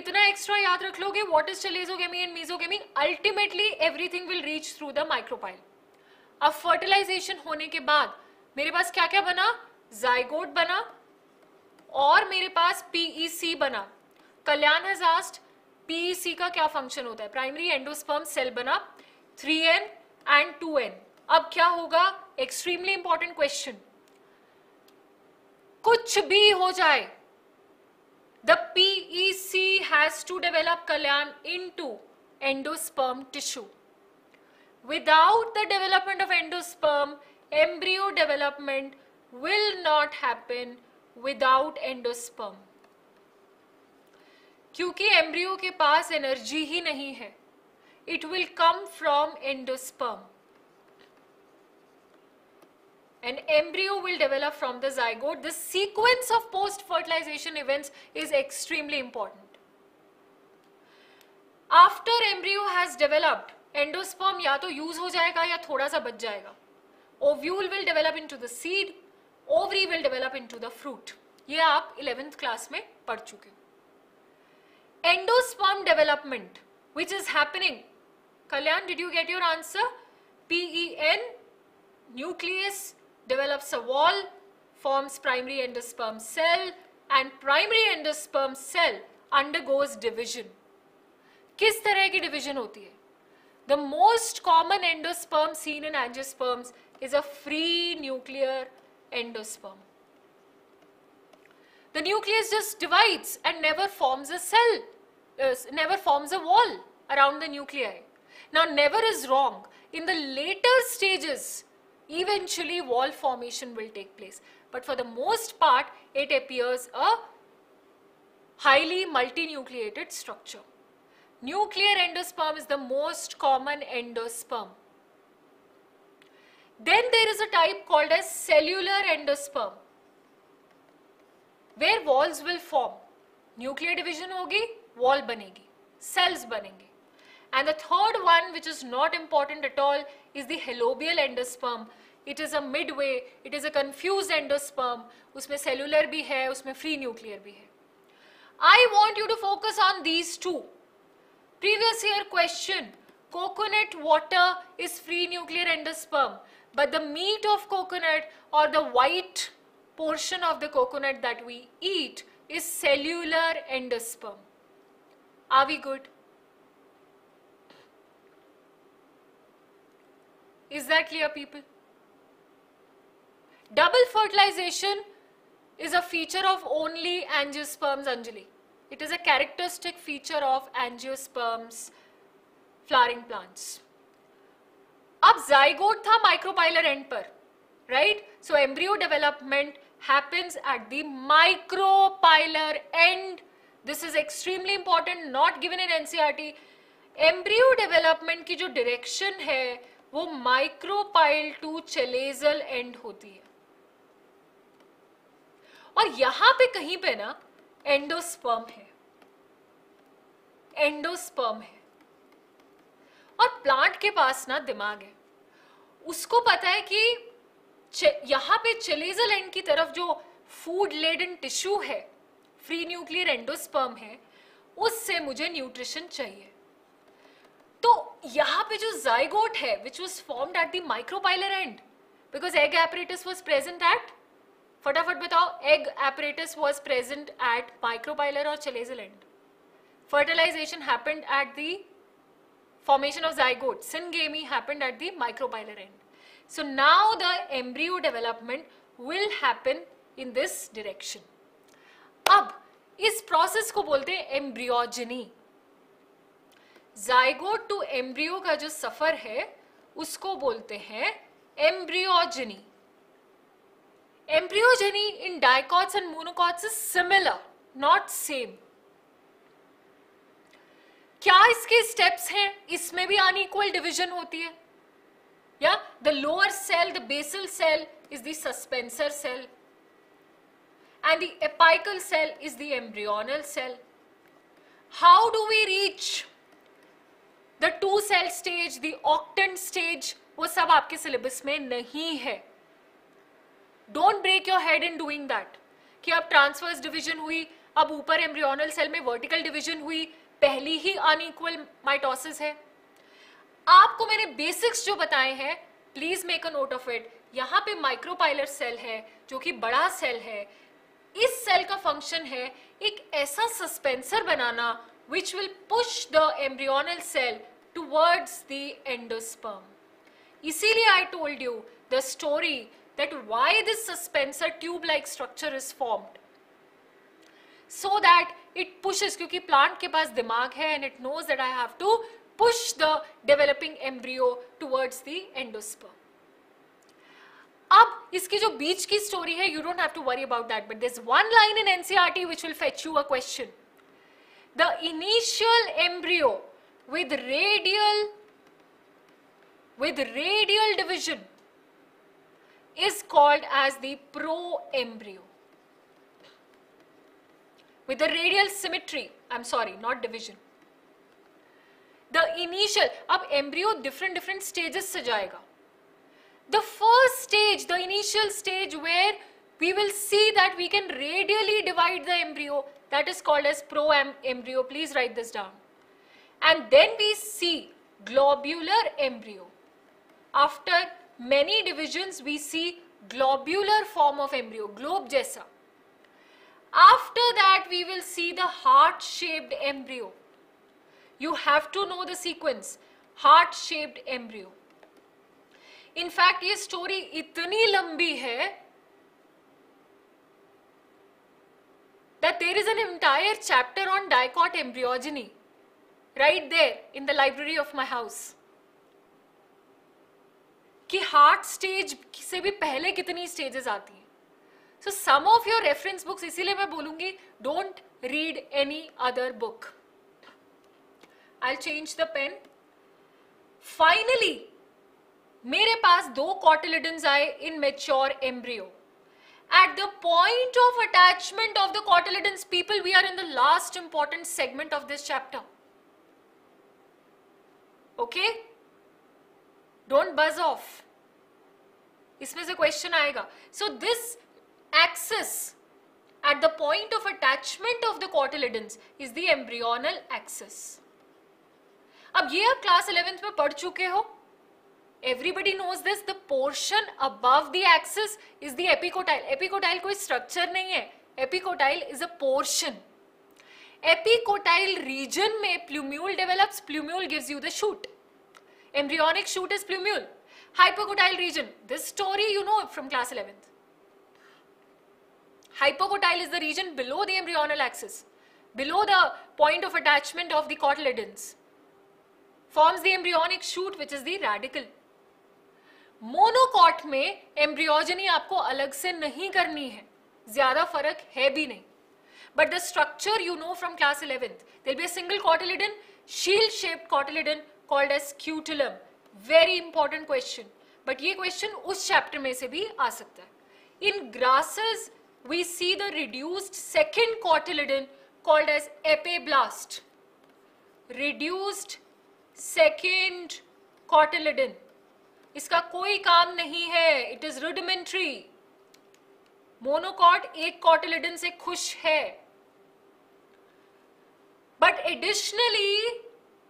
इतना extra याद रख लोगे. What is chalazogamy and mesogamy? Ultimately, everything will reach through the micropyle. अब फर्टिलाइजेशन होने के बाद मेरे पास क्या क्या बना? जाइगोट बना और मेरे पास पीईसी बना. कल्याण हैज आस्क्ड पीईसी का क्या फंक्शन होता है? प्राइमरी एंडोस्पर्म सेल बना, 3n एंड 2n. अब क्या होगा? Extremely important question. कुछ भी हो जाए, the PEC has to develop Kalyan into endosperm tissue. Without the development of endosperm, embryo development will not happen without endosperm. क्योंकि embryo के पास energy ही नहीं है, it will come from endosperm. An embryo will develop from the zygote. The sequence of post-fertilization events is extremely important. After embryo has developed, endosperm या तो use हो जाएगा या थोड़ा सा बच जाएगा. Ovule will develop into the seed, ovary will develop into the fruit. ये आप 11th क्लास में पढ़ चुके हो. Endosperm development which is happening. Kalyan, did you get your answer? PEN, nucleus develops a wall, forms primary endosperm cell and primary endosperm cell undergoes division. किस तरह की division होती है? The most common endosperm seen in angiosperms is a free nuclear endosperm. The nucleus just divides and never forms a cell, never forms a wall around the nuclei. Now, never is wrong. In the later stages, eventually wall formation will take place. But for the most part, it appears a highly multinucleated structure. Nuclear endosperm is the most common endosperm. Then there is a type called as cellular endosperm, where walls will form. Nuclear division होगी, wall बनेगी, cells बनेंगे. And the third one, which is not important at all, is the halobial endosperm. It is a midway. It is a confused endosperm. उसमें cellular भी है, उसमें free nuclear भी है. I want you to focus on these two. Previous year question, coconut water is free nuclear endosperm, but the meat of coconut or the white portion of the coconut that we eat is cellular endosperm. Are we good? Is that clear, people? Double fertilization is a feature of only angiosperms, Anjali. It is a characteristic feature of angiosperms, flowering plants. अब zygote था micropylar end पर, right? So embryo development happens at the micropylar end. This is extremely important, not given in NCERT. Embryo development की जो direction है, वो micropyle to chalazal end होती है. और यहाँ पे कहीं पे ना एंडोस्पर्म है, एंडोस्पर्म है. और प्लांट के पास ना दिमाग है, उसको पता है कि यहाँ पे चेलेजल एंड की तरफ जो फूड लेडन टिश्यू है, फ्री न्यूक्लियर एंडोस्पर्म है, उससे मुझे न्यूट्रिशन चाहिए. तो यहाँ पे जो जाइगोट है, which was formed at the micropylar end, because egg apparatus was present at, फटाफट बताओ, egg apparatus was present at micropylar और chalazal end. Fertilisation happened at the formation of zygote, syngamy happened at the micropylar end. So now the embryo development will happen in this direction. अब इस process को बोलते हैं embryogeny. Zygote to embryo का जो सफर है, उसको बोलते हैं embryogeny. Embryogeny in dicots and monocots is similar, not same. क्या इसके स्टेप्स हैं? इसमें भी अनइक्वल डिवीजन होती है या the lower cell, the basal cell is the suspensor cell and the apical cell is the embryonal cell. How do we reach the two cell stage, the octant stage? वो सब आपके syllabus में नहीं है. Don't break your head in doing that. कि अब transverse division हुई, अब ऊपर embryonal cell में vertical division हुई, पहली ही unequal mitosis है. आपको मैंने basics जो बताए हैं, please make a note of it. यहाँ पे micropylar cell है, जो कि बड़ा cell है. इस सेल का फंक्शन है एक ऐसा सस्पेंसर बनाना which will push the embryonal cell towards the endosperm. इसीलिए I told you the story that why this suspensor tube like structure is formed so that it pushes, क्योंकि plant के पास दिमाग है and it knows that I have to push the developing embryo towards the endosperm. अब इसकी जो बीच की स्टोरी है you don't have to worry about that, but there is one line in NCERT which will fetch you a question. The initial embryo with radial division is called as the pro embryo. With the radial symmetry, I am sorry, not division. The initial, अब embryo different different stages से जाएगा. The first stage, the initial stage where we will see that we can radially divide the embryo, that is called as pro-embryo. Please write this down. And then we see globular embryo. After many divisions, we see globular form of embryo, globe jaisa. After that, we will see the heart-shaped embryo. You have to know the sequence, heart-shaped embryo. In fact ये story इतनी लंबी है that there is an entire chapter on dicot embryogeny right there in the library of my house, कि heart stage से भी पहले कितनी stages आती हैं. So some of your reference books, इसीलिए मैं बोलूंगी don't read any other book. I will change the pen. Finally मेरे पास दो कॉटिलिडन्स आए in mature embryo. At the point of attachment of the cotyledons, people, we are in the last important segment of this chapter. Okay, don't buzz off, इसमें से question आएगा. So this axis at the point of attachment of the cotyledons is the embryonal axis. अब ये आप class 11th में पढ़ चुके हो. Everybody knows this. The portion above the axis is the epicotyle. Epicotyle कोई structure नहीं है. Epicotyle is a portion. Epicotyle region में plumule develops. Plumule gives you the shoot. Embryonic shoot is plumule. Hypocotyle region. This story you know from class 11th. Hypocotyle is the region below the embryonal axis, below the point of attachment of the cotyledons. Forms the embryonic shoot, which is the radical. Monocot में embryogeny आपको अलग से नहीं करनी है, ज्यादा फर्क है भी नहीं. But the structure you know from class 11th. There'll be a single cotyledon, shield shaped cotyledon called as scutellum. Very important question. But ये question उस chapter में से भी आ सकता है. In grasses we see the reduced second cotyledon called as epiblast. Reduced second cotyledon. इसका कोई काम नहीं है, इट इज रुडिमेंट्री. मोनोकॉट एक कॉटिलिडन से खुश है. बट एडिशनली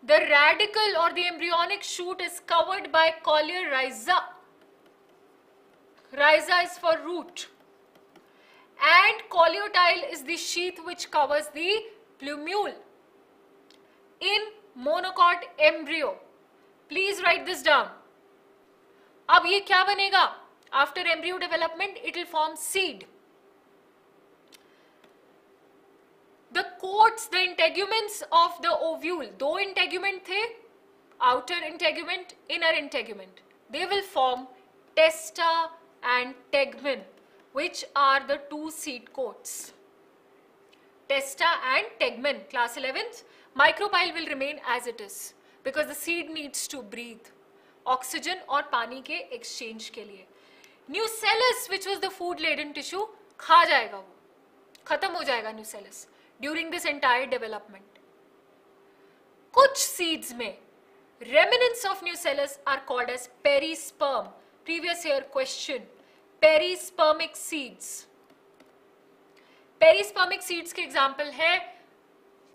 द रैडिकल और the embryonic shoot is covered by coleorhiza. Rhiza is for root and coleoptile is the sheath which covers the plumule in monocot embryo. Please write this down. अब ये क्या बनेगा? After embryo development it will form seed. The coats, the integuments of the ovule, दो integument थे, outer integument, inner integument. They will form testa and tegmen which are the two seed coats. Testa and tegmen, class 11th. Micropyle will remain as it is because the seed needs to breathe oxygen और पानी के exchange के लिए. Nucellus, which was the food laden tissue, खा जाएगा, वो खत्म हो जाएगा nucellus during this entire development. कुछ seeds में remnants of nucellus are called as perisperm. Previous year question, perispermic seeds. Perispermic seeds के example है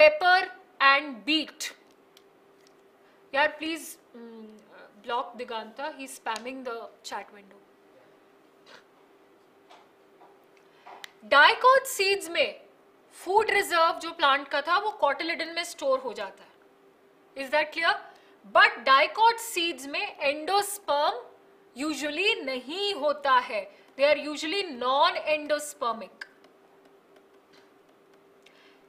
pepper and beet. यार please block Diganta, he's spamming the chat window. Dicot seeds में food reserve जो plant का था वो cotyledon में store हो जाता है. Is that clear? But dicot seeds में एंडोस्पर्म यूजुअली नहीं होता है. They are usually non endospermic.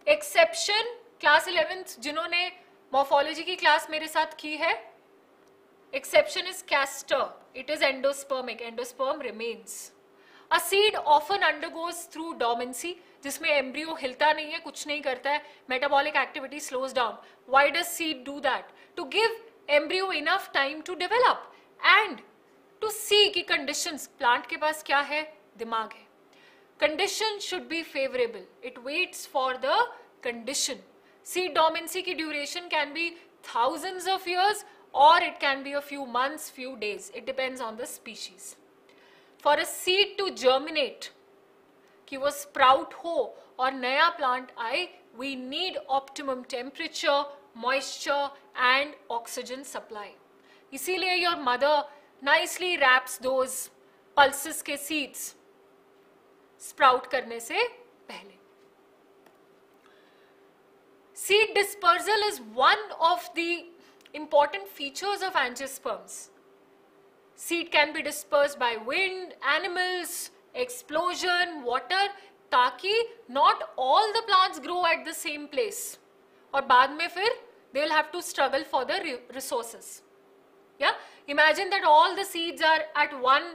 Exception class 11th जिन्होंने मॉर्फोलॉजी की क्लास मेरे साथ की है, exception is castor. It is endospermic. Endosperm remains. A seed often undergoes through dormancy, जिसमें एम्ब्रियो हिलता नहीं है, कुछ नहीं करता है, metabolic activity slows down. Why does seed do that? To give embryo enough time to develop and to see कि conditions, plant के पास क्या है, दिमाग है. Condition should be favorable. It waits for the condition. Seed dormancy की duration can be thousands of years or it can be a few months, few days. It depends on the species. For a seed to germinate, कि वो sprout हो और नया plant आए, we need optimum temperature, moisture and oxygen supply. इसीलिए your mother nicely wraps those pulses के seeds sprout करने से पहले. Seed dispersal is one of the important features of angiosperms. Seed can be dispersed by wind, animals, explosion, water, ताकि not all the plants grow at the same place. और बाद में फिर they will have to struggle for the resources. Yeah? Imagine that all the seeds are at one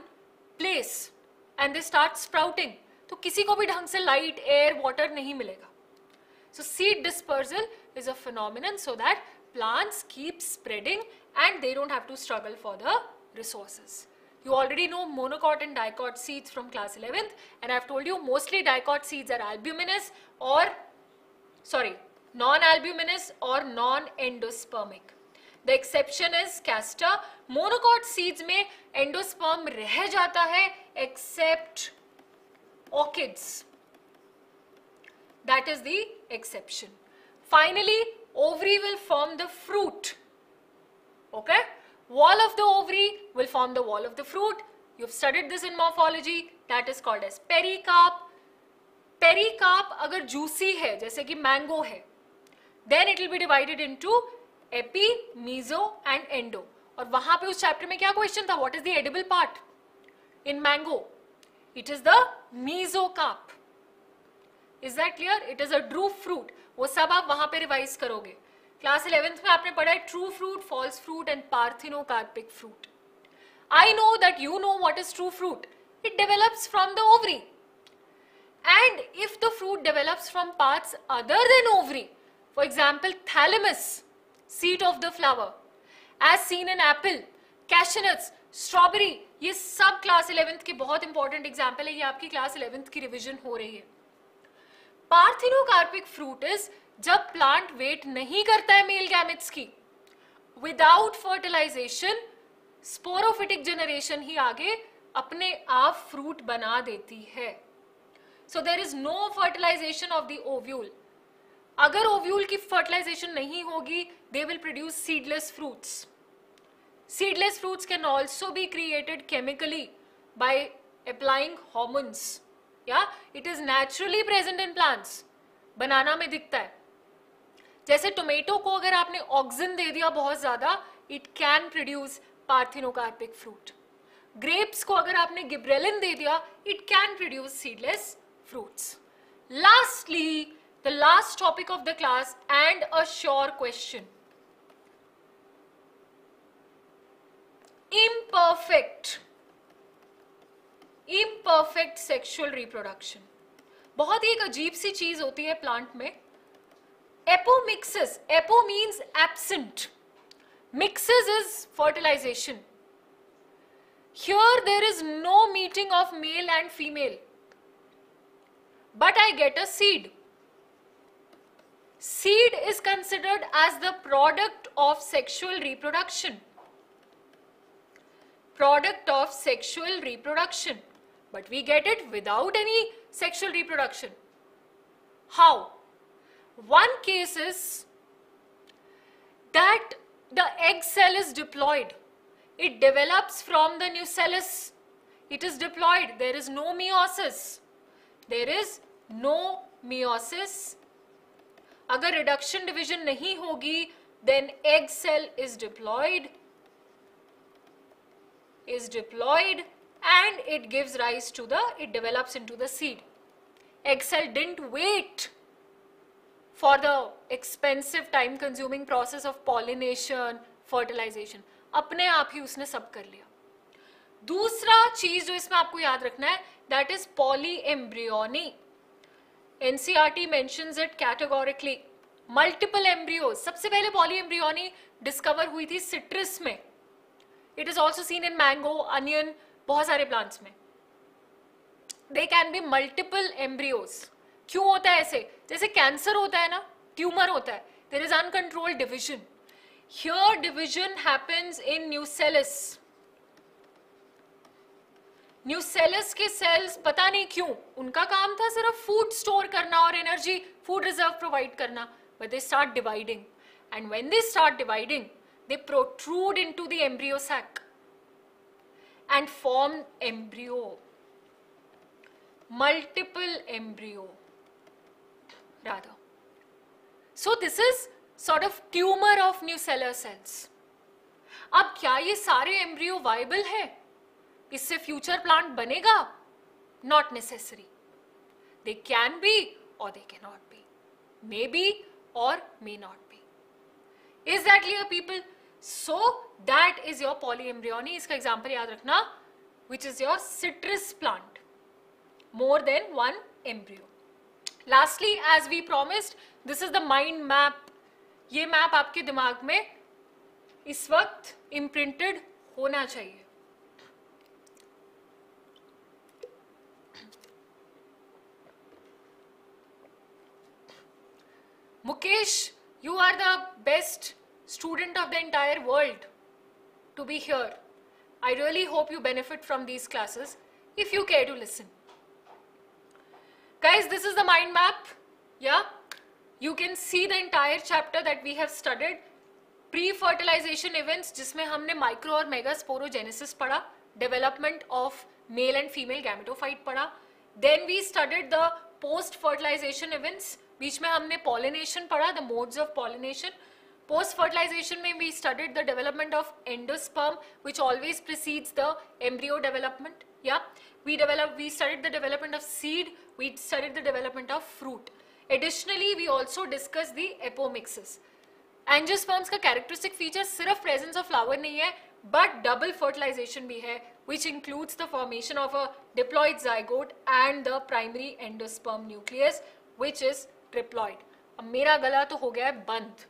place and they start sprouting. तो किसी को भी ढंग से light, air, water नहीं मिलेगा. So seed dispersal is a phenomenon so that plants keep spreading and they don't have to struggle for the resources. You already know monocot and dicot seeds from class 11th, and I've told you mostly dicot seeds are albuminous or non-albuminous or non-endospermic. The exception is castor. Monocot seeds में endosperm रह जाता है except orchids. That is the exception. Finally, ovary will form the fruit. Okay? Wall of the ovary will form the wall of the fruit. You've studied this in morphology. That is called as pericarp. Pericarp agar juicy hai, जैसे कि mango है, then it will be divided into epi, meso and endo. और वहाँ पे उस chapter में क्या question था? What is the edible part in mango? It is the mesocarp. Is that clear? It is a true fruit. वो सब आप वहाँ पे revise करोगे. क्लास 11th में आपने पढ़ा है true fruit, false fruit and parthenocarpic fruit. I know that you know what is true fruit. It develops from the ovary and if the fruit develops from parts other than ovary, for example thalamus, seat of the flower, as seen in apple, cashew nuts, strawberry, ये सब class 11th के बहुत important example है. ये आपकी class 11th की revision हो रही है. पार्थिनोकार्पिक फ्रूट इज जब प्लांट वेट नहीं करता है मेल गैमेट्स की, विदाउट फर्टिलाइजेशन स्पोरोफिटिक जनरेशन ही आगे अपने आप फ्रूट बना देती है. So there is no fertilisation of the ovule. अगर ओव्यूल की फर्टिलाइजेशन नहीं होगी, they will produce seedless fruits. Seedless fruits can also be created chemically by applying hormones. या it is naturally present in plants. Banana में दिखता है. जैसे tomato को अगर आपने ऑक्सिन दे दिया बहुत ज्यादा, it can produce parthenocarpic fruit. Grapes को अगर आपने गिब्रेलिन दे दिया, it can produce seedless fruits. Lastly the last topic of the class and a sure question, imperfect sexual reproduction. बहुत ही एक अजीब सी चीज होती है प्लांट में. Apomixis. Apo means absent. Mixes is fertilization. Here there is no meeting of male and female, but I get a seed. Seed is considered as the product of sexual reproduction. Product of sexual reproduction. But we get it without any sexual reproduction. How? One case is that the egg cell is diploid. It develops from the nucellus. It is diploid. There is no meiosis. There is no meiosis. Agar reduction division nahi hogi, then egg cell is diploid. Is diploid and it gives rise to the, it develops into the seed. Egg cell didn't wait for the expensive time consuming process of pollination, fertilization. अपने आप ही उसने सब कर लिया. दूसरा चीज जो इसमें आपको याद रखना है, that is polyembryony. NCERT mentions it categorically. Multiple embryos. सबसे पहले polyembryony discover हुई थी citrus में. It is also seen in mango, onion, बहुत सारे plants में. They can be multiple embryos. क्यों होता है ऐसे? जैसे कैंसर होता है ना, ट्यूमर होता है. There is uncontrolled division. Here division happens in nucellus. Nucellus के cells पता नहीं क्यों, उनका काम था सिर्फ food store करना और energy, food reserve provide करना. But they start dividing. And when they start dividing, they protrude into the embryo sac and form embryo. Multiple embryo. Rather. So this is sort of tumor of nucellar cells. अब क्या ये सारे embryo viable है? इससे future plant बनेगा? Not necessary. They can be or they cannot be. Maybe or may not be. Is that clear, people? So that is your polyembryony. इसका example याद रखना, which is your citrus plant. More than one embryo. Lastly, as we promised, this is the mind map. ये map आपके दिमाग में इस वक्त imprinted होना चाहिए. Mukesh, you are the best student of the entire world to be here. I really hope you benefit from these classes if you care to listen. Guys, this is the mind map. Yeah, you can see the entire chapter that we have studied. Pre-fertilization events, जिसमें हमने micro और mega sporogenesis पढ़ा, development of male and female gametophyte पढ़ा. Then we studied the post-fertilization events. बीच में हमने pollination पढ़ा, the modes of pollination. Post-fertilization में we studied the development of endosperm, which always precedes the embryo development. Yeah, we studied the development of seed. We studied the development of fruit. Additionally, we also discussed the apomixes. Angiosperms का characteristic feature सिर्फ presence of flower नहीं है, but double fertilization भी है, which includes the formation of a diploid zygote and the primary endosperm nucleus, which is triploid. अब मेरा गला तो हो गया है बंद.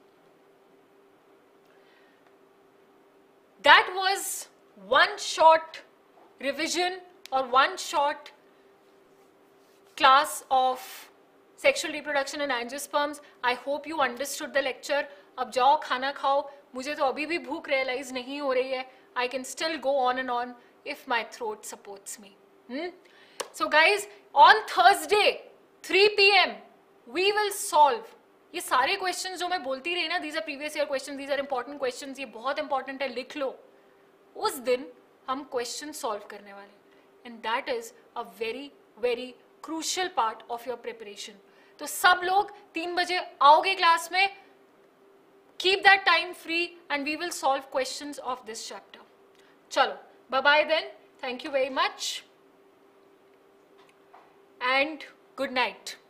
That was one short revision or one short class of sexual reproduction and angiosperms. I hope you understood the lecture. अब जाओ खाना खाओ. मुझे तो अभी भी भूख realize नहीं हो रही है. I can still go on and on if my throat supports me. So guys, on Thursday 3 PM we will solve ये सारे questions जो मैं बोलती रही ना. These are previous year questions. These are important questions. ये बहुत important है, लिख लो. उस दिन हम question solve करने वाले. And that is a very, very crucial part of your preparation. तो सब लोग 3 बजे आओगे class में. Keep that time free and we will solve questions of this chapter. चलो, bye-bye then. Thank you very much. And good night.